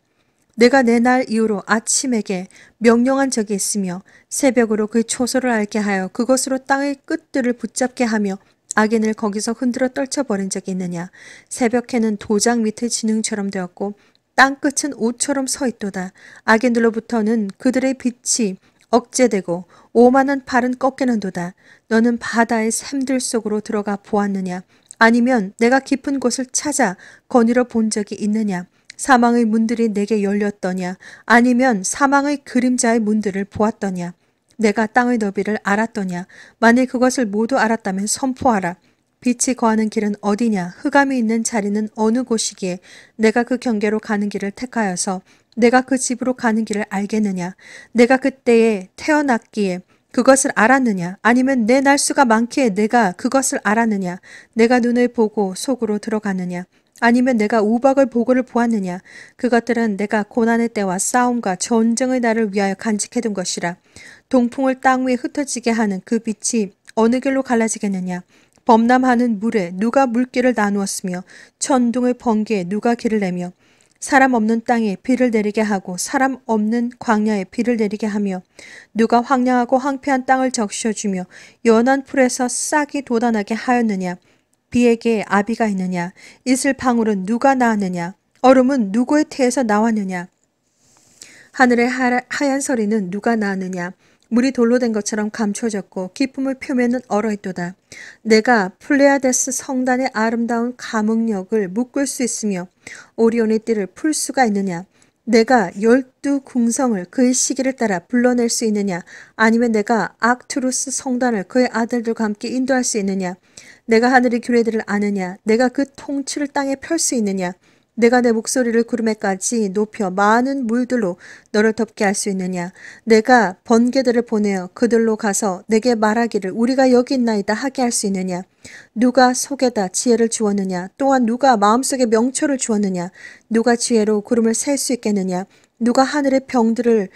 내가 내 날 이후로 아침에게 명령한 적이 있으며 새벽으로 그의 초소를 알게 하여 그것으로 땅의 끝들을 붙잡게 하며 악인을 거기서 흔들어 떨쳐버린 적이 있느냐. 새벽에는 도장 밑의 지능처럼 되었고 땅끝은 옷처럼 서 있도다. 악인들로부터는 그들의 빛이 억제되고 오만한 팔은 꺾이는도다. 너는 바다의 샘들 속으로 들어가 보았느냐. 아니면 내가 깊은 곳을 찾아 거닐어 본 적이 있느냐. 사망의 문들이 내게 열렸더냐. 아니면 사망의 그림자의 문들을 보았더냐. 내가 땅의 너비를 알았더냐. 만일 그것을 모두 알았다면 선포하라. 빛이 거하는 길은 어디냐. 흑암이 있는 자리는 어느 곳이기에 내가 그 경계로 가는 길을 택하여서 내가 그 집으로 가는 길을 알겠느냐. 내가 그때에 태어났기에 그것을 알았느냐. 아니면 내 날수가 많기에 내가 그것을 알았느냐. 내가 눈을 보고 속으로 들어가느냐. 아니면 내가 우박의 보고를 보았느냐. 그것들은 내가 고난의 때와 싸움과 전쟁의 날을 위하여 간직해둔 것이라. 동풍을 땅 위에 흩어지게 하는 그 빛이 어느 길로 갈라지겠느냐. 범람하는 물에 누가 물길을 나누었으며 천둥의 번개에 누가 길을 내며 사람 없는 땅에 비를 내리게 하고 사람 없는 광야에 비를 내리게 하며 누가 황량하고 황폐한 땅을 적셔주며 연한 풀에서 싹이 돋아나게 하였느냐. 비에게 아비가 있느냐. 이슬방울은 누가 낳았느냐. 얼음은 누구의 태에서 나왔느냐. 하늘의 하얀 서리는 누가 낳았느냐. 물이 돌로 된 것처럼 감춰졌고 기품의 표면은 얼어있도다. 내가 플레아데스 성단의 아름다운 감흥역을 묶을 수 있으며 오리온의 띠를 풀 수가 있느냐. 내가 12 궁성을 그의 시기를 따라 불러낼 수 있느냐. 아니면 내가 악투루스 성단을 그의 아들들과 함께 인도할 수 있느냐. 내가 하늘의 규례들을 아느냐. 내가 그 통치를 땅에 펼 수 있느냐. 내가 내 목소리를 구름에까지 높여 많은 물들로 너를 덮게 할 수 있느냐. 내가 번개들을 보내어 그들로 가서 내게 말하기를 우리가 여기 있나이다 하게 할 수 있느냐. 누가 속에다 지혜를 주었느냐. 또한 누가 마음속에 명철을 주었느냐. 누가 지혜로 구름을 셀 수 있겠느냐. 누가 하늘의 병들을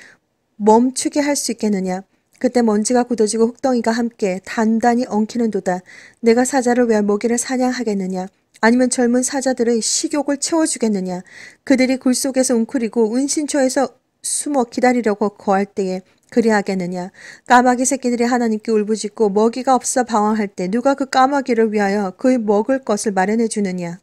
멈추게 할 수 있겠느냐. 그때 먼지가 굳어지고 혹덩이가 함께 단단히 엉키는 도다. 내가 사자를 위하여 먹이를 사냥하겠느냐. 아니면 젊은 사자들의 식욕을 채워주겠느냐. 그들이 굴 속에서 웅크리고 은신처에서 숨어 기다리려고 거할 때에 그리하겠느냐. 까마귀 새끼들이 하나님께 울부짖고 먹이가 없어 방황할 때 누가 그 까마귀를 위하여 그의 먹을 것을 마련해 주느냐.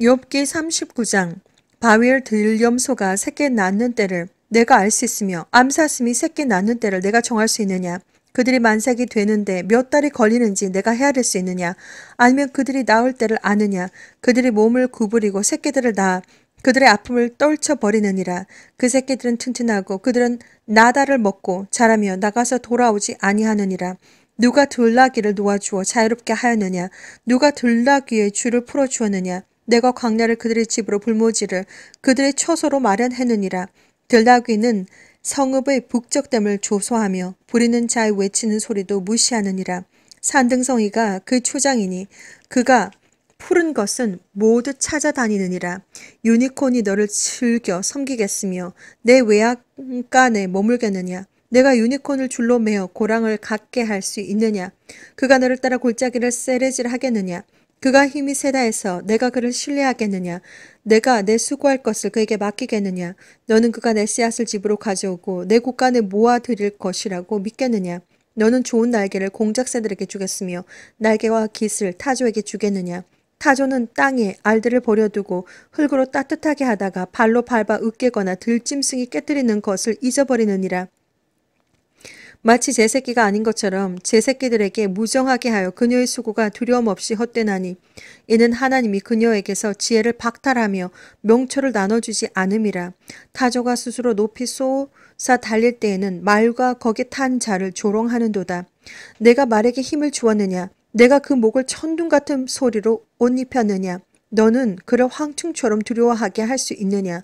욥기 39장. 바위를 들염소가 새끼 낳는 때를 내가 알 수 있으며 암사슴이 새끼 낳는 때를 내가 정할 수 있느냐. 그들이 만삭이 되는데 몇 달이 걸리는지 내가 헤아릴 수 있느냐. 아니면 그들이 나올 때를 아느냐. 그들이 몸을 구부리고 새끼들을 낳아 그들의 아픔을 떨쳐버리느니라. 그 새끼들은 튼튼하고 그들은 나다를 먹고 자라며 나가서 돌아오지 아니하느니라. 누가 들나귀를 놓아주어 자유롭게 하였느냐. 누가 들나귀의 줄을 풀어주었느냐. 내가 광야를 그들의 집으로 불모지를 그들의 처소로 마련했느니라. 들나귀는 성읍의 북적됨을 조소하며 부리는 자의 외치는 소리도 무시하느니라. 산등성이가 그 초장이니 그가 푸른 것은 모두 찾아다니느니라. 유니콘이 너를 즐겨 섬기겠으며 내 외양간에 머물겠느냐. 내가 유니콘을 줄로 매어 고랑을 갖게 할 수 있느냐. 그가 너를 따라 골짜기를 세레질 하겠느냐. 그가 힘이 세다 해서 내가 그를 신뢰하겠느냐. 내가 내 수고할 것을 그에게 맡기겠느냐. 너는 그가 내 씨앗을 집으로 가져오고 내 곳간에 모아드릴 것이라고 믿겠느냐. 너는 좋은 날개를 공작새들에게 주겠으며 날개와 깃을 타조에게 주겠느냐. 타조는 땅에 알들을 버려두고 흙으로 따뜻하게 하다가 발로 밟아 으깨거나 들짐승이 깨뜨리는 것을 잊어버리느니라. 마치 제 새끼가 아닌 것처럼 제 새끼들에게 무정하게 하여 그녀의 수고가 두려움 없이 헛되나니 이는 하나님이 그녀에게서 지혜를 박탈하며 명철을 나눠주지 않음이라. 타조가 스스로 높이 쏘사 달릴 때에는 말과 거기 탄 자를 조롱하는도다. 내가 말에게 힘을 주었느냐. 내가 그 목을 천둥 같은 소리로 옷 입혔느냐. 너는 그를 황충처럼 두려워하게 할 수 있느냐.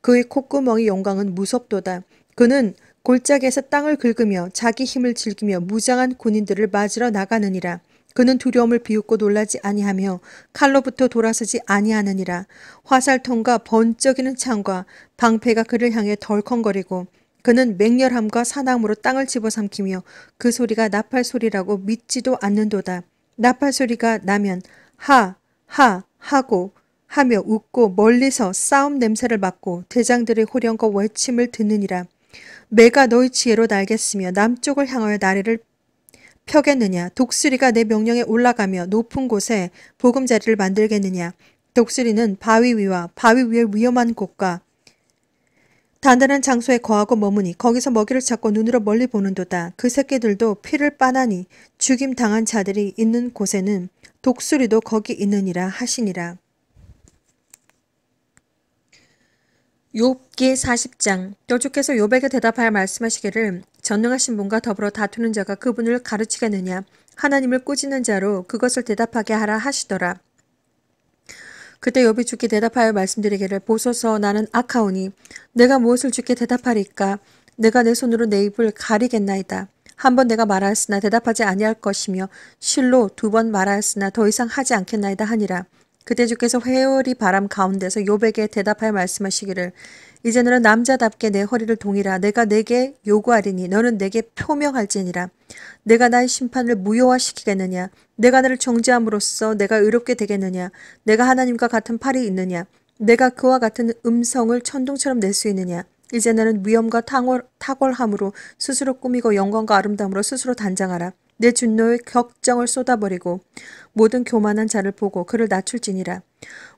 그의 콧구멍의 영광은 무섭도다. 그는 골짜기에서 땅을 긁으며 자기 힘을 즐기며 무장한 군인들을 맞으러 나가느니라. 그는 두려움을 비웃고 놀라지 아니하며 칼로부터 돌아서지 아니하느니라. 화살통과 번쩍이는 창과 방패가 그를 향해 덜컹거리고 그는 맹렬함과 사나움으로 땅을 집어삼키며 그 소리가 나팔 소리라고 믿지도 않는도다. 나팔 소리가 나면 하, 하 하고 하며 웃고 멀리서 싸움 냄새를 맡고 대장들의 호령과 외침을 듣느니라. 내가 너의 지혜로 날겠으며 남쪽을 향하여 나래를 펴겠느냐. 독수리가 내 명령에 올라가며 높은 곳에 보금자리를 만들겠느냐. 독수리는 바위 위와 바위 위의 위험한 곳과 단단한 장소에 거하고 머무니 거기서 먹이를 찾고 눈으로 멀리 보는도다. 그 새끼들도 피를 빠나니 죽임당한 자들이 있는 곳에는 독수리도 거기 있느니라 하시니라. 욥기 40장. 또 주께서 욥에게 대답하여 말씀하시기를 전능하신 분과 더불어 다투는 자가 그분을 가르치겠느냐. 하나님을 꾸짖는 자로 그것을 대답하게 하라 하시더라. 그때 욥이 주께 대답하여 말씀드리기를 보소서 나는 악하오니 내가 무엇을 주께 대답하리까. 내가 내 손으로 내 입을 가리겠나이다. 한 번 내가 말하였으나 대답하지 아니할 것이며 실로 두 번 말하였으나 더 이상 하지 않겠나이다 하니라. 그때 주께서 회오리 바람 가운데서 욥에게 대답하여 말씀하시기를 이제 너는 남자답게 내 허리를 동이라 내가 내게 요구하리니 너는 내게 표명할지니라. 내가 나의 심판을 무효화시키겠느냐? 내가 나를 정죄함으로써 내가 의롭게 되겠느냐? 내가 하나님과 같은 팔이 있느냐? 내가 그와 같은 음성을 천둥처럼 낼 수 있느냐? 이제 너는 위엄과 탁월함으로 스스로 꾸미고 영광과 아름다움으로 스스로 단장하라. 내 진노의 격정을 쏟아버리고 모든 교만한 자를 보고 그를 낮출지니라.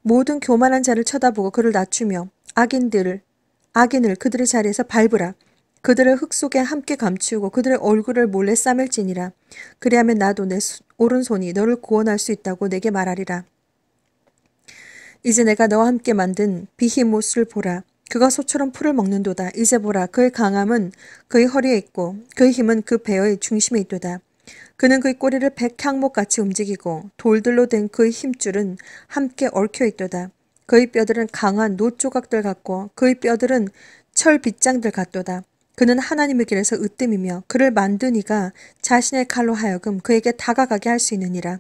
모든 교만한 자를 쳐다보고 그를 낮추며 악인을 그들의 자리에서 밟으라. 그들을 흙 속에 함께 감추고 그들의 얼굴을 몰래 싸맬지니라. 그리하면 나도 내 오른손이 너를 구원할 수 있다고 내게 말하리라. 이제 내가 너와 함께 만든 비히못을 보라. 그가 소처럼 풀을 먹는도다. 이제 보라. 그의 강함은 그의 허리에 있고 그의 힘은 그 배의 중심에 있도다. 그는 그의 꼬리를 백향목같이 움직이고 돌들로 된 그의 힘줄은 함께 얽혀 있도다. 그의 뼈들은 강한 노조각들 같고 그의 뼈들은 철빗장들 같도다. 그는 하나님의 길에서 으뜸이며 그를 만든 이가 자신의 칼로 하여금 그에게 다가가게 할 수 있느니라.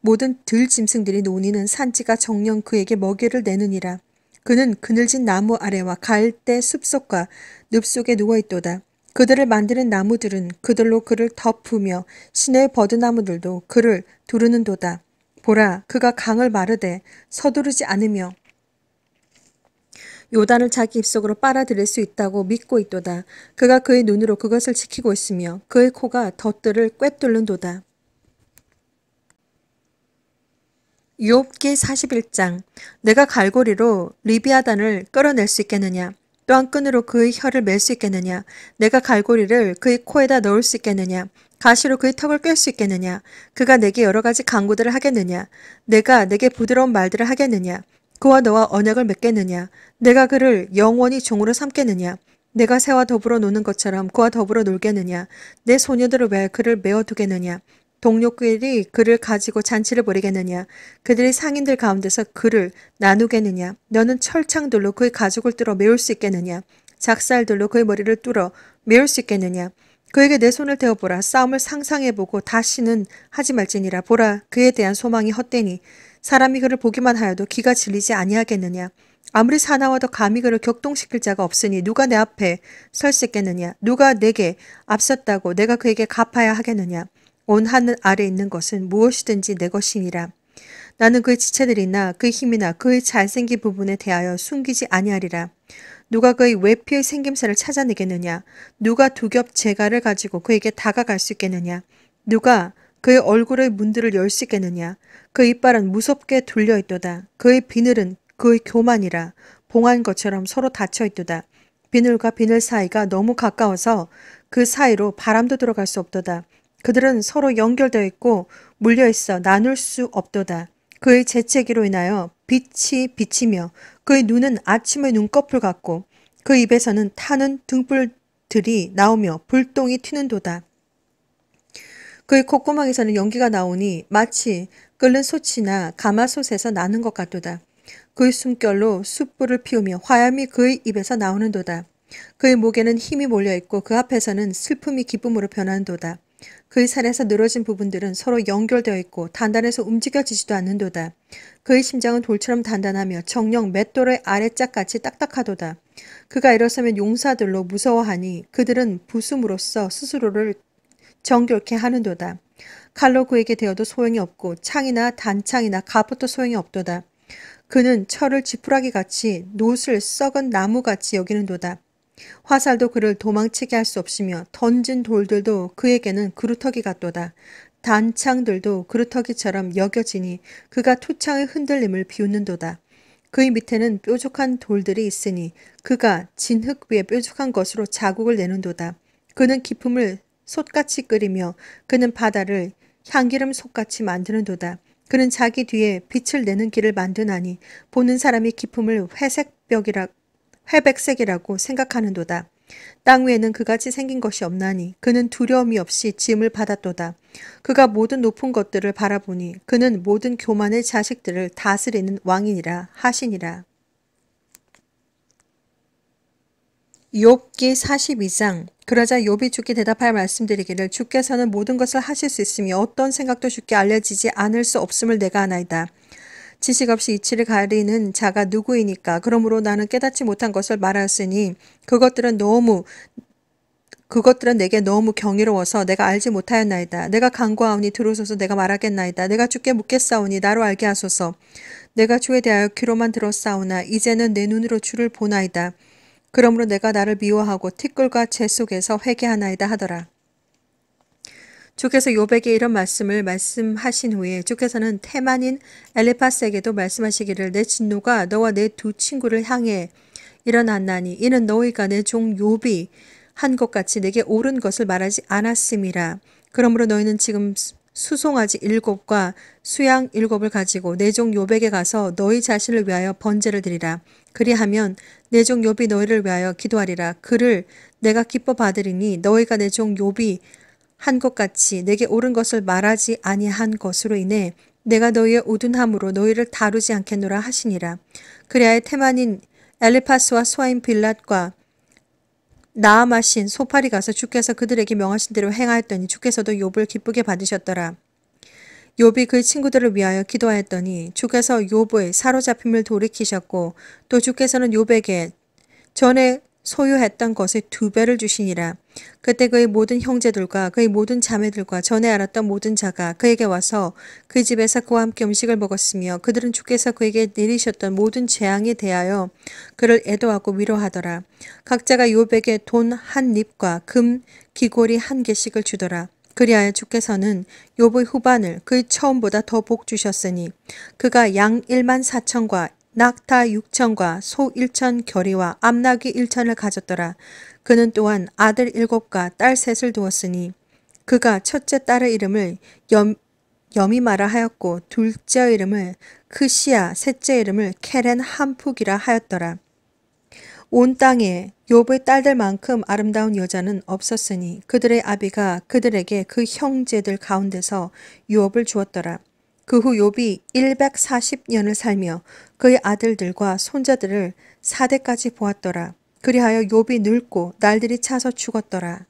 모든 들짐승들이 노니는 산지가 정녕 그에게 먹이를 내느니라. 그는 그늘진 나무 아래와 갈대 숲속과 늪속에 누워있도다. 그들을 만드는 나무들은 그들로 그를 덮으며 시내의 버드나무들도 그를 두르는 도다. 보라, 그가 강을 마르되 서두르지 않으며 요단을 자기 입속으로 빨아들일 수 있다고 믿고 있도다. 그가 그의 눈으로 그것을 지키고 있으며 그의 코가 덧들을 꿰뚫는 도다. 욥기 41장. 내가 갈고리로 리비아단을 끌어낼 수 있겠느냐? 또한 끈으로 그의 혀를 맬 수 있겠느냐? 내가 갈고리를 그의 코에다 넣을 수 있겠느냐? 가시로 그의 턱을 꿰 수 있겠느냐? 그가 내게 여러 가지 강구들을 하겠느냐? 내가 내게 부드러운 말들을 하겠느냐? 그와 너와 언약을 맺겠느냐? 내가 그를 영원히 종으로 삼겠느냐? 내가 새와 더불어 노는 것처럼 그와 더불어 놀겠느냐? 내 소녀들을 위하여 그를 메어두겠느냐? 동료끼리 그를 가지고 잔치를 벌이겠느냐? 그들의 상인들 가운데서 그를 나누겠느냐? 너는 철창들로 그의 가죽을 뚫어 메울 수 있겠느냐? 작살들로 그의 머리를 뚫어 메울 수 있겠느냐? 그에게 내 손을 대어보라. 싸움을 상상해보고 다시는 하지 말지니라. 보라, 그에 대한 소망이 헛되니 사람이 그를 보기만 하여도 기가 질리지 아니하겠느냐? 아무리 사나워도 감히 그를 격동시킬 자가 없으니 누가 내 앞에 설 수 있겠느냐? 누가 내게 앞섰다고 내가 그에게 갚아야 하겠느냐? 온 하늘 아래 있는 것은 무엇이든지 내 것이니라. 나는 그의 지체들이나 그의 힘이나 그의 잘생긴 부분에 대하여 숨기지 아니하리라. 누가 그의 외피의 생김새를 찾아내겠느냐? 누가 두 겹 재갈을 가지고 그에게 다가갈 수 있겠느냐? 누가 그의 얼굴의 문들을 열 수 있겠느냐? 그 이빨은 무섭게 둘려 있도다. 그의 비늘은 그의 교만이라. 봉한 것처럼 서로 닫혀 있도다. 비늘과 비늘 사이가 너무 가까워서 그 사이로 바람도 들어갈 수 없도다. 그들은 서로 연결되어 있고 물려있어 나눌 수 없도다. 그의 재채기로 인하여 빛이 비치며 그의 눈은 아침의 눈꺼풀 같고 그 입에서는 타는 등불들이 나오며 불똥이 튀는 도다. 그의 콧구멍에서는 연기가 나오니 마치 끓는 솥이나 가마솥에서 나는 것 같도다. 그의 숨결로 숯불을 피우며 화염이 그의 입에서 나오는 도다. 그의 목에는 힘이 몰려있고 그 앞에서는 슬픔이 기쁨으로 변하는 도다. 그의 살에서 늘어진 부분들은 서로 연결되어 있고 단단해서 움직여지지도 않는도다. 그의 심장은 돌처럼 단단하며 정녕 맷돌의 아래짝같이 딱딱하도다. 그가 일어서면 용사들로 무서워하니 그들은 부숨으로써 스스로를 정결케 하는도다. 칼로 그에게 대어도 소용이 없고 창이나 단창이나 갑옷도 소용이 없도다. 그는 철을 지푸라기같이 놋을 썩은 나무같이 여기는도다. 화살도 그를 도망치게 할 수 없으며 던진 돌들도 그에게는 그루터기 같도다. 단창들도 그루터기처럼 여겨지니 그가 투창의 흔들림을 비웃는도다. 그의 밑에는 뾰족한 돌들이 있으니 그가 진흙 위에 뾰족한 것으로 자국을 내는도다. 그는 기품을 솥같이 끓이며 그는 바다를 향기름 솥같이 만드는도다. 그는 자기 뒤에 빛을 내는 길을 만드나니 보는 사람이 기품을 회백색이라고 생각하는도다. 땅 위에는 그같이 생긴 것이 없나니 그는 두려움이 없이 지음을 받았도다. 그가 모든 높은 것들을 바라보니 그는 모든 교만의 자식들을 다스리는 왕이니라 하시니라. 욥기 42장. 그러자 욥이 주께 대답하여 말씀드리기를 주께서는 모든 것을 하실 수 있으며 어떤 생각도 주께 알려지지 않을 수 없음을 내가 아나이다. 지식 없이 이치를 가리는 자가 누구이니까. 그러므로 나는 깨닫지 못한 것을 말하였으니 그것들은 내게 너무 경이로워서 내가 알지 못하였나이다. 내가 간구하오니 들으소서. 내가 말하겠나이다. 내가 주께 묻겠사오니 나로 알게 하소서. 내가 주에 대하여 귀로만 들었사오나 이제는 내 눈으로 주를 보나이다. 그러므로 내가 나를 미워하고 티끌과 재 속에서 회개하나이다 하더라. 주께서 욥에게 이런 말씀을 말씀하신 후에 주께서는 테만인 엘리파스에게도 말씀하시기를 내 진노가 너와 내 두 친구를 향해 일어났나니 이는 너희가 내 종 욥이 한 것 같이 내게 옳은 것을 말하지 않았음이라. 그러므로 너희는 지금 수송아지 7과 수양 7을 가지고 내 종 욥에게 가서 너희 자신을 위하여 번제를 드리라. 그리하면 내 종 욥이 너희를 위하여 기도하리라. 그를 내가 기뻐 받으리니 너희가 내 종 욥이 한 것 같이 내게 옳은 것을 말하지 아니한 것으로 인해 내가 너희의 우둔함으로 너희를 다루지 않겠노라 하시니라. 그리하여 테만인 엘리파스와 수아인 빌닷과 나아마신 소팔이 가서 주께서 그들에게 명하신 대로 행하였더니 주께서도 욥을 기쁘게 받으셨더라. 욥이 그의 친구들을 위하여 기도하였더니 주께서 욥의 사로잡힘을 돌이키셨고 또 주께서는 욥에게 전에 소유했던 것의 2배를 주시니라. 그때 그의 모든 형제들과 그의 모든 자매들과 전에 알았던 모든 자가 그에게 와서 그 집에서 그와 함께 음식을 먹었으며 그들은 주께서 그에게 내리셨던 모든 재앙에 대하여 그를 애도하고 위로하더라. 각자가 욥에게 돈 한 닙과 금 귀고리 1개씩을 주더라. 그리하여 주께서는 욥의 후반을 그의 처음보다 더 복 주셨으니 그가 양 14,000과 낙타 6,000과 소 1,000 겨리와 암나귀 1,000을 가졌더라. 그는 또한 아들 7과 딸 3을 두었으니 그가 첫째 딸의 이름을 여미마라 하였고 둘째 이름을 크시아, 셋째 이름을 케렌 함푹이라 하였더라. 온 땅에 욥의 딸들만큼 아름다운 여자는 없었으니 그들의 아비가 그들에게 그 형제들 가운데서 유업을 주었더라. 그 후 욥이 140년을 살며 그의 아들들과 손자들을 4대까지 보았더라. 그리하여 욥이 늙고 날들이 차서 죽었더라.